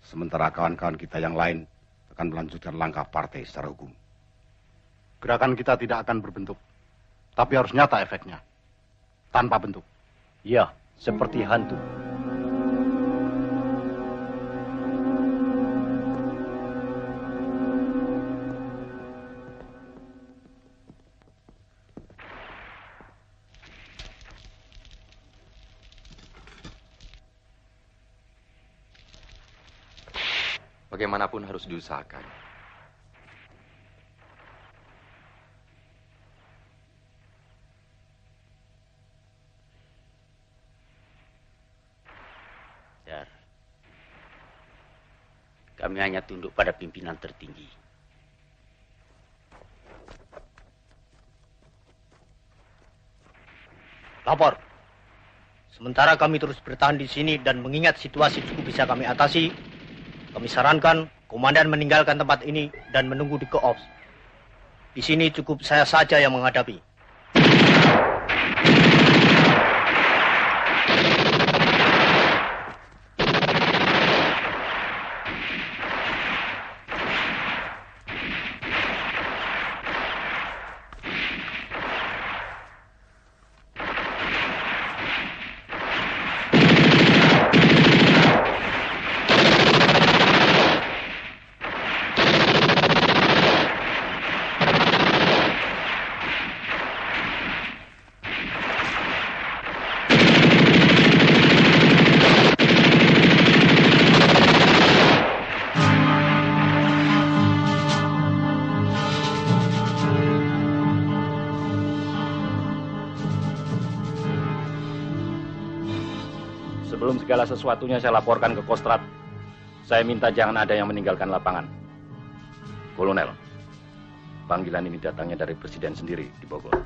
Sementara kawan-kawan kita yang lain akan melanjutkan langkah partai secara hukum. Gerakan kita tidak akan berbentuk, tapi harus nyata efeknya. Tanpa bentuk. Ya, seperti hantu. Bagaimanapun harus diusahakan. Dar, kami hanya tunduk pada pimpinan tertinggi. Lapor. Sementara kami terus bertahan di sini dan mengingat situasi cukup bisa kami atasi, kami sarankan komandan meninggalkan tempat ini dan menunggu di Koops. Di sini cukup saya saja yang menghadapi. Segala sesuatunya saya laporkan ke Kostrad. Saya minta jangan ada yang meninggalkan lapangan. Kolonel, panggilan ini datangnya dari Presiden sendiri di Bogor.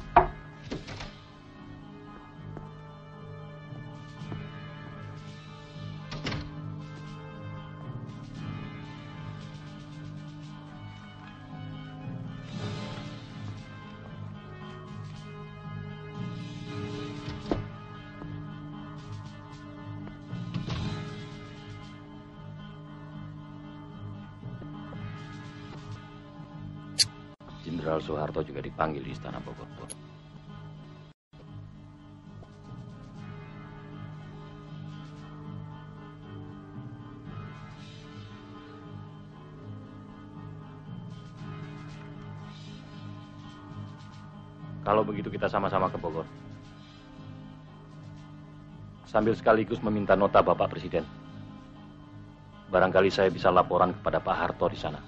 Jenderal Soeharto juga dipanggil di Istana Bogor. Kalau begitu kita sama-sama ke Bogor. Sambil sekaligus meminta nota Bapak Presiden. Barangkali saya bisa laporan kepada Pak Harto di sana.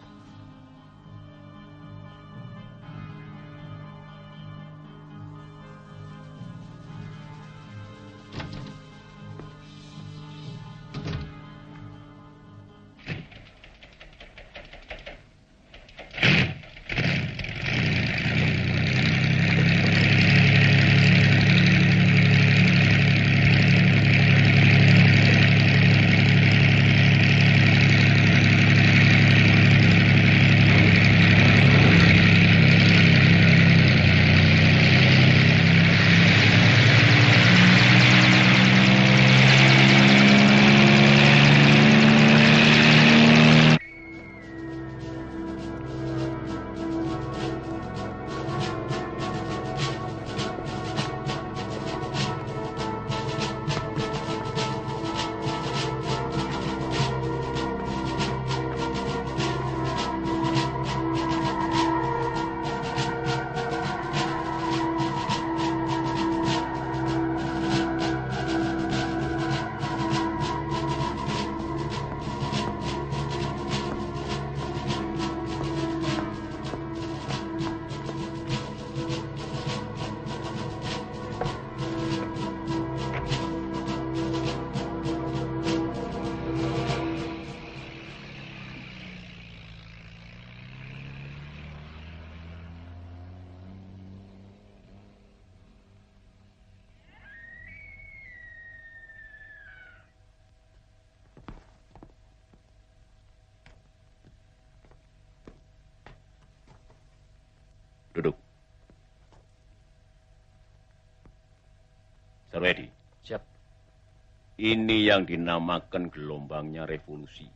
Ini yang dinamakan gelombangnya revolusi.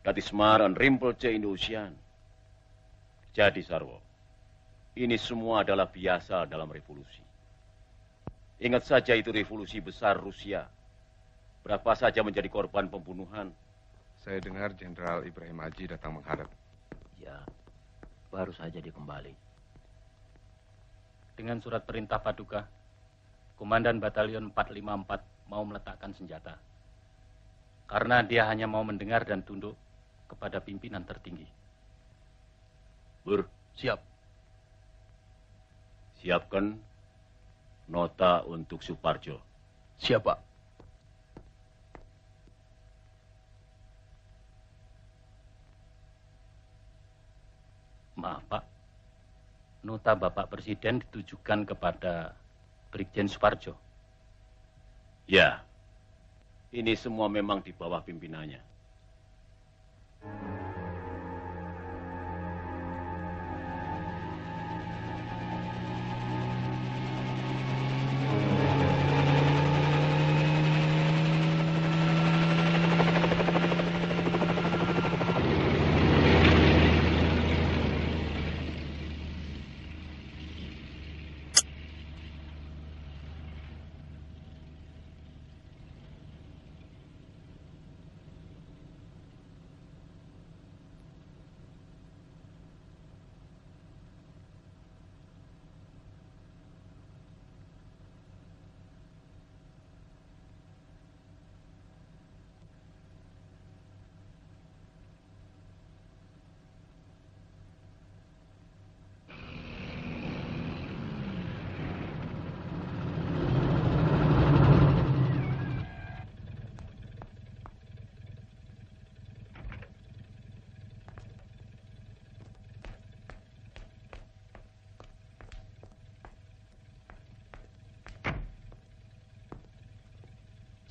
Dati Semaran, Rinpoche Indosian. Jadi Sarwo, ini semua adalah biasa dalam revolusi. Ingat saja itu revolusi besar Rusia. Berapa saja menjadi korban pembunuhan. Saya dengar Jenderal Ibrahim Haji datang menghadap. Ya, baru saja dia kembali. Dengan surat perintah Paduka, Komandan Batalion empat lima empat mau meletakkan senjata. Karena dia hanya mau mendengar dan tunduk kepada pimpinan tertinggi. Bur, siap. Siapkan nota untuk Suparjo. Siap, Pak. Maaf, Pak. Nota Bapak Presiden ditujukan kepada Brigjen Soepardjo. Ya. Ini semua memang di bawah pimpinannya.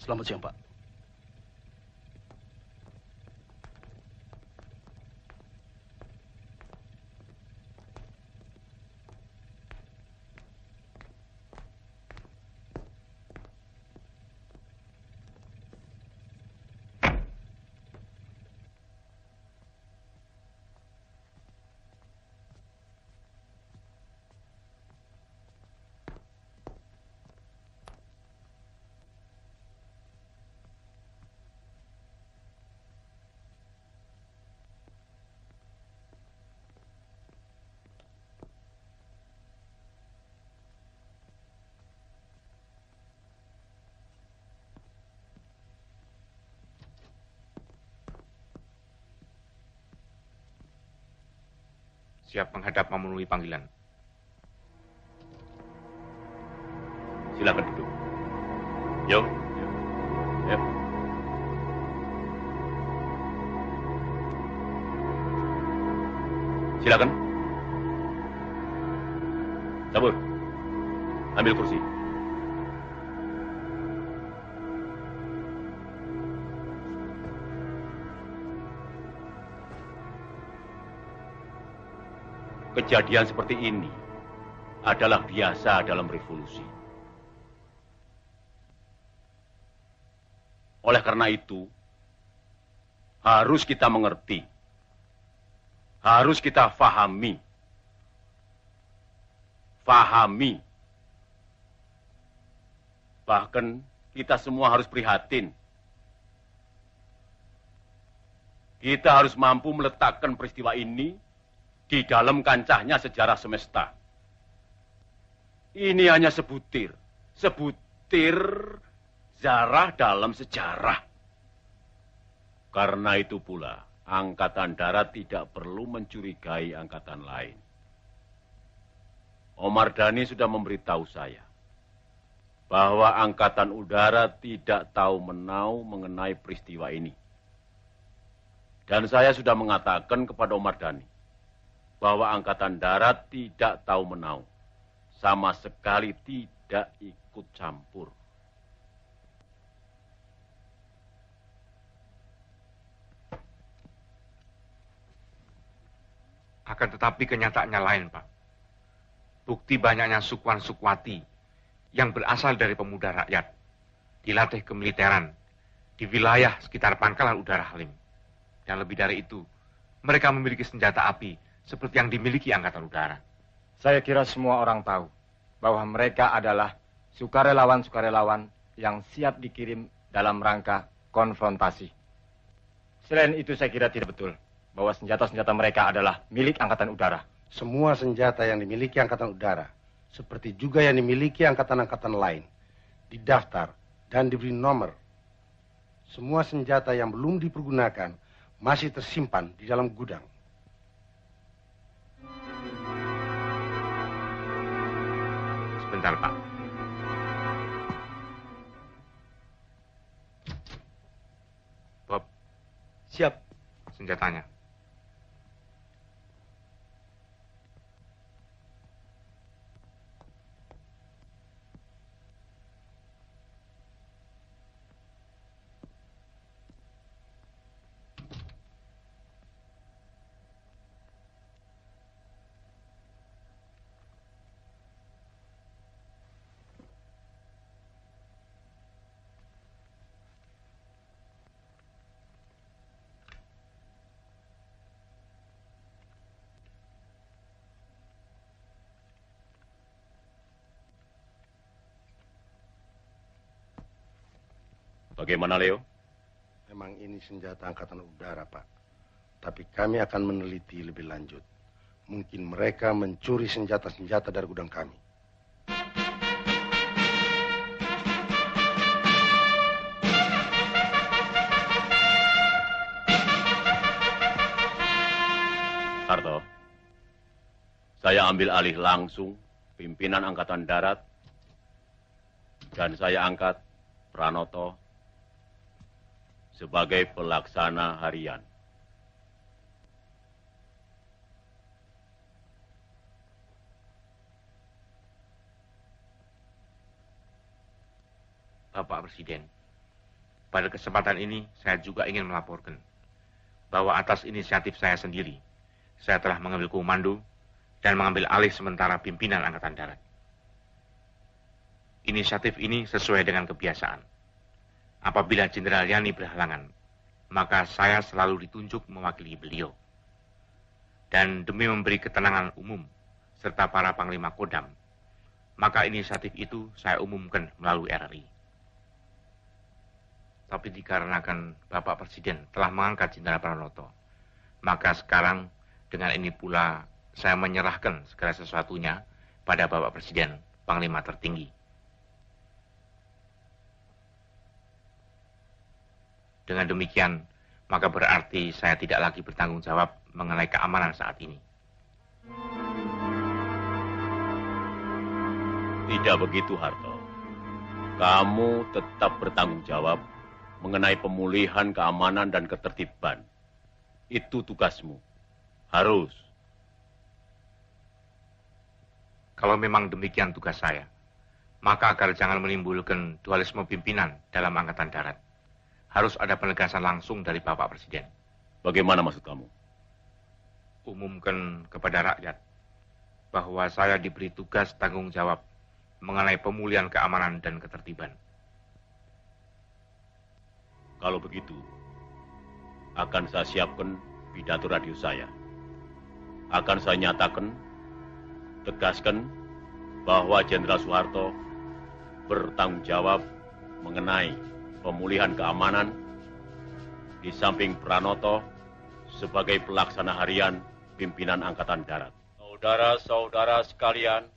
Selamat siang, Pak. Siap menghadap memenuhi panggilan. Silakan duduk. Yo. Yo. Yo. Silakan. Cabut. Ambil kursi. Kejadian seperti ini adalah biasa dalam revolusi. Oleh karena itu, harus kita mengerti, harus kita fahami, fahami. Bahkan kita semua harus prihatin. Kita harus mampu meletakkan peristiwa ini di dalam kancahnya sejarah semesta. Ini hanya sebutir, sebutir zarah dalam sejarah. Karena itu pula, Angkatan Darat tidak perlu mencurigai angkatan lain. Omar Dhani sudah memberitahu saya bahwa Angkatan Udara tidak tahu menau mengenai peristiwa ini. Dan saya sudah mengatakan kepada Omar Dhani bahwa Angkatan Darat tidak tahu menau, sama sekali tidak ikut campur. Akan tetapi kenyataannya lain, Pak. Bukti banyaknya sukuan-sukwati yang berasal dari pemuda rakyat dilatih kemiliteran di wilayah sekitar pangkalan udara Halim. Dan lebih dari itu, mereka memiliki senjata api seperti yang dimiliki Angkatan Udara. Saya kira semua orang tahu bahwa mereka adalah sukarelawan-sukarelawan yang siap dikirim dalam rangka konfrontasi. Selain itu, saya kira tidak betul bahwa senjata-senjata mereka adalah milik Angkatan Udara. Semua senjata yang dimiliki Angkatan Udara, seperti juga yang dimiliki angkatan-angkatan lain, didaftar dan diberi nomor. Semua senjata yang belum dipergunakan masih tersimpan di dalam gudang. Sebentar, Pak. Bob. Siap. Senjatanya. Bagaimana, Leo? Memang ini senjata Angkatan Udara, Pak. Tapi kami akan meneliti lebih lanjut. Mungkin mereka mencuri senjata-senjata dari gudang kami. Tarto, saya ambil alih langsung pimpinan Angkatan Darat dan saya angkat Pranoto sebagai pelaksana harian. Bapak Presiden, pada kesempatan ini saya juga ingin melaporkan bahwa atas inisiatif saya sendiri, saya telah mengambil komando dan mengambil alih sementara pimpinan Angkatan Darat. Inisiatif ini sesuai dengan kebiasaan. Apabila Jenderal Yani berhalangan, maka saya selalu ditunjuk mewakili beliau. Dan demi memberi ketenangan umum serta para Panglima Kodam, maka inisiatif itu saya umumkan melalui R R I. Tapi dikarenakan Bapak Presiden telah mengangkat Jenderal Pranoto, maka sekarang dengan ini pula saya menyerahkan segala sesuatunya pada Bapak Presiden, Panglima tertinggi. Dengan demikian, maka berarti saya tidak lagi bertanggung jawab mengenai keamanan saat ini. Tidak begitu, Harto. Kamu tetap bertanggung jawab mengenai pemulihan keamanan dan ketertiban. Itu tugasmu. Harus. Kalau memang demikian tugas saya, maka agar jangan menimbulkan dualisme pimpinan dalam Angkatan Darat, harus ada penegasan langsung dari Bapak Presiden. Bagaimana maksud kamu? Umumkan kepada rakyat bahwa saya diberi tugas tanggung jawab mengenai pemulihan keamanan dan ketertiban. Kalau begitu, akan saya siapkan pidato radio saya. Akan saya nyatakan, tegaskan bahwa Jenderal Soeharto bertanggung jawab mengenai pemulihan keamanan, di samping Pranoto sebagai pelaksana harian pimpinan Angkatan Darat. Saudara-saudara sekalian,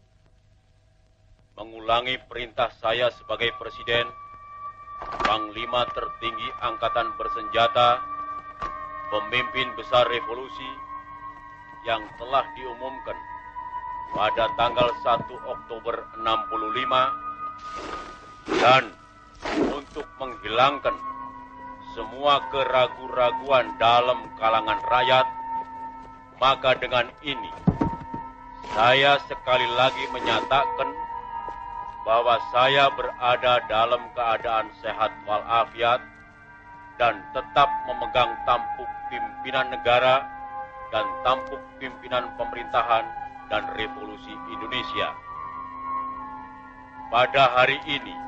mengulangi perintah saya sebagai Presiden, Panglima tertinggi Angkatan Bersenjata, pemimpin besar revolusi yang telah diumumkan pada tanggal satu Oktober enam puluh lima dan untuk menghilangkan semua keraguan-raguan dalam kalangan rakyat, maka dengan ini saya sekali lagi menyatakan bahwa saya berada dalam keadaan sehat walafiat dan tetap memegang tampuk pimpinan negara dan tampuk pimpinan pemerintahan dan revolusi Indonesia. Pada hari ini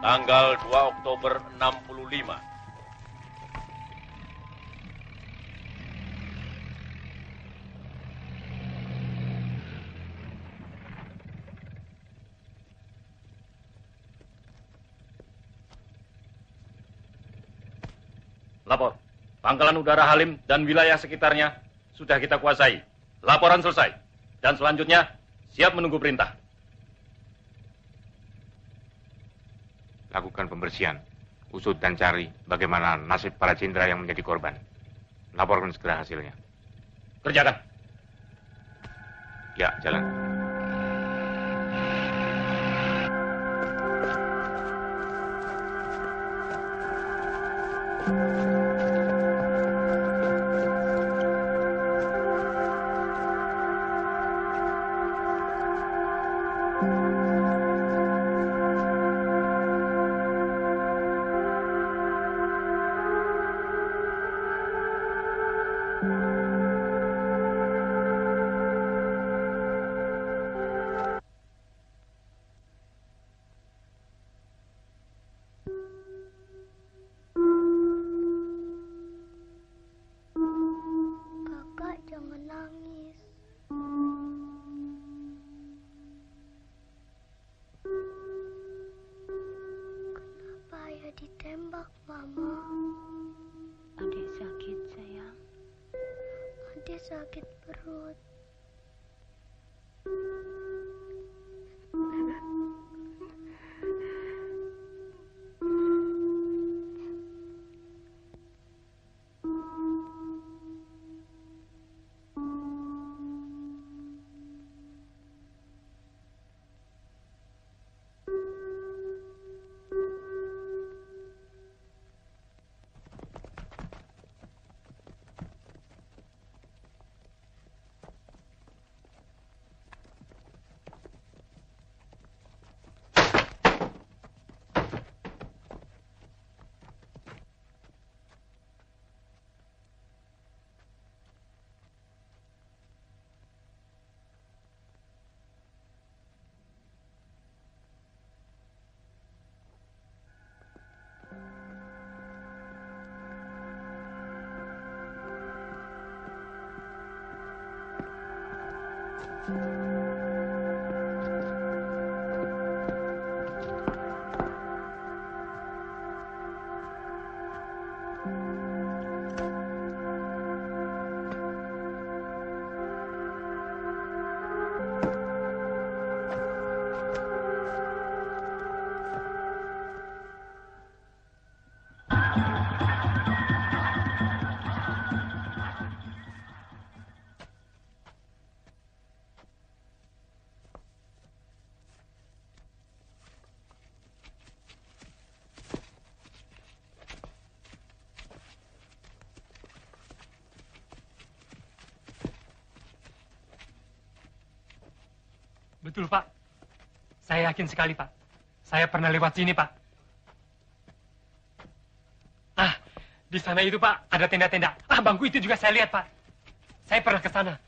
tanggal dua Oktober enam puluh lima. Lapor, Pangkalan Udara Halim dan wilayah sekitarnya sudah kita kuasai. Laporan selesai. Dan selanjutnya, siap menunggu perintah. Lakukan pembersihan, usut dan cari bagaimana nasib para cindera yang menjadi korban. Laporkan segera hasilnya. Kerjakan. Ya, jalan. Betul, Pak. Saya yakin sekali, Pak. Saya pernah lewat sini, Pak. Ah, di sana itu, Pak, ada tenda-tenda. Ah, bangku itu juga saya lihat, Pak. Saya pernah ke sana.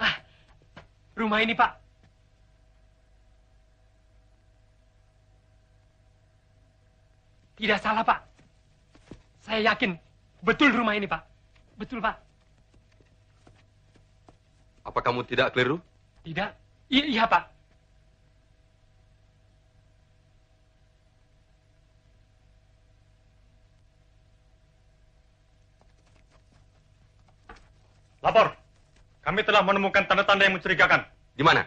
Ah, rumah ini, Pak. Tidak salah, Pak. Saya yakin. Betul rumah ini, Pak. Betul, Pak. Apa kamu tidak keliru? Tidak. I iya, Pak. Lapor. Kami telah menemukan tanda-tanda yang mencurigakan. Di mana?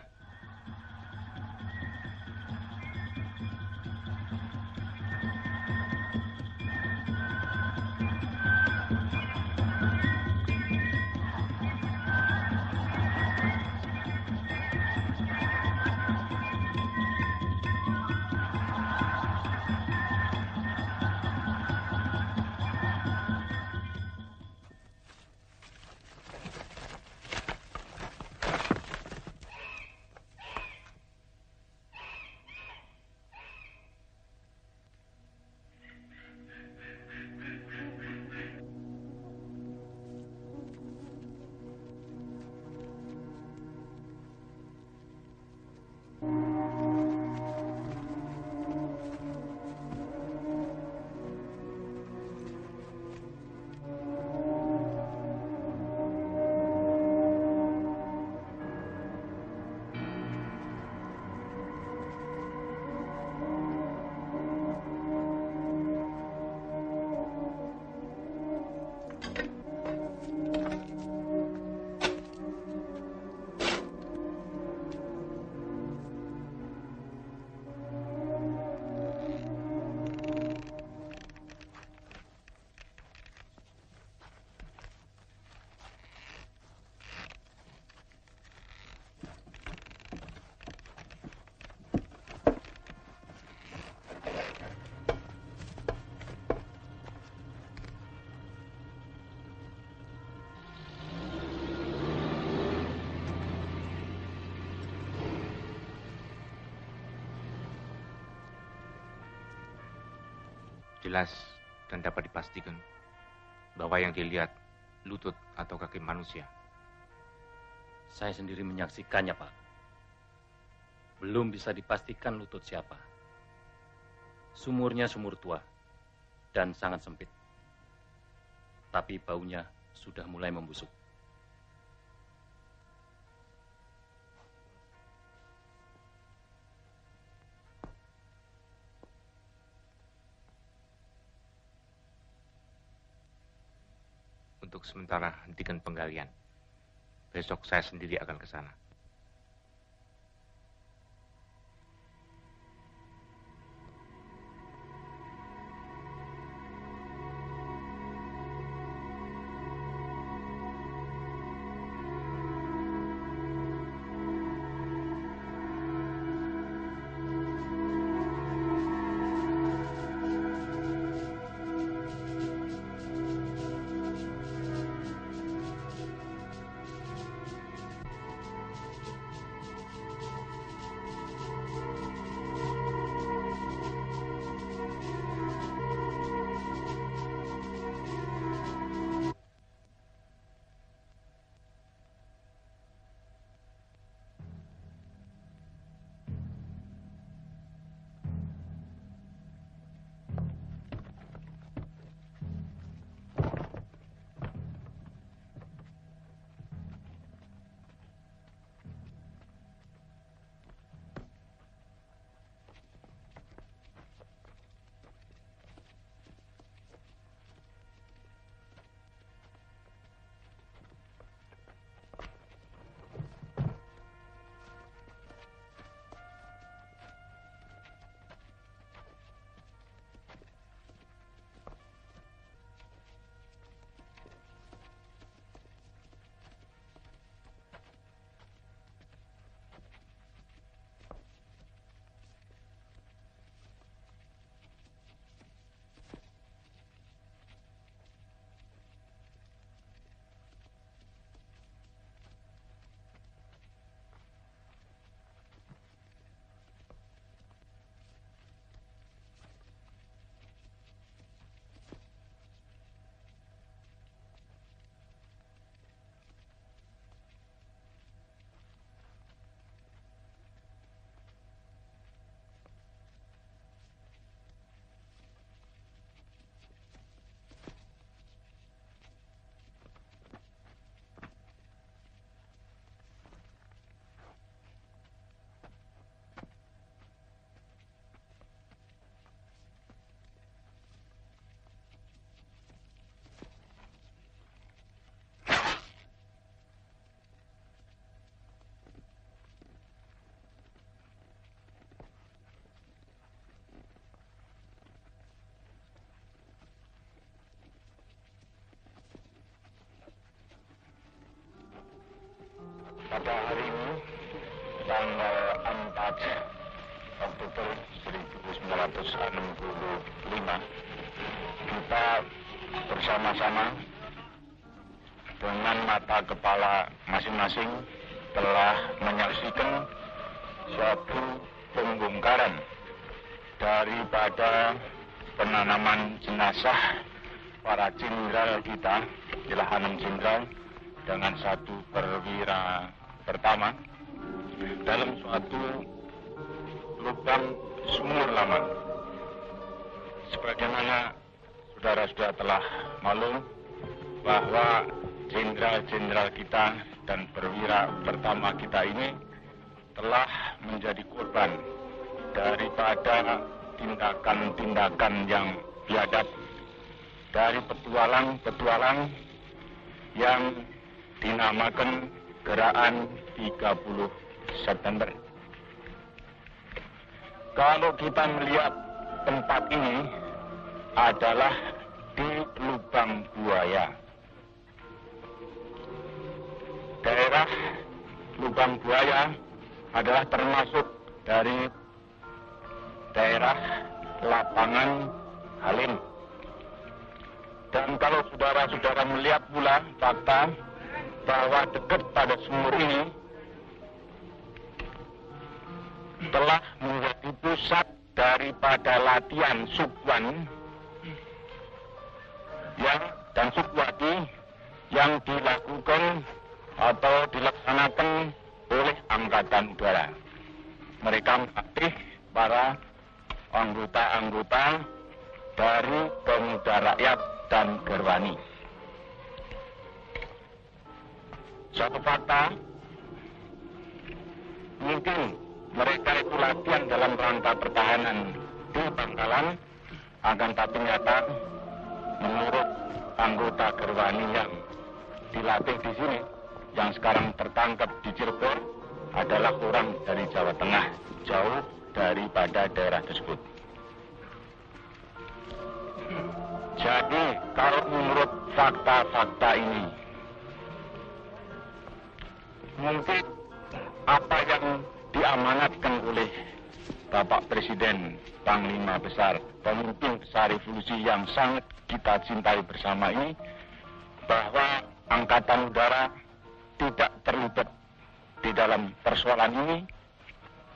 Jelas dan dapat dipastikan bahwa yang dilihat lutut atau kaki manusia. Saya sendiri menyaksikannya, Pak. Belum bisa dipastikan lutut siapa. Sumurnya sumur tua dan sangat sempit. Tapi baunya sudah mulai membusuk. Untuk sementara hentikan penggalian. Besok saya sendiri akan ke sana. Pada hari ini, tanggal empat Oktober seribu sembilan ratus enam puluh lima, kita bersama-sama dengan mata kepala masing-masing telah menyaksikan suatu pembongkaran daripada penanaman jenazah para jenderal kita, jenderal jenderal dengan satu perwira pertama dalam suatu lubang sumur lama. Sebagaimana saudara-saudara telah maklum bahwa jenderal-jenderal kita dan perwira pertama kita ini telah menjadi korban daripada tindakan-tindakan yang biadab, dari petualang-petualang yang dinamakan Gerakan tiga puluh September. Kalau kita melihat tempat ini adalah di Lubang Buaya. Daerah Lubang Buaya adalah termasuk dari daerah lapangan Halim. Dan kalau saudara-saudara melihat pula fakta bahwa dekat pada sumur ini telah menjadi pusat daripada latihan Subwan yang dan Sukwadi yang dilakukan atau dilaksanakan oleh Angkatan Udara. Mereka melatih para anggota-anggota dari Pemuda Rakyat dan Gerwani. Suatu fakta, mungkin mereka itu latihan dalam rangka pertahanan di Bangkalan, akan tapi nyata menurut anggota Gerwani yang dilatih di sini, yang sekarang tertangkap di Cirebon adalah orang dari Jawa Tengah, jauh daripada daerah tersebut. Jadi kalau menurut fakta-fakta ini, mungkin apa yang diamanatkan oleh Bapak Presiden, Panglima Besar, pemimpin besar revolusi yang sangat kita cintai bersama ini, bahwa Angkatan Udara tidak terlibat di dalam persoalan ini,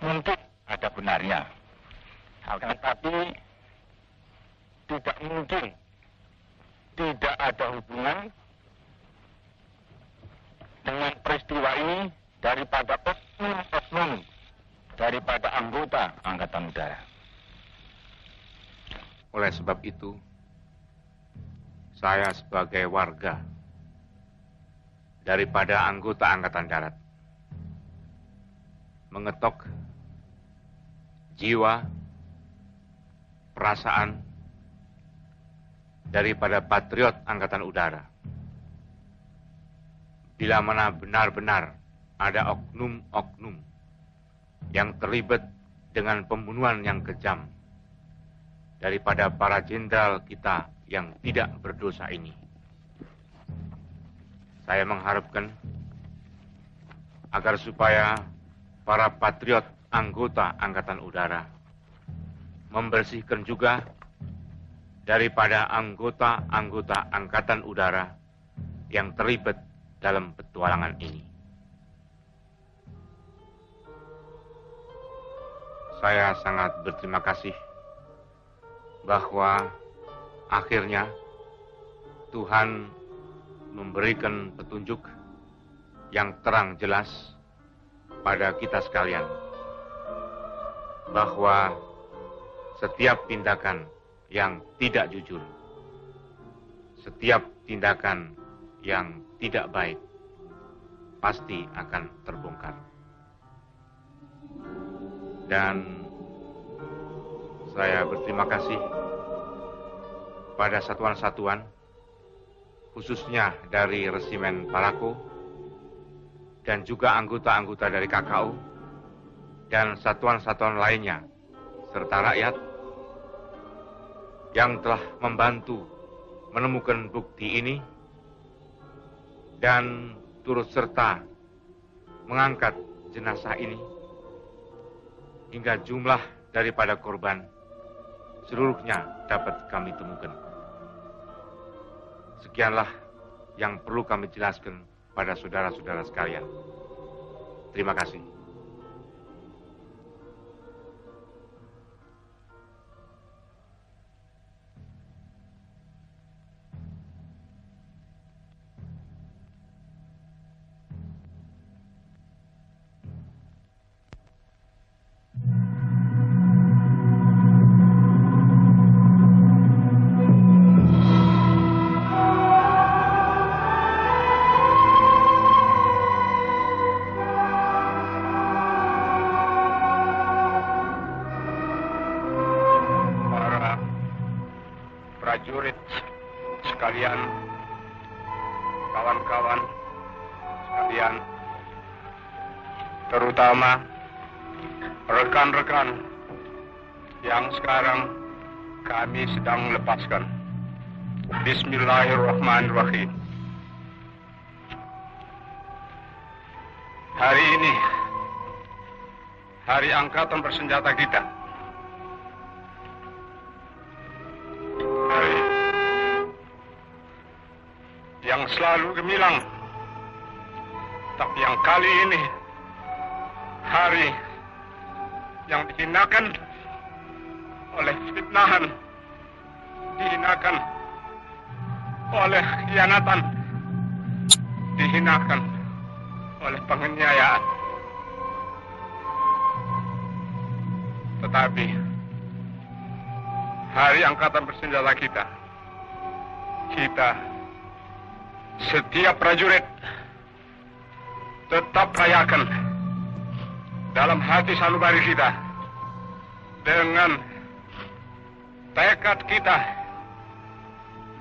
mungkin ada benarnya. Akan tapi tidak mungkin tidak ada hubungan dengan peristiwa ini daripada oknum-oknum daripada anggota Angkatan Udara. Oleh sebab itu, saya sebagai warga daripada anggota Angkatan Darat mengetok jiwa, perasaan daripada patriot Angkatan Udara. Bila mana benar-benar ada oknum-oknum yang terlibat dengan pembunuhan yang kejam daripada para jenderal kita yang tidak berdosa ini, saya mengharapkan agar supaya para patriot anggota Angkatan Udara membersihkan juga daripada anggota-anggota Angkatan Udara yang terlibat dalam petualangan ini. Saya sangat berterima kasih bahwa akhirnya Tuhan memberikan petunjuk yang terang jelas pada kita sekalian, bahwa setiap tindakan yang tidak jujur, setiap tindakan yang tidak baik, pasti akan terbongkar. Dan saya berterima kasih pada satuan-satuan, khususnya dari Resimen Paraku dan juga anggota-anggota dari K K U dan satuan-satuan lainnya serta rakyat yang telah membantu menemukan bukti ini dan turut serta mengangkat jenazah ini hingga jumlah daripada korban seluruhnya dapat kami temukan. Sekianlah yang perlu kami jelaskan pada saudara-saudara sekalian. Terima kasih. Sedang melepaskan. Bismillahirrahmanirrahim. Hari ini hari angkatan bersenjata kita. Hari yang selalu gemilang, tapi yang kali ini hari yang dihinakan oleh fitnahan, dihinakan oleh khianatan, dihinakan oleh penganiayaan. Tetapi hari angkatan bersenjata kita, kita setiap prajurit tetap rayakan dalam hati sanubari kita dengan tekad kita,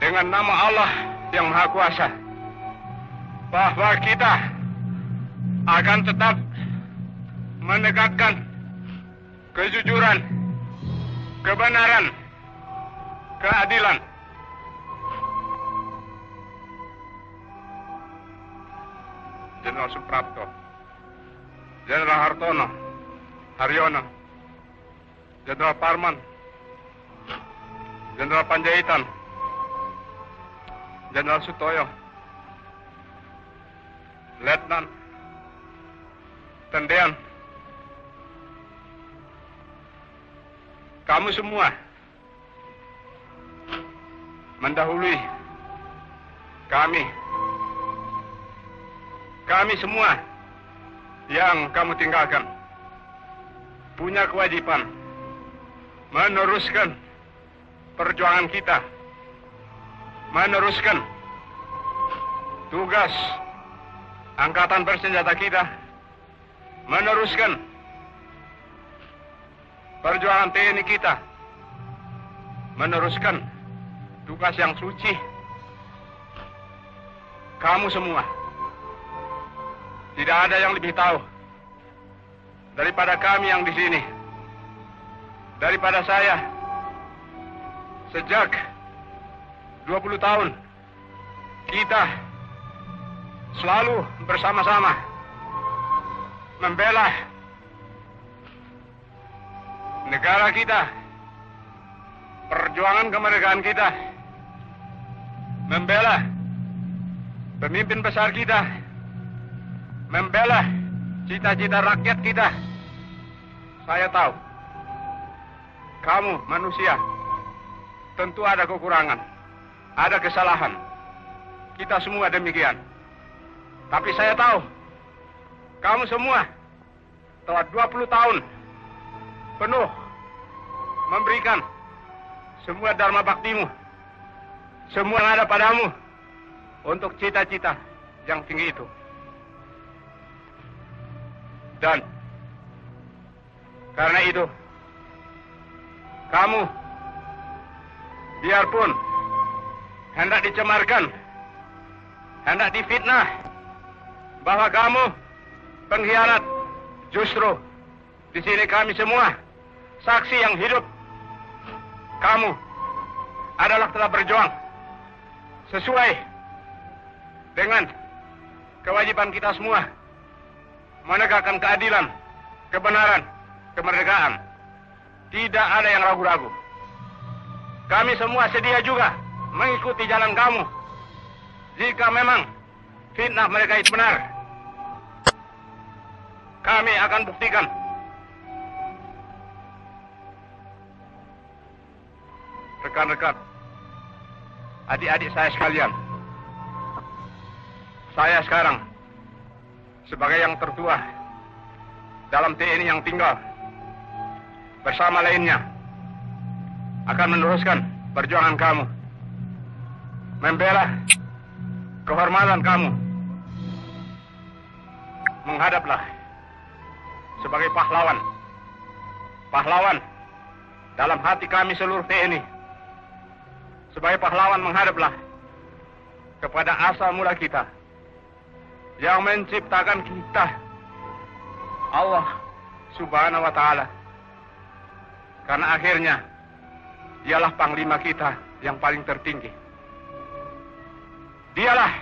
dengan nama Allah yang Maha Kuasa, bahwa kita akan tetap menegakkan kejujuran, kebenaran, keadilan. Jenderal Suprapto, Jenderal Hartono, Haryono, Jenderal Parman, Jenderal Panjaitan, Jenderal Sutoyo, Letnan Tendean, kamu semua mendahului kami, kami semua yang kamu tinggalkan punya kewajiban meneruskan perjuangan kita, meneruskan tugas angkatan bersenjata kita, meneruskan perjuangan T N I kita, meneruskan tugas yang suci. Kamu semua, tidak ada yang lebih tahu daripada kami yang di sini, daripada saya. Sejak dua puluh tahun, kita selalu bersama-sama membela negara kita, perjuangan kemerdekaan kita, membela pemimpin besar kita, membela cita-cita rakyat kita. Saya tahu, kamu manusia, tentu ada kekurangan, ada kesalahan. Kita semua demikian. Tapi saya tahu, kamu semua telah dua puluh tahun penuh memberikan semua dharma baktimu, semua yang ada padamu, untuk cita-cita yang tinggi itu. Dan karena itu, kamu biarpun hendak dicemarkan, hendak difitnah bahwa kamu pengkhianat, justru di sini kami semua saksi yang hidup. Kamu adalah telah berjuang sesuai dengan kewajiban kita semua menegakkan keadilan, kebenaran, kemerdekaan. Tidak ada yang ragu-ragu. Kami semua sedia juga mengikuti jalan kamu jika memang fitnah mereka itu benar. Kami akan buktikan. Rekan-rekan, adik-adik saya sekalian, saya sekarang sebagai yang tertua dalam T N I yang tinggal bersama lainnya akan meneruskan perjuangan kamu, membela kehormatan kamu. Menghadaplah sebagai pahlawan, pahlawan dalam hati kami seluruh T N I. Sebagai pahlawan menghadaplah kepada asal mula kita yang menciptakan kita, Allah Subhanahu wa Ta'ala. Karena akhirnya dialah panglima kita yang paling tertinggi. Dialah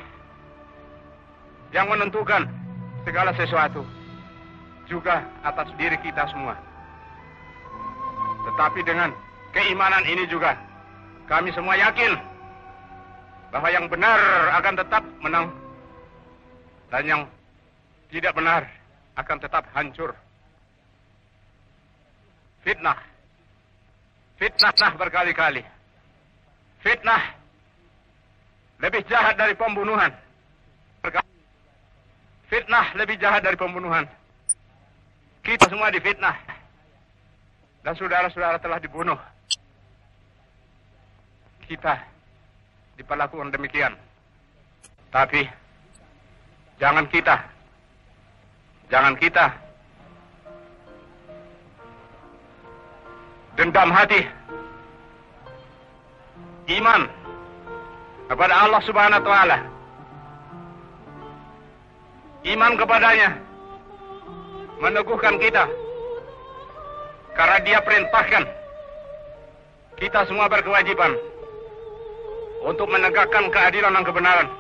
yang menentukan segala sesuatu, juga atas diri kita semua. Tetapi dengan keimanan ini juga, kami semua yakin bahwa yang benar akan tetap menang dan yang tidak benar akan tetap hancur. Fitnah, fitnah berkali-kali, fitnah lebih jahat dari pembunuhan. Fitnah lebih jahat dari pembunuhan. Kita semua difitnah. Dan saudara-saudara telah dibunuh. Kita diperlakukan demikian. Tapi, jangan kita. Jangan kita. Dendam hati. Iman. Kepada Allah Subhanahu Wa Ta'ala. Iman kepadanya. Meneguhkan kita. Karena dia perintahkan. Kita semua berkewajiban. Untuk menegakkan keadilan dan kebenaran.